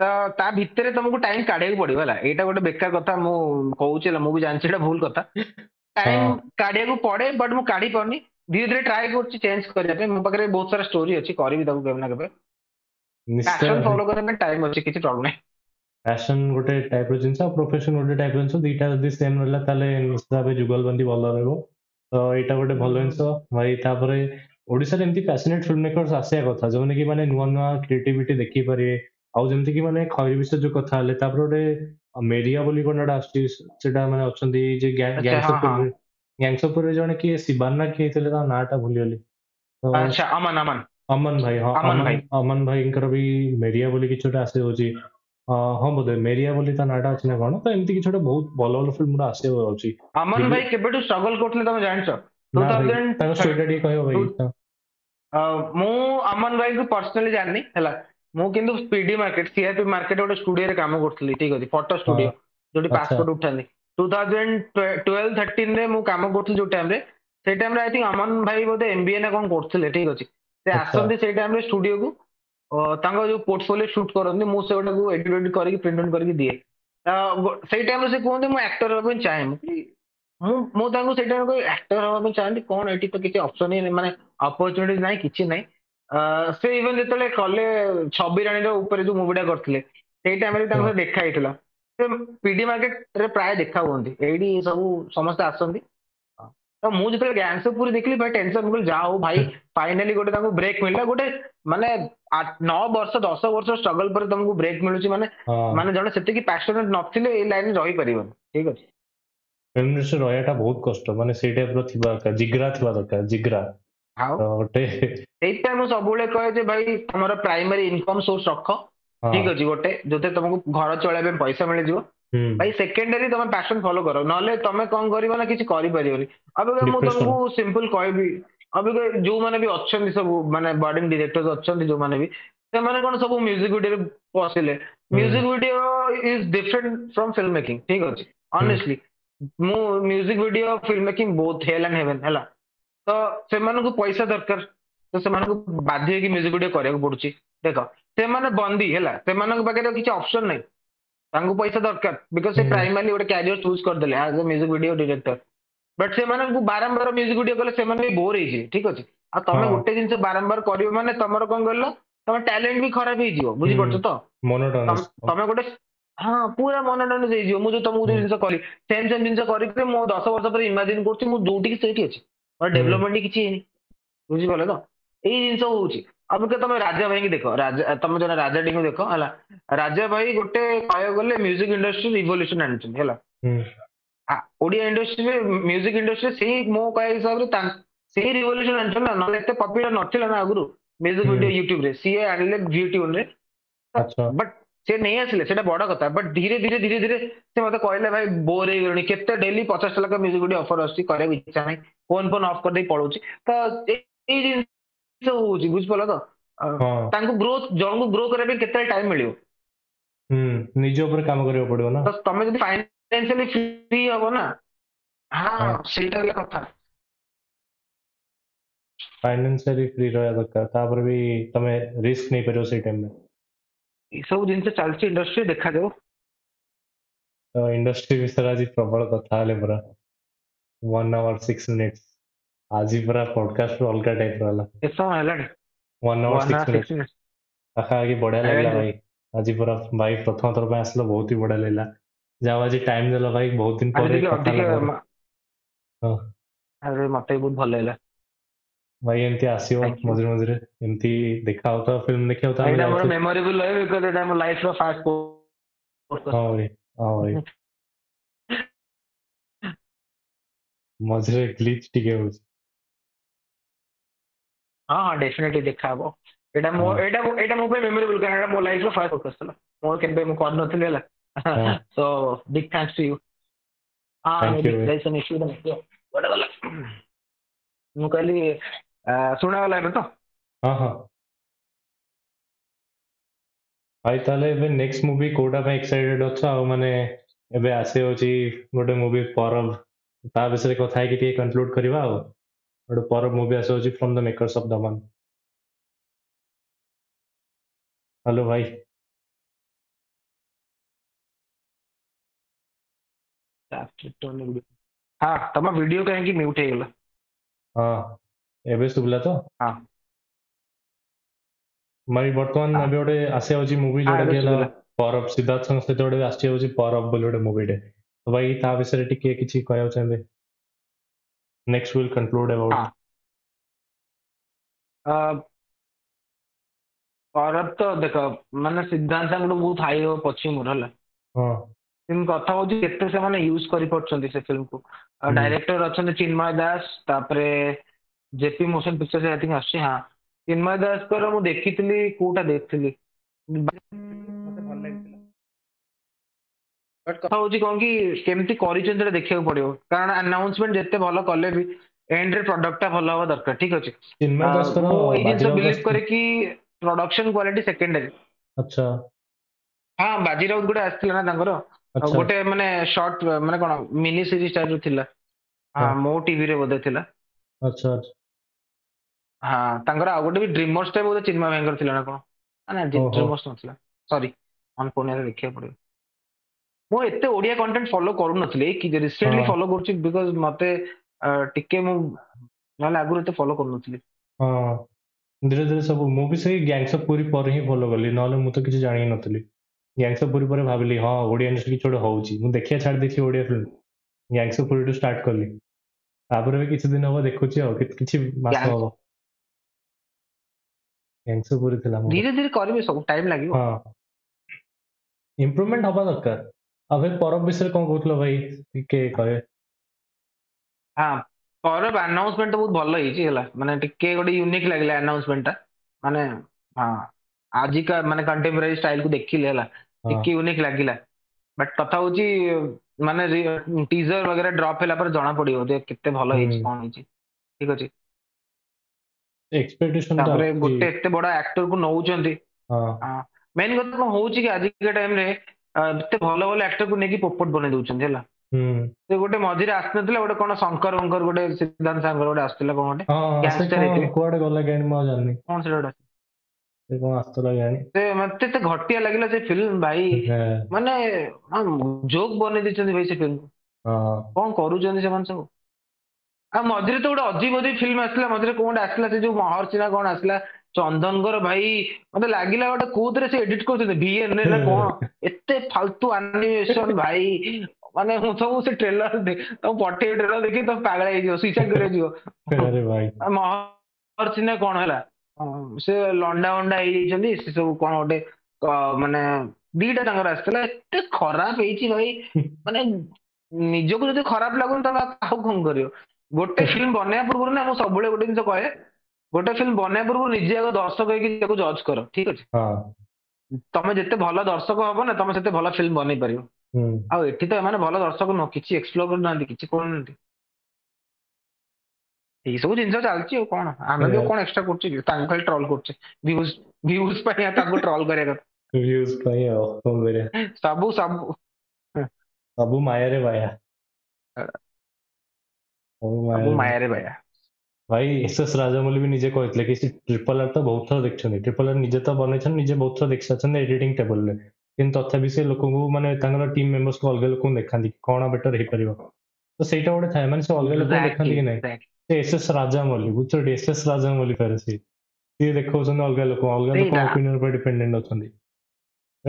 त ता भितरे तुमको टाइम काढेक पड़ियो होला एटा गोटे बेकार कथा मु कहउचेला मु भी जानची एटा भूल कथा टाइम काढेक पड़े बट मु काढी पड़नी धीरे धीरे ट्राई करची चेंज करिया पे मु पकरे बहुत सारा स्टोरी अछि करबी तब केना केबे निश्चय फॉलो करे में टाइम अछि किछ प्रॉब्लम नै फैशन गोटे टाइप रो जिंसा प्रोफेशन गोटे टाइप रो जिंसा दीटा जदी सेम रहला ताले हिसाब से जुगलबंदी भलो रहबो तो एटा गोटे भलो हिंसा भाई तापरे ओडिसा रे एम्ति फैसिनेट फिल्म मेकर्स आसे कथा जोने कि माने नुवा नुवा क्रिएटिविटी देखि पारे आ जेमति कि माने खैरी विषय जो कथा हले तापरे ओडे मेरिया बोली कोनडा आस्ति सेटा माने अछंदी जे गैंगस्टर गैंगस्टर रे जने कि शिबाना के हेतले ता नाटा भुलियोली अच्छा अमन अमन अमन भाई हां अमन भाई अमन भाई इनकर भी मेरिया बोली किछोटा आसे होची हां बोले मेरिया बोली ता नाटा अछि ना कोन तो एम्ति कि छोटा बहुत भलो भलो फिल्म रा आसे होउची अमन भाई केबेटु स्ट्रगल करथले तमे जानछ दो हज़ार ताको स्टोरी डी कहयो भाई अ मु अमन भाई को पर्सनली जाननी हला मु किंतु पीडी मार्केट सीआईपी मार्केट ओडे स्टूडियो रे काम करथली ठीक अछि फोटो स्टूडियो जोडी पासपोर्ट उठानी दो हज़ार बारह तेरह रे मु काम करथली जो टाइम रे से टाइम रे आई थिंक अमन भाई बोले एमबीए ना कोन करथले ठीक अछि से आसंदी से टाइम रे स्टूडियो को तांका जो पोर्टफोलियो शूट करंदी मो सेटा को एडिट करके प्रिंट आउट करके दिए सेही टाइम से कोन मो एक्टर होबे चाहे मो मो तांको सेटा को एक्टर होबे चाहे कोन एटी तो किछ ऑप्शन ही माने अपॉर्चुनिटी नाही किछ नाही से इवन जेतले कॉले छबी रानी रे ऊपर जो मूवीडा करथले सेही टाइम रे तांको देखा हेतला से पीडी मार्केट रे प्राय देखा होंदी एडी सब समस्त आसंदी मु जो आंसर पूरी देखली भाई टेंशन जा हो भाई फाइनली गोटे ब्रेक मिलला गोटे माने नौ वर्ष दस वर्ष स्ट्रगल पर तुमको ब्रेक मिलुची माने माने जने सेते की पैशनेट नथिले ए लाइन रही परिबो ठीक अछि फिल्म इंडस्ट्री रहयाटा बहुत कष्ट माने से टाइप रो थिबा का जिगरा थिबा दरकार जिगरा हां ओटे सेटा मु सबुले कहे जे भाई हमर प्राइमरी इनकम सोर्स रख ठीक अछि गोटे जोते तुमको घर चलाबे पैसा मिल जीवो भाई सेकेंडरी तुम पैशन फॉलो करो नले तुम कौन करिबो ना किछ करि परिबो अब मुझे तुमको सिंपल कहबी अब जो माने भी अच्छा सब माने बॉर्डिंग डायरेक्टर्स अच्छा जो माने भी से माने कोन सब म्यूजिक वीडियो पसिले music video is different from film making ठीक अछि ऑनेस्टली मु music video film making both hell and heaven हला तो से माने को पैसा दरकार तो से माने को बाध्य कि म्यूजिक वीडियो करे पड़ुची देखो से माने बंदी हला से माने बगैर किछ ऑप्शन नै तांको पैसा दरकार बिकॉज़ से प्राइमरली ओडे कैरियर चूज कर देले as a music video director but से माने को बारंबार म्यूजिक वीडियो करले से माने बोर हे ठीक अछि आ तमे गोटे जिंस बारंबार करियो माने तमरो कोन गल्लो तमे टैलेंट भी खराब हे जियो बुझि पड़छ त मोनोटोनस तमे गोटे हां पूरा मोनोटोनस हे जियो मु जो तमु जिंस करी सेम सेम जिंस करी के मु दस वर्ष पर इमेजिन करछि मु दूटी के सेठी अछि और डेवलपमेंट किछि हे बुझि बोले त एई जिंस होउछि अब के तमे राजा भाई के देखो राजा तमे जने राजा डी को देखो हला राजा भाई गोटे कहियो गले म्यूजिक इंडस्ट्री रिवोल्यूशन आनछि हला ओडिया इंडस्ट्री म्यूजिक इंडस्ट्री से मो कह हिसाब से रिवोल्यूशन आना ना एत पॉपुलर ना आगुरी म्यूजिक वीडियो यूट्यूब रे सी आने यूट्यूब रे बट से नहीं आसिले सेटा बड़ कथा बट धीरे धीरे धीरे धीरे से मते कहले भाई बोर हो गलि केते डेली पचास लाख म्यूजिक वीडियो ऑफर आसी करे इच्छा नहीं फोन फोन ऑफ कर दे पळोची तो ए जिंस होउची बुझ पला तो तांको ग्रोथ जंगु ग्रो करे बे केते टाइम मिलियो हम निज ऊपर काम करे पड़ो ना बस तमे जदी फाइन फाइनेंशियली फ्री हो ना हां सेटा के कथा फाइनेंशियली फ्री रहया दरकार तापर भी तमे रिस्क नहीं परयो से टाइम में ई सब दिन से चलची इंडस्ट्री देखा देओ तो इंडस्ट्री विषय आज प्रबल कथा आले पूरा one hour six minutes आज ही पूरा पॉडकास्ट अलग टाइप वाला ऐसा हला one hour six minutes आखा आगे बड़ा लगला भाई आज ही पूरा भाई प्रथम तौर पे असलो बहुत ही बड़ा लेला जावाजी टाइम देला भाई बहुत दिन परे हां अरे मते बहुत भल लेला भाई एंती आसीओ मजरे मजरे एंती देखा होता फिल्म देखा होता एटा मोर मेमोरेबल है बिकॉज़ एटा मोर लाइफ रो फास्ट पोस्ट हां रे हां रे मजरे ग्लिच टिके हो हां हां डेफिनेटली देखाबो एटा मोर एटा एटा मोर पे मेमोरेबल कारण एटा मोर लाइफ रो फास्ट पोस्ट हला मोर केबे मो कर नथिले हला so big thanks to you ah thank you guys an issue then what wala nu kali suna wala hai na to ha ha bhai tale ebe next movie koda bhai excited hocha au mane ebe ase hochi gote movie parab ta bisare kotha ki tie conclude kariba au gote parab movie ase hochi from the makers of Daman hello bhai after टोन वीडियो हां तमा वीडियो कहे कि म्यूट हे गेला हां एबे सुबला तो हां मरी वर्तमान एबे ओडे आसे होची मूवी जोडा गेला परब सिद्धार्थ संग से जोडे आसे होची परब बोलोडे मूवी डे तो भाई ता विषय टिके किछि कहयो चाहबे next will conclude about a परब तो देखो माने सिद्धार्थ संग बहुत हाई हो पछी मोरला हां इन कथा हो जे केते से माने यूज करि पड़छन से फिल्म को डायरेक्टर अछन चिन्मय दास तापरे जेपी मोशन पिक्चर से आई थिंक आसी हां चिन्मय दास को मु देखितली कोटा देखितली मते भल लागितला बट कथा हो जे कोन की केमती करिसन जे देखियो पड़ियो कारण अनाउंसमेंट जते भलो करले भी एंड रे प्रोडक्ट भलो हो दरकार ठीक अछि चिन्मय दास को ये सब बिलीव करे कि प्रोडक्शन क्वालिटी सेकेंडरी अच्छा हां बाजीराव गुड आस्थिला ना तांगरो गोटे माने शॉर्ट माने कोन मिनी सीरीज टाइप थिला हां मो टीवी रे बोधे थिला अच्छा अच्छा हां तांगरा आ गोटे भी ड्रीमर्स टाइप बोधे चिन्मा भयंकर थिला ना कोन ना ड्रीमर्स न थिला सॉरी ऑन फोन रे देखिया पड़े मो एते ओडिया कंटेंट फॉलो करू नथले कि रिसेंटली फॉलो करछि बिकॉज़ मते टिके मो नाले आगु रे तो फॉलो करू नथले हां धीरे धीरे सब मो भी सही गैंग्स पूरी पर ही फॉलो करली नाले मु तो किछ जानि नथली गैंगस्टरपुरी पर भाबली हां ओडिया इंडस्ट्री छोड़ होउची मु देखिया छाड़ देखि ओडिया फिल्म गैंगस्टरपुरी टू स्टार्ट करली तापर भी किसी दिन हो देखुची हो किछि मास हो गैंगस्टर पूरी थिला मो धीरे धीरे करबे सब टाइम लागियो हां इंप्रूवमेंट होबा दरकार अबे परब विषय कोन कहतलो भाई के कहे हां परब अनाउंसमेंट तो बहुत भलो हिची हला माने टिके गोडी यूनिक लागला अनाउंसमेंट माने हां आज का माने कंटेम्पररी स्टाइल को देखिले हला टिके यूनिक लागिला बट कथा होची माने टीजर वगैरह ड्रॉप होला पर जाना पड़ियो जे कितने भलो हिच कोन हिच ठीक अछि एक्सपेक्टेशन तारे गोटे एते बडा एक्टर को नउचंती हां मेन गत को होउची कि आज के टाइम रे एते भलो भलो एक्टर को नेकी पोपट बने दउचंती हला हम ते गोटे मझिरे आस्तला गोटे कोन शंकर अंकर गोटे सिद्धांत शंकर गोटे आस्तला कोन गोटे गैंगस्टर हेते कोड गला गैंग म जाननी कोन से डट ते कोन आस्तला गैंग ते मते ते घटिया लागिला से फिल्म भाई माने जोक बने दिचंती भाई से फिल्म हां कोन करू जंती से मन सब आ मझिरे तो गोटे अजीब अजीब फिल्म आसला मझिरे कोन आसला से जो महर्षिना कोन आसला चंदनगर भाई मते लागिला गोटे कोदरे से एडिट करते बीएन ने कोन एते फालतू एनिमेशन भाई माने हम सब से ट्रेलर देख तो पठे ट्रेलर देखि तो पागल हो जियो स्विच करे जियो अरे भाई महर्षि ने कोन हला से लंडा वंडा आइ जंदी से सब कोन गोटे माने बीटा तंगर आसला एते खराब हेची भाई माने निजो को जदि खराब लागो त काउ कोन करियो गोटे फिल्म बनया पूर्व ना हम सबले गोटे दिन कहे गोटे फिल्म बनया पूर्व निजे आगे दर्शक हे कि ताको जज करो ठीक अछि हां तमे जते भलो दर्शक होबो ना तमे सेते भलो फिल्म बनै परियो हम आ एठी त माने भलो दर्शक न किछि एक्सप्लोर कर नांदी किछि कोन नांदी ई सब दिन सब चालछि ओ कोन आमे जो कोन एक्स्ट्रा करछि ताको खाली ट्रोल करछि व्यूज व्यूज पे ताको ट्रोल करे कर व्यूज पे हो गरे सबु सबु सबु माया रे भाया ओ माया रे भाया भाई एसएस राजामौली भी निजे कहतले कि ट्रिपल आर तो बहुत थोड़ा देखछन ट्रिपल आर निजे तो बनै छन निजे बहुत थोड़ा देखछन एडिटिंग टेबल ले किन तथा भी से लोगो को माने तांगर टीम मेंबर्स को अलग लोगो देखांदी कोना बेटर हे परियो तो सेटा ओडे थाय माने से अलग लोगो देखांदी कि नै से एसएस राजामौली बुझो एसएस राजामौली परसी ये देखौ छन अलग लोगो अलग लोगो ओपिनियन पर डिपेंडेंट होछन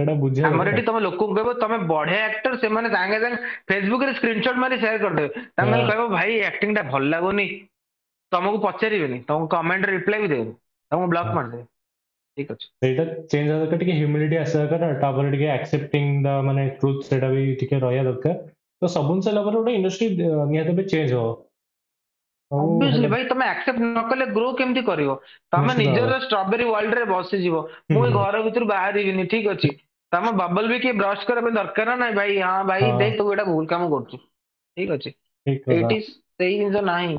एडा बुझे हमर एटी तमे लोक को कहबो तमे बढे एक्टर से माने सांगे सांग फेसबुक रे स्क्रीनशॉट मारी शेयर कर देबे तमे कहबो भाई एक्टिंग ता भल लागोनी तमको पचरिबेनी तम कमेंट रिप्लाई भी देबे तम ब्लॉक मार दे ठीक अछि सेटा चेंज आ दरका टिके ह्यूमिलिटी आसा कर टापर टिके एक्सेप्टिंग द माने ट्रुथ सेटा भी टिके रहया दरका तो सबुन से लबर ओडा इंडस्ट्री नियाते बे चेंज हो ऑब्वियसली भाई तमे एक्सेप्ट न करले ग्रो केमथि करियो तमे निजर स्ट्रॉबेरी वर्ल्ड रे बसि जीवो मोय घर भीतर बाहरिबिनी ठीक अछि तमे बबल भी के ब्रश करे में दरकार ना भाई हां भाई देख तू एटा भूल काम करछु ठीक अछि एटी सही निज नाही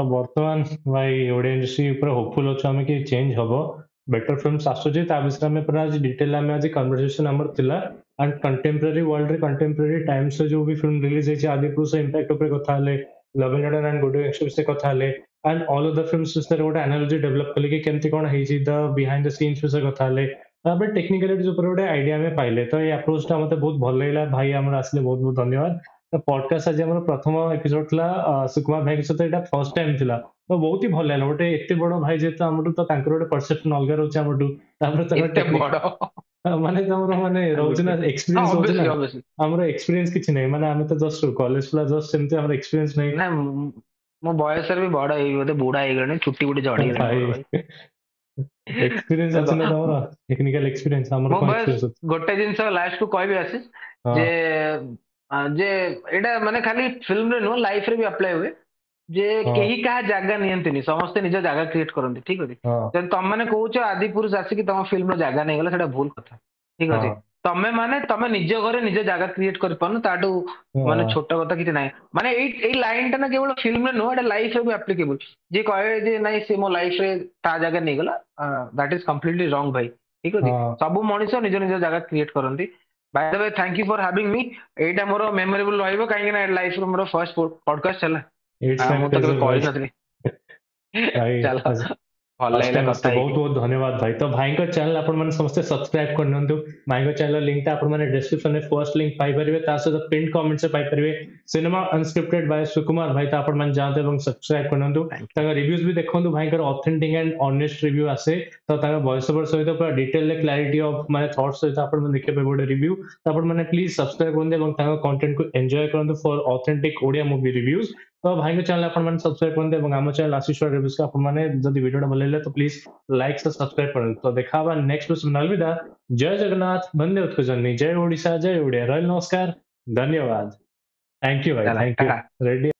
अब वर्तमान भाई ओडिया इंडस्ट्री ऊपर होपफुल अछि हम कि चेंज होबो बेटर फिल्म्स आसो जे ता विषय में पूरा डिटेल में आज कन्वर्सेशन हमर थिला एंड कंटेम्पररी वर्ल्ड रे कंटेम्पररी टाइम्स से जो भी फिल्म रिलीज हे आदि पुर से इंपैक्ट ऊपर कथा ले love in London and Guddu gangster से कथा ले and all of the films से गोटे एनालॉजी डेवलप करले कि केमती कोन हेई छि द बिहाइंड द सीन्स से कथा ले अब टेक्निकलिटीज ऊपर गोटे आईडिया में पाइले तो ये अप्रोच ता मते बहुत भल लागला भाई हमरा असले बहुत बहुत धन्यवाद तो पॉडकास्ट आज हमर प्रथम एपिसोड थला सुकुमार भाई के साथ एटा फर्स्ट टाइम थला तो बहुत ही भल लागला गोटे एते बडो भाई जे तो हमर तो तांकर गोटे परसेप्शन अलग रहउछ हमर तापर त एते बडो माने तमरो माने रोजना एक्सपीरियंस होजना हमरो एक्सपीरियंस किछ नै माने हम त जस्ट कॉलेज वाला जस्ट सेमते हमरो एक्सपीरियंस नै ना मो बॉयसर भी बडा हे बडा बूढ़ा हे गने छुट्टी गुडी झडी एक्सपीरियंस होजना तमरो टेक्निकल एक्सपीरियंस हमरो एक्सपीरियंस गोटे जिंस लास्ट को कहबी आसिस जे जे एडा माने खाली फिल्म रे नो लाइफ रे भी अप्लाई होवे जे केही कहा जागा नियंतनी समस्त निज जागा क्रिएट करंती ठीक अछि त तम माने कहउछ आदि पुरुष आसी कि तम फिल्म रो जागा नै गेला सेटा भूल कथा ठीक अछि तमे माने तमे निज घरे निज जागा क्रिएट कर पन ताडू माने छोटा कथा किछ नै माने एई एई लाइन ता ना केवल फिल्म रे नो एटा लाइफ रे भी एप्लीकेबल जे कहै जे नै से मो लाइफ रे ता जागा नै गेला दैट इज कंप्लीटली रॉन्ग भाई ठीक अछि सब मनुष्य निज निज जागा क्रिएट करंती by the way thank you for having me एटा मोर मेमोरेबल रहइबो काहे कि ना लाइफ रो मोर फर्स्ट पॉडकास्ट छला एट टाइम कॉल करथि चलो बहुत बहुत धन्यवाद भाई। तो भाई चैनल आपण मैंने समस्ते सब्सक्राइब करनंतु। भाई चैनल लिंक ता आपण मैंने डिस्क्रिप्शन में फर्स्ट लिंक पाई परबे, ता से पिन कमेंट से पाई परबे। सिनेमा अनस्क्रिप्टेड बाय सुकुमार भाई ता आपण मैंने जानते एवं सब्सक्राइब करनंतु। ता रिव्यूज भी देखंतु, भाई कर ऑथेंटिक एंड ऑनेस्ट रिव्यू आसे। तो ता वॉइस ओवर सहित पूरा डिटेल ले क्लैरिटी ऑफ माय थॉट्स सहित आपण मैंने देखे बडे रिव्यू। ता आपण मैंने प्लीज सब्सक्राइब करनंतु एवं ता कंटेंट को एन्जॉय करनंतु for authentic Odia movie reviews. तो भाई चैनल अपन मैंने सब्सक्राइब करते हैं आम चैनल आशीष ओडिया रिव्यूज का अपन मैंने जब वीडियो भले लगे तो प्लीज लाइक से सब्सक्राइब कर। तो देखा नेक्स्ट वीडियो में, अलविदा। जय जगन्नाथ, बंदे उत्कृष्ट, जय ओडिशा, जय ओडिया। रॉयल नमस्कार, धन्यवाद। थैंक यू भाई, थैंक यू रेडी।